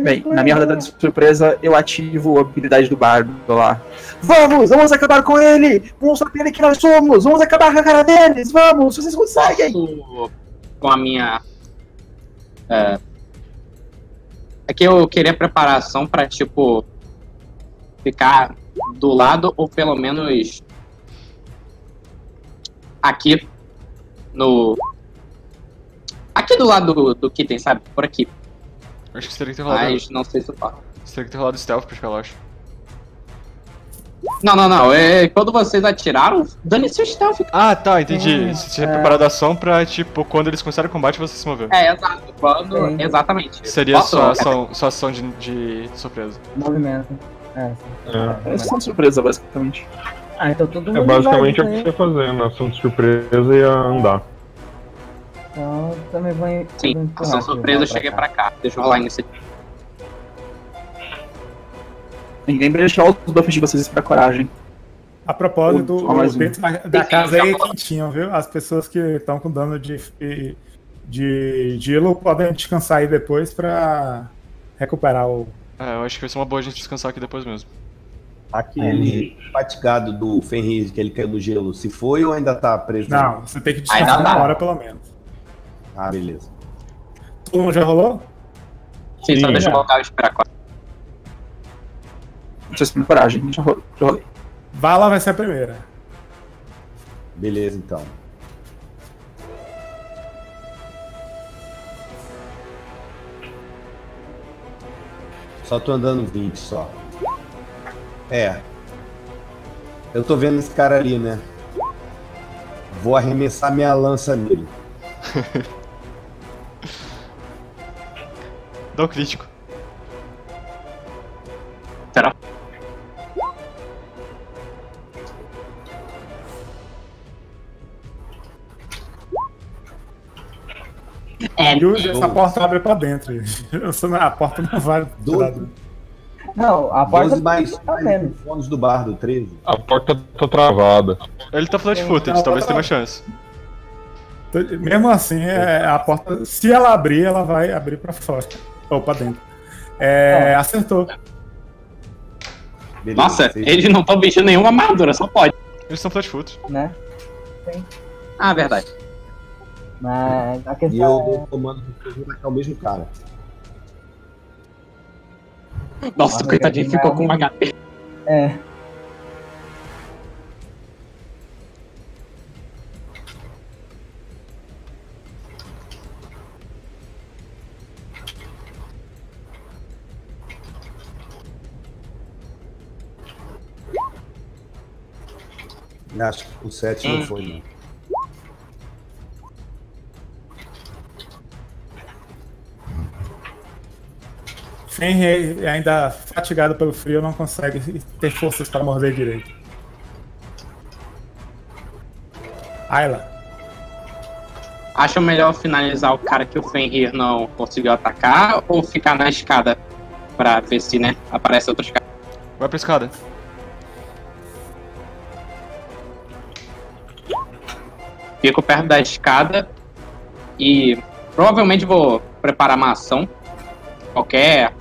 Bem, na minha rodada de surpresa, eu ativo a habilidade do bardo lá. Vamos, vamos acabar com ele! Mostra pra ele que nós somos! Vamos acabar com a cara deles! Vamos, vocês conseguem! Com a minha... É, é que eu queria preparação pra, tipo... Ficar do lado, ou pelo menos... Aqui... No... Aqui do lado do, do Kytten, sabe? Por aqui. Acho que você teria que ter rolado. Mas não sei se eu falo. Você teria que ter rolado stealth pra escalar, acho. Não, não, não. É, quando vocês atiraram, dane-se o stealth. Ah, tá. Entendi. Você tinha preparado a ação pra, tipo, quando eles começarem o combate, você se mover. É, exato. Quando... É. Exatamente. Seria Botou, só ação, só ação de, de surpresa. Movimento. É, é. É ação de surpresa, basicamente. Ah, então todo mundo. É basicamente o que você fazer, né? Ação de surpresa e andar. Então também vou. Sim, vou empurrar, ação surpresa, eu cheguei pra cá. Deixa eu rolar nesse. Ninguém vai deixar os buffs de vocês pra coragem. A propósito, o, o dentro um. da casa aí é quentinho, viu? As pessoas que estão com dano de, de, de gelo podem descansar aí depois pra recuperar o. É, eu acho que vai ser uma boa a gente descansar aqui depois mesmo. Aquele hum. fatigado do Fenrir, que ele caiu do gelo, se foi ou ainda tá preso? Não, você tem que descansar uma hora pelo menos. Ah, beleza. Todo mundo já rolou? Sim, Sim só deixa eu voltar e esperar quatro. Deixa eu se coragem, já rolei. Vala vai ser a primeira. Beleza, então. Só tô andando vinte só. É. Eu tô vendo esse cara ali, né? Vou arremessar minha lança nele. Dá um crítico. Será? É, Yuji, essa porta abre pra dentro. A porta não vai do lado. Não, a porta mais tá menos. Bônus do bardo, treze. A porta tá travada. Ele tá flat footed, talvez tenha uma chance. Mesmo assim, é, a porta, se ela abrir, ela vai abrir pra fora. Ou pra dentro. É, acertou. Beleza, nossa, seis. Eles não estão mexendo nenhuma armadura, só pode. Eles são flat footed. Né? Sim. Ah, verdade. Mas a questão. E eu dou comando pro ao mesmo cara. Nossa, o coitadinho ficou com uma H P. É. Acho que o sete não foi, não. Fenrir, ainda fatigado pelo frio, não consegue ter forças para morder direito. Ayla. Acho melhor finalizar o cara que o Fenrir não conseguiu atacar ou ficar na escada para ver se, né, aparece outros caras. Vai para escada. Fico perto da escada e provavelmente vou preparar uma ação. Qualquer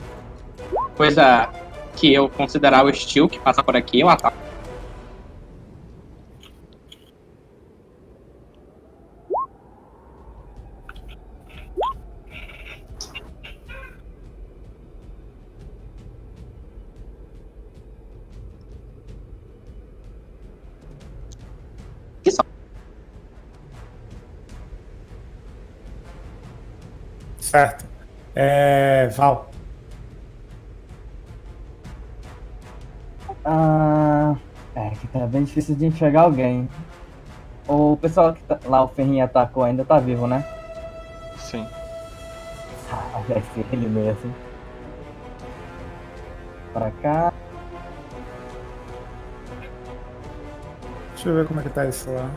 coisa que eu considerar o estilo que passa por aqui, eu ataco. Certo. É... Val. Ah, é que tá bem difícil de enxergar alguém. O pessoal que tá lá, o Ferrinho atacou, ainda tá vivo, né? Sim. Ah, deve ser ele mesmo. Pra cá. Deixa eu ver como é que tá isso lá.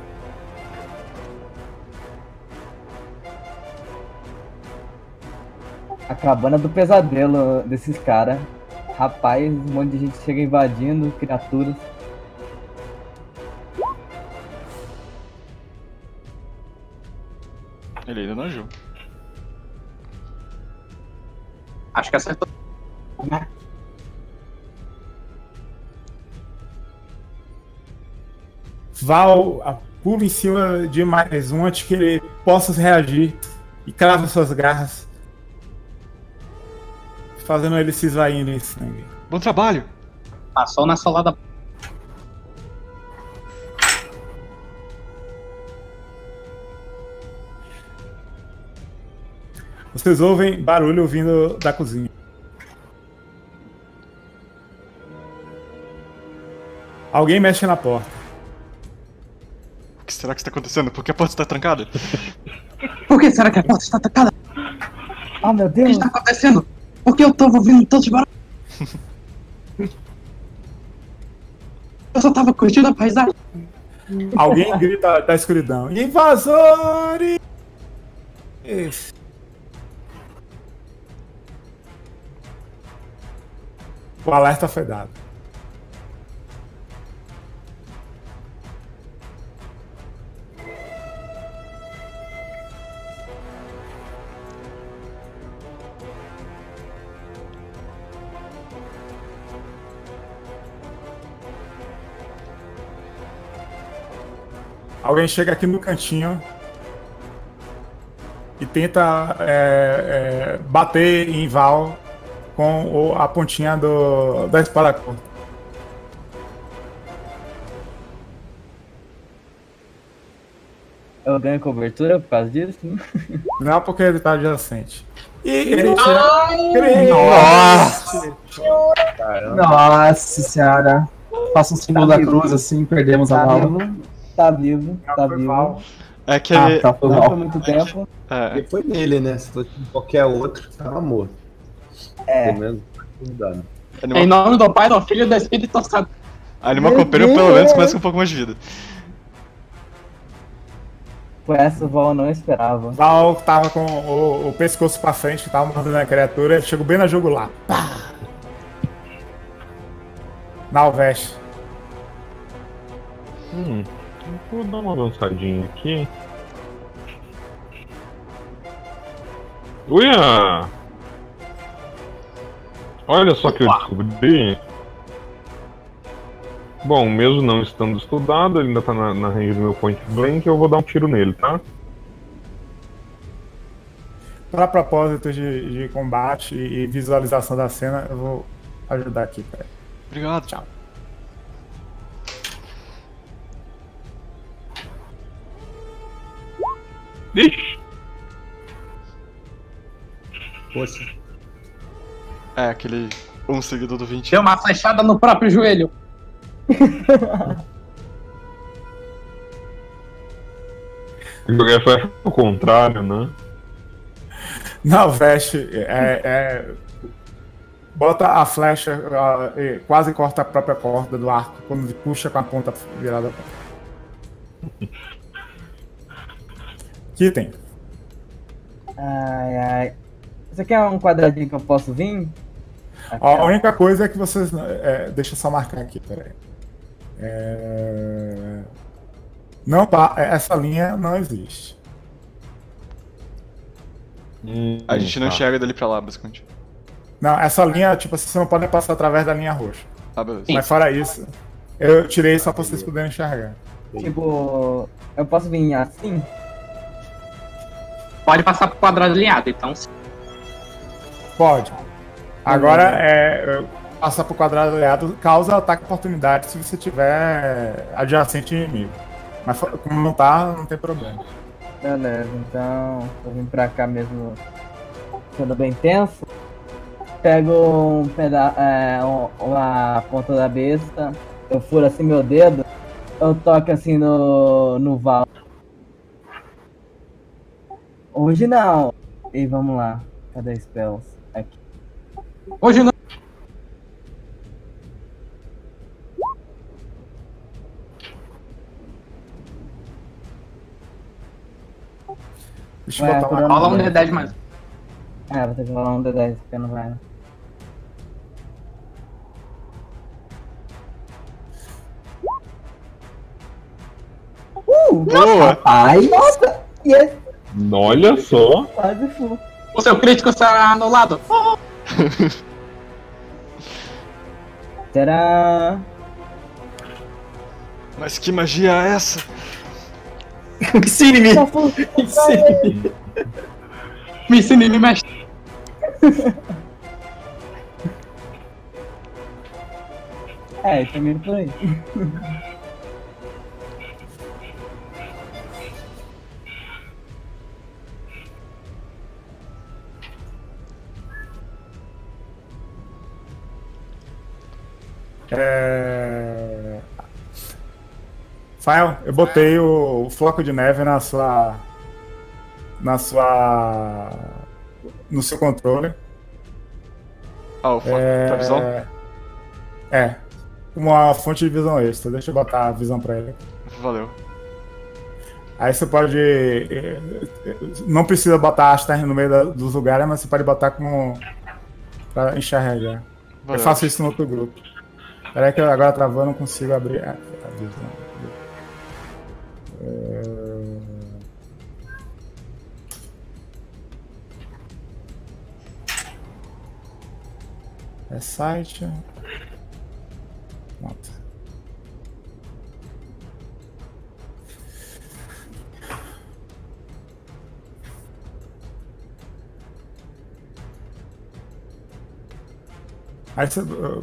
A cabana do pesadelo desses caras. Rapaz, um monte de gente chega invadindo, criaturas. Ele ainda não agiu. Acho que acertou. Val, pula em cima de mais um antes que ele possa reagir e crava suas garras, fazendo ele se esvair em sangue. Bom trabalho! Passou na solada. Vocês ouvem barulho vindo da cozinha. Alguém mexe na porta. O que será que está acontecendo? Por que a porta está trancada? Por que será que a porta está trancada? Oh, meu Deus! O que está acontecendo? Por que eu tava ouvindo todos os barulhos? Eu só tava curtindo a paisagem. Alguém grita da escuridão. Invasores! Isso. O alerta foi dado. Alguém chega aqui no cantinho e tenta é, é, bater em Val com o, a pontinha do, da espada curta. Eu ganho cobertura por causa disso? Não, porque ele tá adjacente. E ele tira... Nossa! Nossa senhora! Faça um símbolo tá da cruz vivo. Assim, perdemos tá a Val. Vivo. Tá vivo, não, tá vivo. Mal. É que ah, tá, foi mal. Por muito tempo. É. E foi nele, né? Se fosse qualquer outro, tava morto. É. Pelo menos, não Anima... Em nome do Pai, do Filho e do Espírito Santo. A Animal Companion pelo menos começa com um pouco mais de vida. Com essa, o Val não esperava. Val tava com o, o pescoço pra frente, tava mordendo a criatura, chegou bem na jugular. Pá! Naovesh. Hum. Vou dar uma avançadinha aqui. Uia! Olha só o que eu descobri. Bom, mesmo não estando estudado, ele ainda tá na, na range do meu point blank, eu vou dar um tiro nele, tá? Para propósito de, de combate e visualização da cena, eu vou ajudar aqui, cara. Obrigado. Tchau. Ixi. Poxa. É, aquele um seguido do vinte. Deu uma flechada no próprio joelho. Porque foi o contrário, né? Não, veste. É, é, bota a flecha, uh, quase corta a própria corda do arco quando puxa com a ponta virada. Kytten. Ai, ai. Você quer um quadradinho que eu posso vir? Ó, a única coisa é que vocês. É, deixa eu só marcar aqui, peraí. É... Não, tá, essa linha não existe. Hum, a gente não tá. Enxerga dali pra lá, basicamente. Não, essa linha, tipo, vocês não podem passar através da linha roxa. Ah, beleza. Mas fora isso, eu tirei só pra vocês poderem enxergar. Tipo, eu posso vir assim? Pode passar pro quadrado alinhado, então. Pode. Agora, é, passar pro quadrado alinhado causa ataque oportunidade se você tiver adjacente inimigo. Mas como não tá, não tem problema. Beleza, então eu vim pra cá mesmo sendo bem tenso. Pego um peda é, um, uma ponta da besta, eu furo assim meu dedo, eu toco assim no, no Val. Hoje não! E vamos lá, cadê spells? Aqui. Hoje não! Deixa eu botar uma... Rola um D dez mais. É, vou ter que rolar um D dez, porque não vai. Uh! Boa! Rapaz! Nossa! Yes. Olha só! Quase full. O seu crítico será anulado! Oh. Será? Mas que magia é essa? Ensine-me! Ensine-me! Me ensine-me, mestre! É, eu também não tô aí. É... Fael, eu botei o, o floco de neve na sua... Na sua... No seu controle. Ah, o floco é... pra visão? É. Uma fonte de visão extra. Deixa eu botar a visão pra ele. Valeu. Aí você pode... Não precisa botar Asterm no meio da, dos lugares, mas você pode botar com... Pra enxergar. Valeu. Eu faço isso no outro grupo. Peraí que eu agora travou, não consigo abrir... Ah, a visão. É site. Pronto. Aí você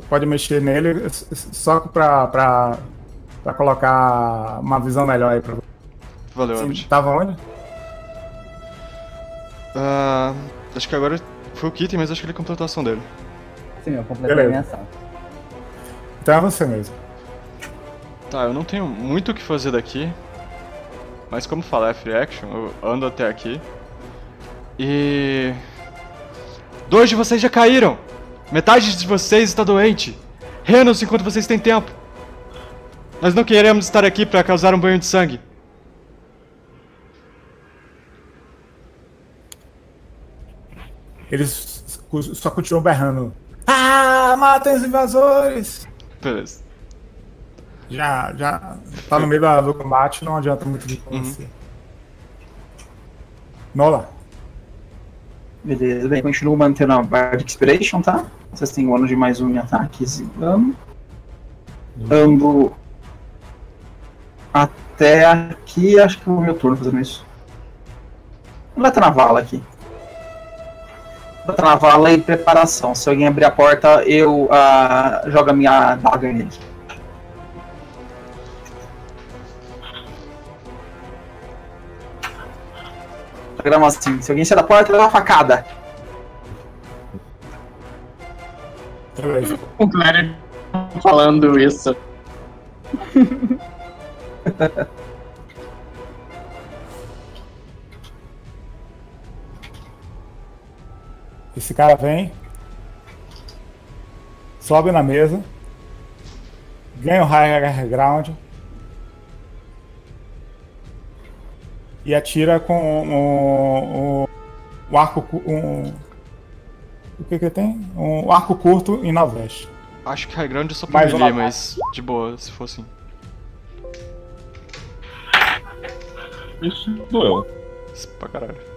pode mexer nele só pra, pra, pra colocar uma visão melhor aí pra você. Valeu, Abit. Tava onde? Uh, acho que agora foi o Kytten, mas acho que ele completou a ação dele. Sim, eu completei a minha ação. Então é você mesmo. Tá, eu não tenho muito o que fazer daqui. Mas como falar é free action, eu ando até aqui. E... Dois de vocês já caíram! Metade de vocês está doente! Renos enquanto vocês têm tempo! Nós não queremos estar aqui para causar um banho de sangue. Eles só continuam berrando. Ah, matem os invasores! Beleza. Já, já tá no meio do combate, não adianta muito de conhecer. Uhum. Nolla. Beleza, bem, continuo mantendo a Bardic Inspiration, tá? Vocês têm um ano de mais um em ataques e dano. Uhum. Ando até aqui, acho que é o meu turno fazendo isso. Vamos lá, tá na vala aqui. travar lá e preparação. Se alguém abrir a porta, eu uh, jogo a minha daga nele. Programa assim, se alguém sair da porta, leva uma facada. O Claire falando isso. Esse cara vem, sobe na mesa, ganha o high ground e atira com o um, um, um arco um, o que que tem? Um arco curto em Naovesh. Acho que high ground eu só poderia, mas, mas de boa, se fosse. Isso doeu. Isso pra caralho.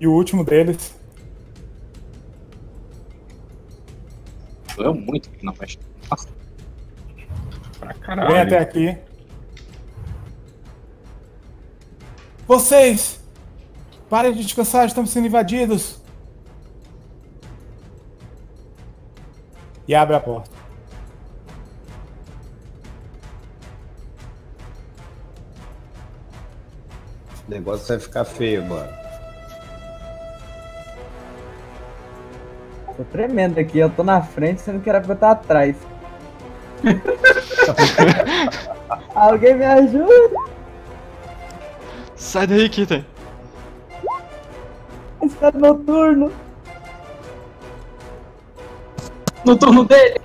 E o último deles. Doeu muito aqui na festa. Nossa. Pra caralho. Vem até aqui. Vocês! Parem de descansar, estamos sendo invadidos! E abre a porta. Esse negócio vai ficar feio, mano. Tô tremendo aqui, eu tô na frente, sendo que era pra eu estar atrás. Alguém me ajuda! Sai daí, Kytten! Esse cara é noturno! No turno dele!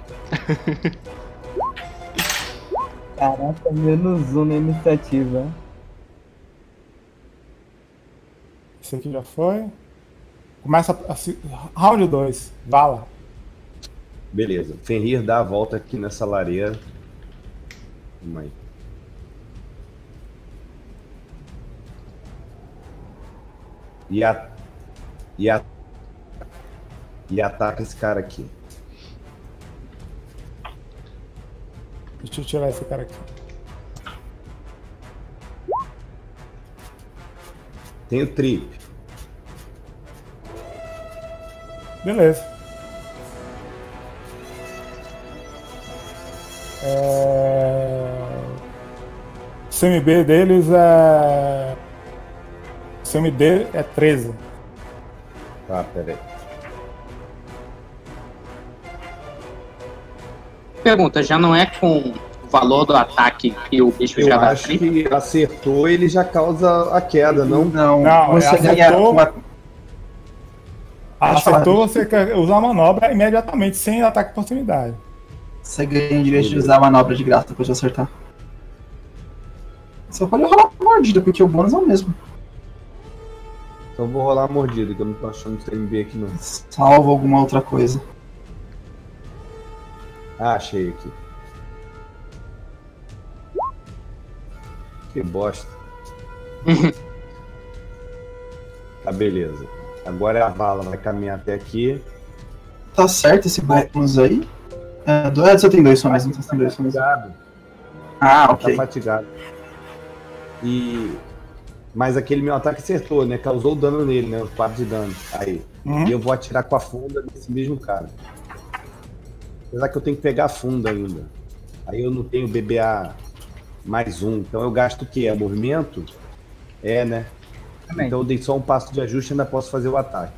Caraca, menos um na iniciativa. Esse aqui já foi. Começa a, a, round dois, Vala. Beleza, Fenrir dá a volta aqui nessa lareira. Vamos aí. E, a, e, a, e ataca esse cara aqui. Deixa eu tirar esse cara aqui. Tem o trip. Beleza. É... O C M B deles é... O C M D é treze. Tá, peraí. Pergunta, já não é com o valor do ataque que o bicho eu já dá? Eu acho que acertou, ele já causa a queda, não? Não, não você acertou... Ganha... Acertou, você quer usar a manobra imediatamente, sem ataque de oportunidade. Você ganha o direito de usar a manobra de graça depois de acertar. Só pode rolar a mordida, porque o bônus é o mesmo. Então vou rolar a mordida, que eu não tô achando o C M B aqui não. Salvo alguma outra coisa. Ah, achei aqui. Que bosta. Tá, beleza. Agora é a Vala, vai caminhar até aqui. Tá certo esse bônus aí? É, dois, só tem dois só mais, não tem dois só mais. Ah, ok. Tá fatigado. E... Mas aquele meu ataque acertou, né? Causou dano nele, né? Os quatro de dano. Aí. Uhum. E eu vou atirar com a funda desse mesmo cara. Apesar que eu tenho que pegar a funda ainda. Aí eu não tenho B B A mais um. Então eu gasto o quê? É movimento? É, né? Então eu dei só um passo de ajuste e ainda posso fazer o ataque.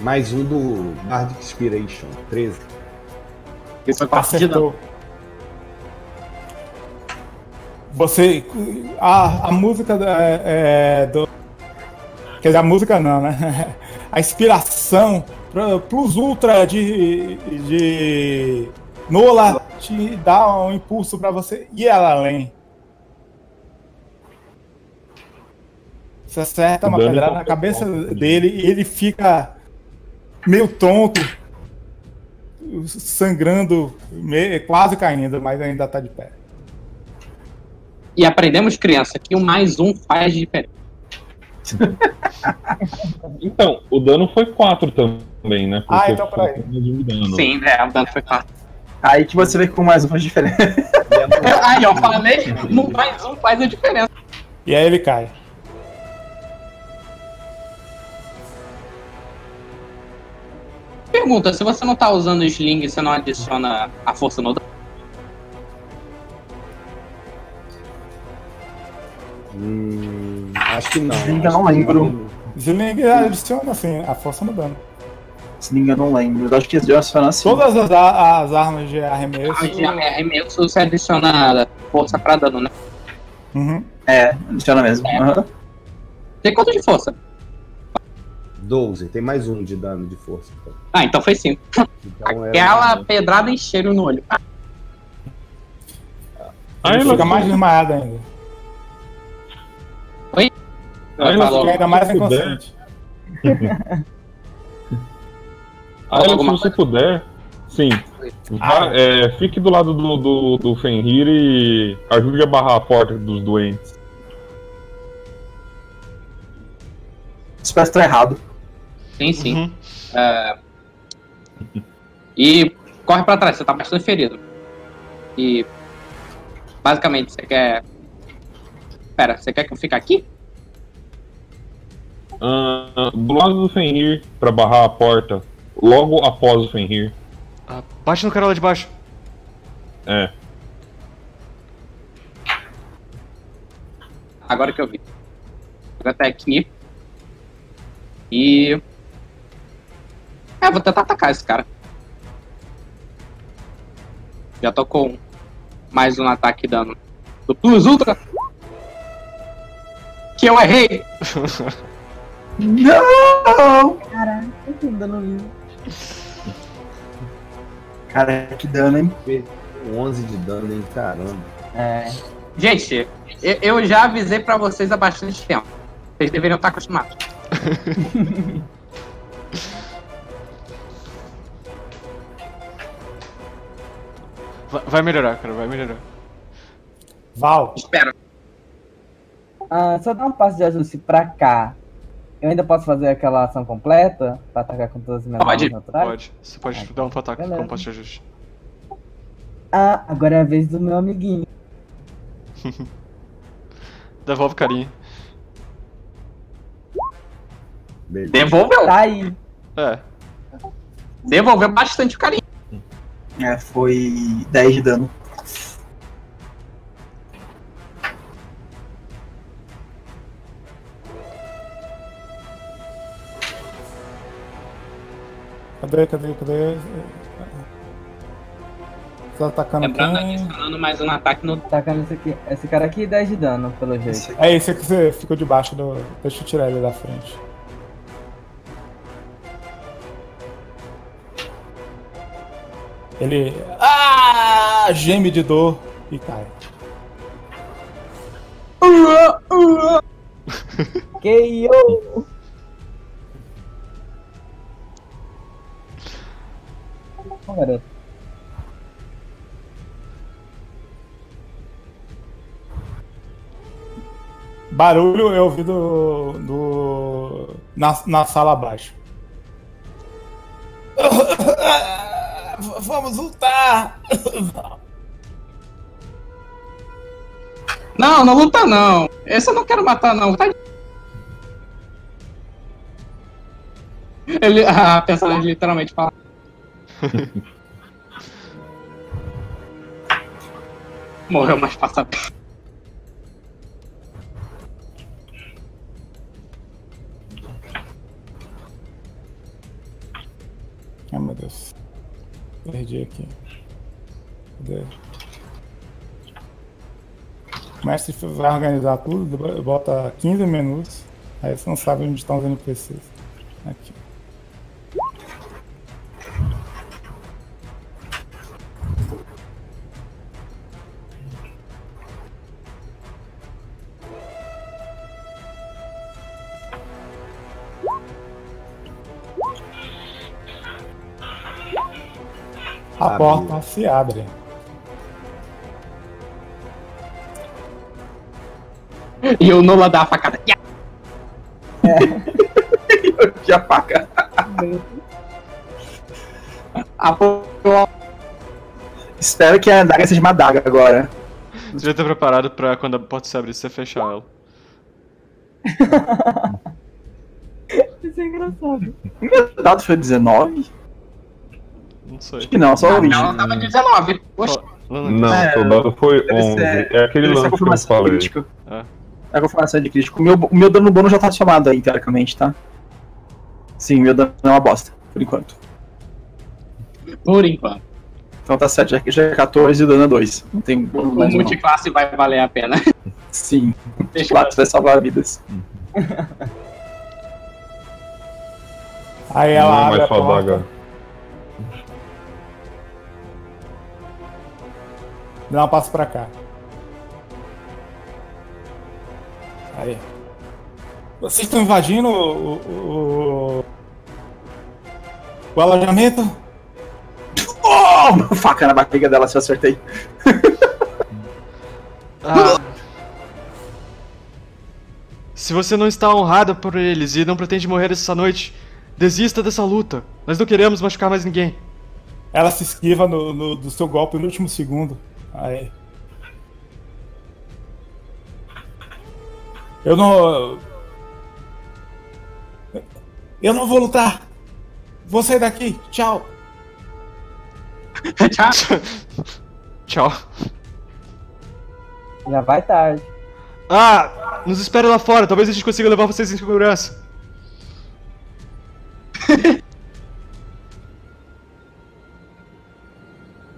Mais um do Bardic Inspiration, treze. Esse é partido. Você, a, a música é, é, do... Quer dizer, a música não, né? A inspiração pra, pros Ultra de, de Nolla te dá um impulso pra você ir além. Você acerta uma pedrada na cabeça dele e ele fica meio tonto, sangrando, meio, quase caindo, mas ainda tá de pé. E aprendemos, criança, que o mais um faz diferença. Então, o dano foi quatro também, né? Porque ah, então peraí. Um Sim, é, o dano foi quatro. Aí que você vê que com mais um faz diferença. Aí, ó, fala mesmo, no mais um faz a diferença. E aí ele cai. Pergunta, se você não tá usando o sling, você não adiciona a força no dano? Hum, acho que não. Sling eu não lembro. Sling adiciona assim, a força no dano. Sling eu não lembro. Eu acho que adiciona assim. Todas as, as armas de arremesso. Ah, de arremesso você adiciona força pra dano, né? Uhum. É, adiciona mesmo. É. Uhum. Tem quanto de força? doze, tem mais um de dano de força. Então. Ah, então foi cinco. Então aquela era... pedrada em cheiro no olho. Aí ele fica mais desmaiado ainda. Oi? Aí ele fica ainda mais inconsciente. Aí se você puder, sim. Ah. Vá, é, fique do lado do, do, do Fenrir e ajude a barrar a porta dos doentes. Isso parece que tá errado. Sim, sim. Uhum. Uh, e corre pra trás, você tá bastante ferido. E basicamente você quer... Pera, você quer que eu fique aqui? Uh, do lado do Fenrir, pra barrar a porta. Logo após o Fenrir. Ah, bate no cara lá de baixo. É. Agora que eu vi. Vou até aqui. E... É, vou tentar atacar esse cara. Já tô com mais um ataque dano do Plus Ultra. Que eu errei! Não! Caraca, que dano lindo. Caraca, que dano, hein? onze de dano, hein? Caramba. É... Gente, eu já avisei pra vocês há bastante tempo. Vocês deveriam estar acostumados. Vai melhorar, cara, vai melhorar. Val! Espera! Ah, só dar um passo de ajuste pra cá. Eu ainda posso fazer aquela ação completa? Pra atacar com todas as minhas armas naturais? Pode, você pode ah, dar um ataque com um passo de ajuste. Ah, agora é a vez do meu amiguinho. Devolve carinha. Devolveu! Tá aí! É. Devolveu bastante o carinho. É, foi dez de dano. Cadê, cadê, cadê? Tô atacando aqui. Lembrando aqui, falando mais um ataque no. Atacando esse aqui. Esse cara aqui, dez de dano, pelo jeito. É, esse aqui você ficou debaixo do. Deixa eu tirar ele da frente. Ele ah, geme de dor e cai. Caio! Oh, garoto. Barulho eu ouvi do, do na, na sala abaixo. Vamos lutar! Não, não luta não! Esse eu não quero matar não! Ele... Ah, a personagem literalmente fala. Morreu mais passado. Ai meu Deus. Perdi aqui. Cadê? O mestre vai organizar tudo, bota quinze minutos. Aí você não sabe onde estão os N P Cs. Aqui. A abre. Porta se abre. E eu não lá dá a facada. É. Eu já faca. A porta... Espero que a adaga seja uma adaga agora. Você devia estar preparado pra quando a porta se abrir, você fechar ela. Isso é engraçado. O dado foi dezenove? Não sei. Acho que não, só o Luigi. Não, não tava de dezenove. Poxa. Não, é, o dado foi onze. Ser, é aquele lance que eu falei. É. É a confirmação de crítico. O meu, o meu dano bônus já tá chamado aí, teoricamente, tá? Sim, meu dano é uma bosta, por enquanto. Por enquanto. Então tá sete, já é quatorze e o dano é dois. Não tem bônus mais. O multiclasse vai valer a pena. Sim, o multiclasse vai salvar vidas. Aí ela abre a porta. Dá um passo pra cá. Aí. Vocês estão invadindo o... o, o alojamento? Oh! Uma faca na barriga dela, se eu acertei. Ah. Se você não está honrada por eles e não pretende morrer essa noite, desista dessa luta. Nós não queremos machucar mais ninguém. Ela se esquiva no, no, do seu golpe no último segundo. Aí. Eu não... Eu não vou lutar. Vou sair daqui. Tchau. Tchau. Tchau. Já vai tarde. Ah, nos espere lá fora. Talvez a gente consiga levar vocês em segurança.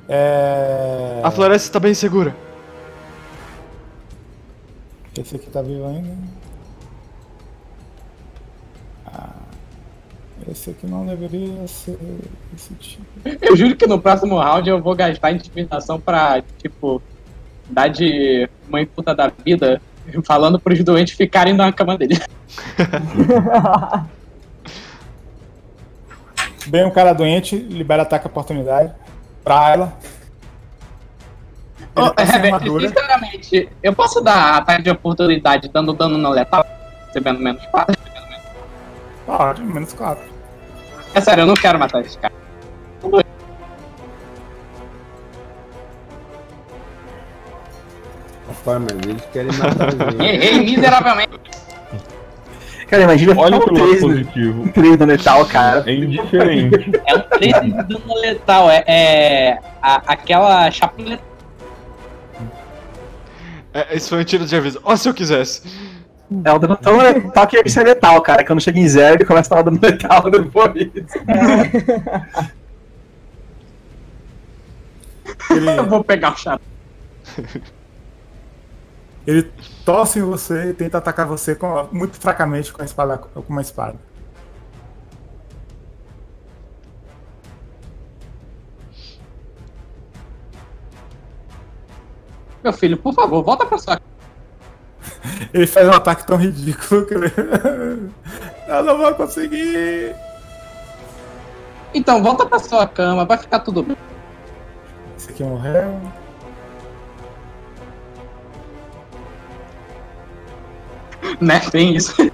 É... A floresta está bem segura. Esse aqui tá vivo ainda. Ah, esse aqui não deveria ser esse tipo. Eu juro que no próximo round eu vou gastar intimidação pra, tipo, dar de mãe puta da vida, falando pros doentes ficarem na cama dele. Bem, um cara doente libera ataque à oportunidade pra ela. Oh, Hebert, sinceramente, eu posso dar ataque de oportunidade dando dano não letal? Recebendo menos quatro? Pode, menos quatro. É sério, eu não quero matar esse cara. Rapaz, mas eles querem matar os errei miseravelmente. Cara, imagina. Olha o lado positivo. três dano letal, cara. É indiferente. É um três de dano letal, é, é a, aquela chapinha. É, isso foi um tiro de aviso. Ó, oh, se eu quisesse. É, o dano tão letal que isso é letal, cara. Quando chega em zero, ele começa a dar dano letal depois. Ele... Eu vou pegar o chapéu. Ele tosse em você e tenta atacar você com, muito fracamente com, a espada, com uma espada. Meu filho, por favor, volta pra sua. Ele faz um ataque tão ridículo que ele... Eu não vou conseguir. Então, volta pra sua cama, vai ficar tudo bem. Esse aqui morreu. Né, tem isso.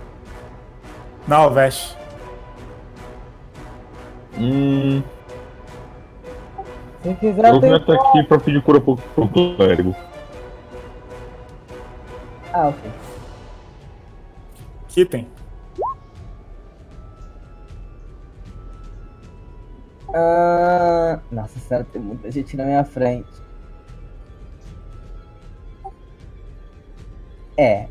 Naovesh. Hum. Se quiser, eu vou até aqui pra pedir cura pro, pro clérigo. Ah, ok. Kytten. Uh... Nossa senhora, tem muita gente na minha frente. É.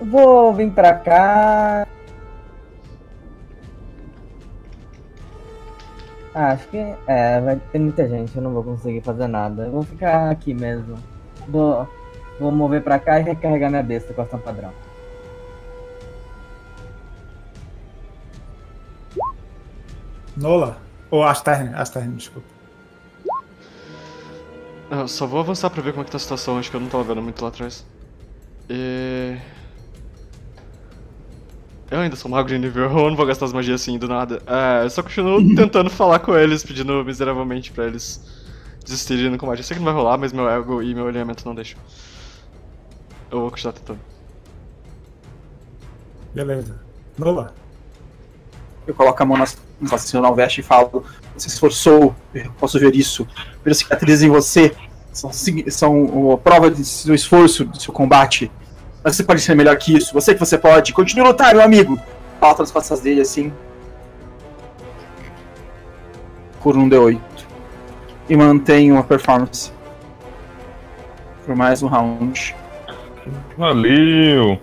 Vou vir pra cá. Ah, acho que é, vai ter muita gente, eu não vou conseguir fazer nada. Eu vou ficar aqui mesmo. Vou, vou mover pra cá e recarregar minha besta com a ação padrão. Nolla? Ou oh, Asterm, Asterm, desculpa. Eu só vou avançar pra ver como é que tá a situação, acho que eu não tava vendo muito lá atrás. E... Eu ainda sou mago de nível, eu não vou gastar as magias assim do nada. É, eu só continuo tentando falar com eles, pedindo miseravelmente pra eles desistirem no combate. Eu sei que não vai rolar, mas meu ego e meu alinhamento não deixam. Eu vou continuar tentando. Beleza. Nolla. Eu coloco a mão nas costas do Naovesh e falo: você se esforçou, eu posso ver isso. Vejo cicatrizes em você, são, são a prova do seu esforço, do seu combate. Mas você pode ser melhor que isso, você que você pode. Continue a lutar, meu amigo. Falta nas costas dele assim. Por um D oito. E mantenho a performance. Por mais um round. Valeu!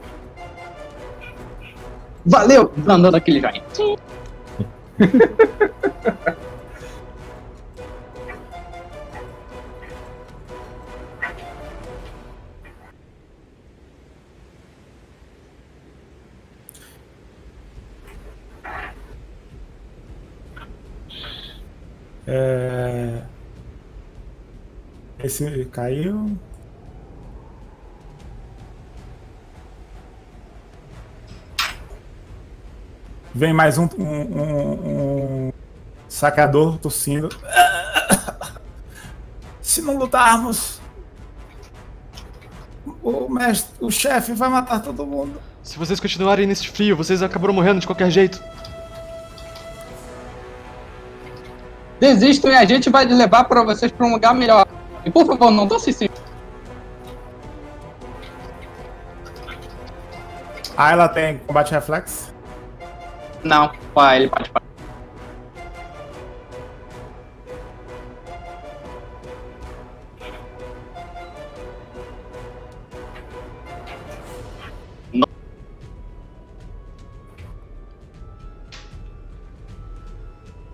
Valeu! Andando aquele vai. É... Esse caiu. Vem mais um, um, um, um sacador tossindo. Se não lutarmos, o mestre, o chefe vai matar todo mundo. Se vocês continuarem nesse frio, vocês acabaram morrendo de qualquer jeito. Desistam e a gente vai levar para vocês para um lugar melhor. E por favor, não doce sim. Ah, ela tem combate reflexo? Não, pá, ele pode parar.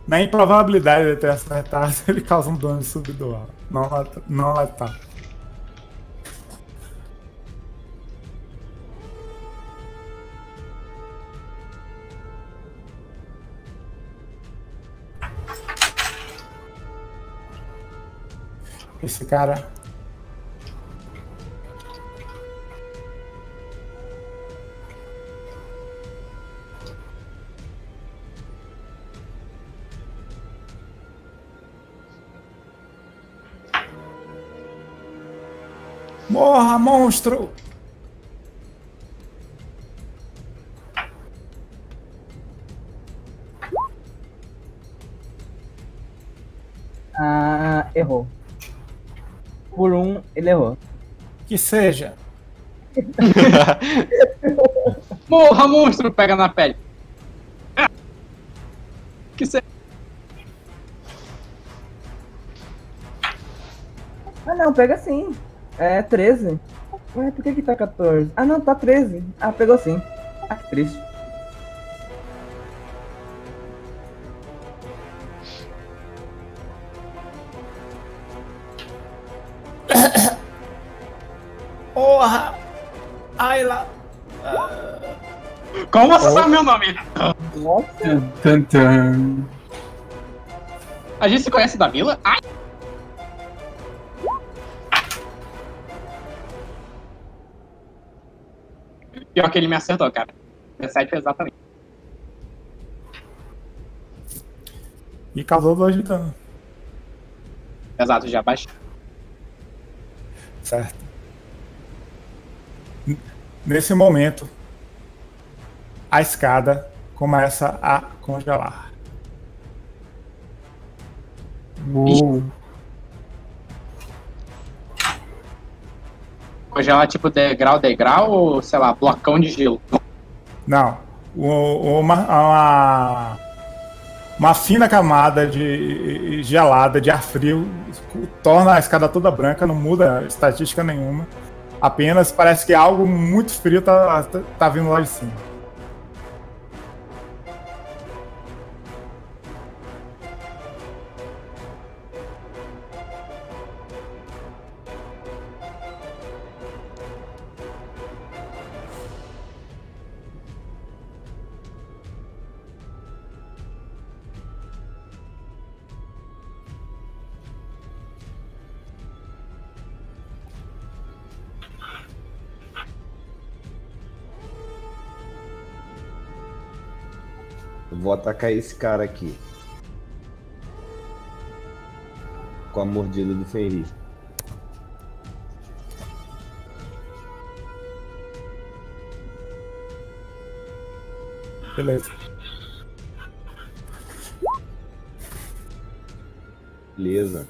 Na improbabilidade de ter acertado, ele causa um dano subdual. Não, não latar. Esse cara. Morra, monstro! Ah, errou. Por um, ele errou. Que seja. Morra, monstro! Pega na pele. Que seja. Ah, não, pega sim. É, treze. Ué, por que que tá quatorze? Ah, não, tá treze. Ah, pegou sim. Ah, que triste. Porra! Ayla! Uh... Como você sabe meu nome? Nossa! Tantan. A gente se conhece da vila? Ai! Pior que ele me acertou, cara. dezessete exatamente. E causou dois de dano. Exato, já baixou. Certo. Nesse momento, a escada começa a congelar. Uou. Congelar tipo degrau, degrau ou, sei lá, blocão de gelo? Não. Uma, uma, uma fina camada de gelada, de ar frio, torna a escada toda branca, não muda estatística nenhuma. Apenas parece que algo muito frio tá, tá, tá vindo lá de cima. Vou atacar esse cara aqui. Com a mordida do Fenrir. Beleza. Beleza.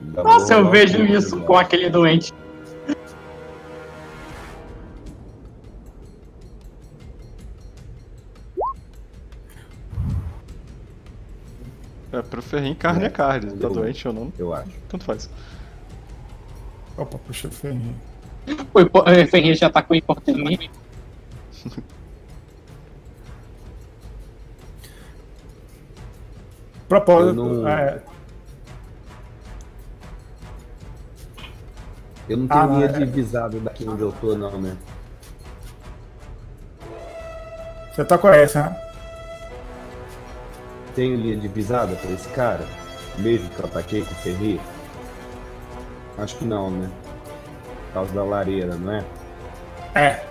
Dá Nossa, eu vejo isso com aquele doente. É, pro Ferrinho, carne é, é carne. Tá doente ou não? Eu acho. Tanto faz. Opa, puxa o Ferrinho. O Ferrinho já tá com o importante. Propósito. Não... É... Eu não tenho ah, linha de visado daqui onde eu tô, não, né? Você tá com essa, né? Tenho linha de visada pra esse cara? Mesmo que eu ataquei com o Ferri? Acho que não, né? Por causa da lareira, não é? É.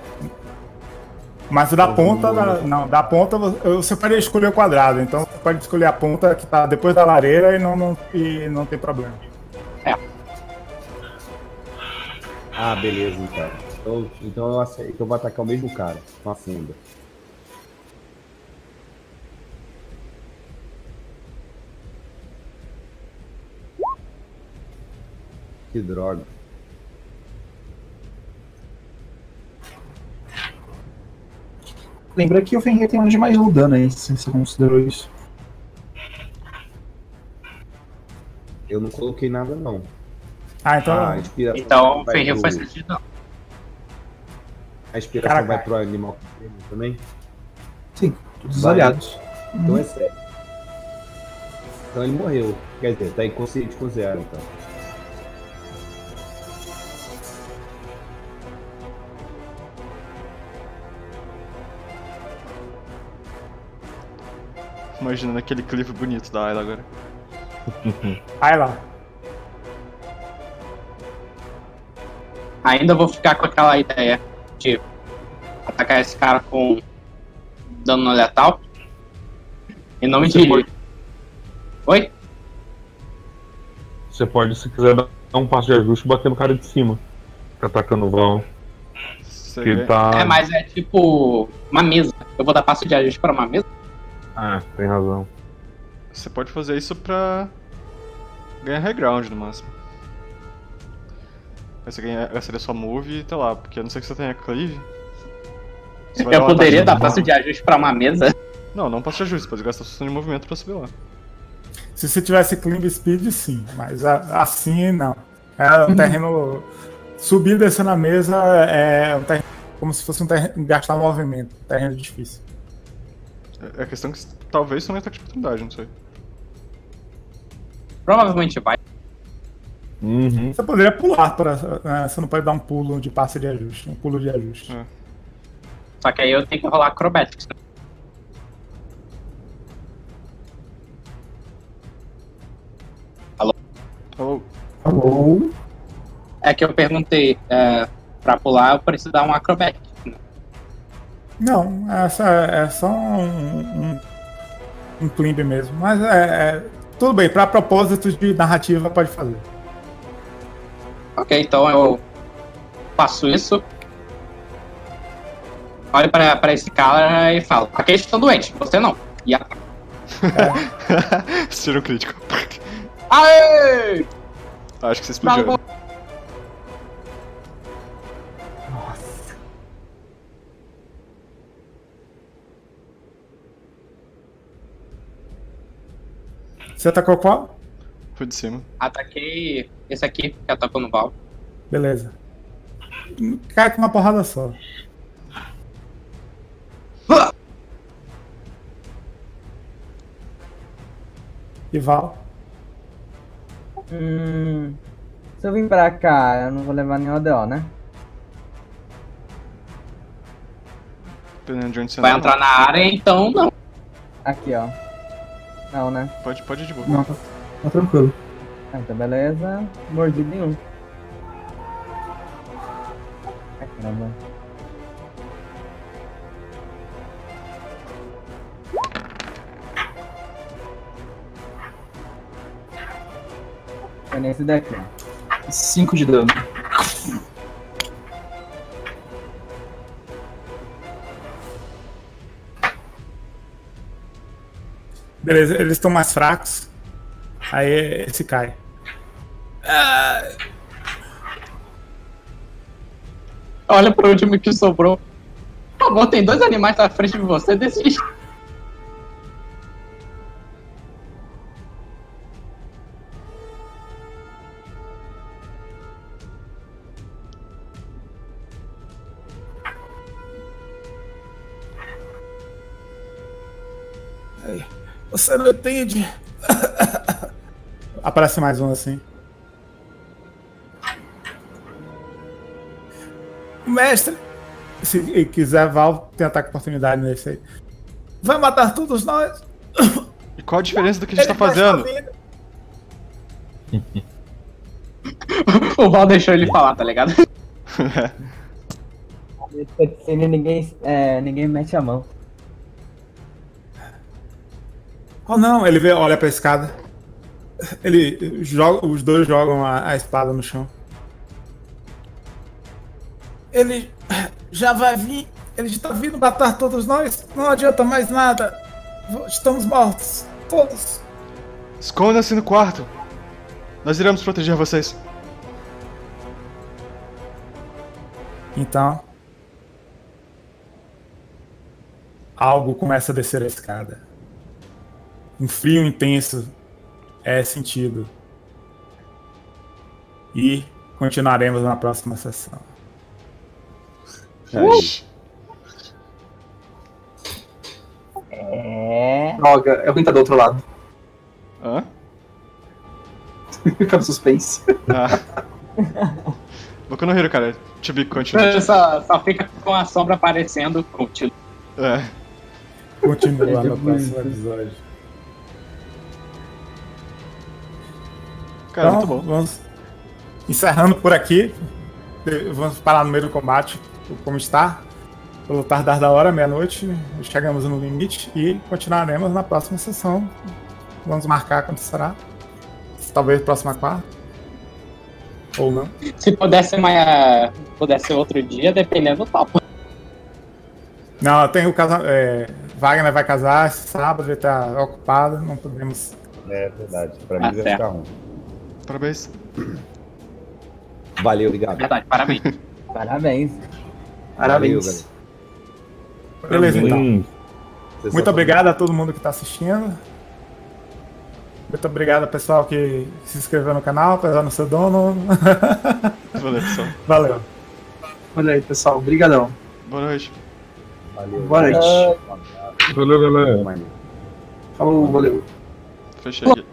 Mas da ponta, da, não, da ponta você pode escolher o quadrado, então você pode escolher a ponta que tá depois da lareira e não, não, e não tem problema. É. Ah, beleza, então. Então, então eu aceito que eu vou atacar o mesmo cara, com a funda. Que droga. Lembra que o Fenrir tem um de mais um dano aí, se você considerou isso. Eu não coloquei nada, não. Ah, então... Ah, então o Fenrir pro... faz sentido, não. A inspiração Caraca. vai pro animal também? Sim, todos os aliados. Então uhum. é sério. Então ele morreu. Quer dizer, tá inconsciente com zero, então. Imaginando aquele clipe bonito da Ayla agora. Ayla. Ainda vou ficar com aquela ideia de atacar esse cara com dano letal. Em nome de... Pode... Oi? Você pode, se quiser, dar um passo de ajuste e bater no cara de cima. Atacando o vão. Tá... É, mas é tipo uma mesa. Eu vou dar passo de ajuste para uma mesa? Ah, tem razão. Você pode fazer isso pra ganhar reground no máximo. Aí você ganha, gastaria sua move e tá lá, porque a não ser que você tenha cleave. Você eu dar poderia dar passo de ajuste pra uma mesa? Não, não passo de ajuste, pode gastar sua ação de movimento pra subir lá. Se você tivesse cleave speed, sim, mas assim não. É um terreno. Subir e descer na mesa é um terreno, como se fosse um terreno. Gastar movimento, um terreno difícil. É a questão que talvez não ataque de oportunidade, não sei. Provavelmente vai. Uhum. Você poderia pular, pra, né? Você não pode dar um pulo de passe de ajuste, um pulo de ajuste. É. Só que aí eu tenho que rolar acrobatics. Alô? Alô? Alô? É que eu perguntei, é, pra pular eu preciso dar um acrobatics. Não, essa é só um, um, um climb mesmo, mas é, é tudo bem, para propósitos de narrativa pode fazer. Ok, então eu faço isso, olho pra, pra esse cara e falo, aqui eles estão doentes, você não, e yeah. é. Tiro crítico. Aê! Acho que você explodiu. Você atacou qual? Fui de cima. Ataquei esse aqui, que atacou no Val. Beleza. Cai com uma porrada só. Ah! E Val? Hum, se eu vim pra cá, eu não vou levar nenhum O D O, né? Dependendo de onde você vai entrar na área, então não. Aqui, ó. Não, né? Pode, pode ir de boa. Não, tá, tá tranquilo. Ah, então beleza. Mordido nenhum. Ai, caramba. É nesse daqui. cinco de dano. Beleza, eles estão mais fracos. Aí esse cai. Ah. Olha pro último que sobrou. Por favor, tem dois animais na frente de você, decide. Você não entende. Aparece mais um assim. Mestre, se quiser, Val tem ataque oportunidade nesse aí. Vai matar todos nós. E qual a diferença do que a gente ele tá fazendo? O Val deixou ele falar, tá ligado? ninguém, é, ninguém mete a mão. Oh não, ele vê, olha pra escada. Ele joga, os dois jogam a, a espada no chão. Ele já vai vir, ele já tá vindo matar todos nós, não adianta mais nada. Estamos mortos, todos. Esconda-se no quarto. Nós iremos proteger vocês. Então, algo começa a descer a escada. Um frio intenso é sentido. E continuaremos na próxima sessão. Uh! É... Droga, é ruim estar do outro lado. Hã? Fica no suspense. Ah. Boku no Hero, cara. Tibi, continua. Só, só fica com a sombra aparecendo. Continua. É. Continua no próximo episódio. Cara, então, muito bom. Vamos encerrando por aqui. Vamos parar no meio do combate, como está. Pelo tardar da hora, meia-noite, chegamos no limite e continuaremos na próxima sessão. Vamos marcar quando será. Talvez próxima quarta. Ou não. Se pudesse mais, pudesse outro dia, dependendo do papo. Não, tem o casamento. É, Wagner vai casar esse sábado, vai estar ocupado, não podemos. É verdade, pra mim vai ficar ruim. Parabéns. Valeu, obrigado. Verdade, parabéns. Parabéns. Parabéns. Valeu, beleza, então. Hum, muito obrigado a todo mundo que está assistindo. Muito obrigado, pessoal, que se inscreveu no canal, apesar do seu dono. Valeu, pessoal. Valeu. Olha aí, pessoal. Obrigadão. Boa noite. Valeu. Boa noite. Valeu, galera. Falou, valeu. Fechei aqui.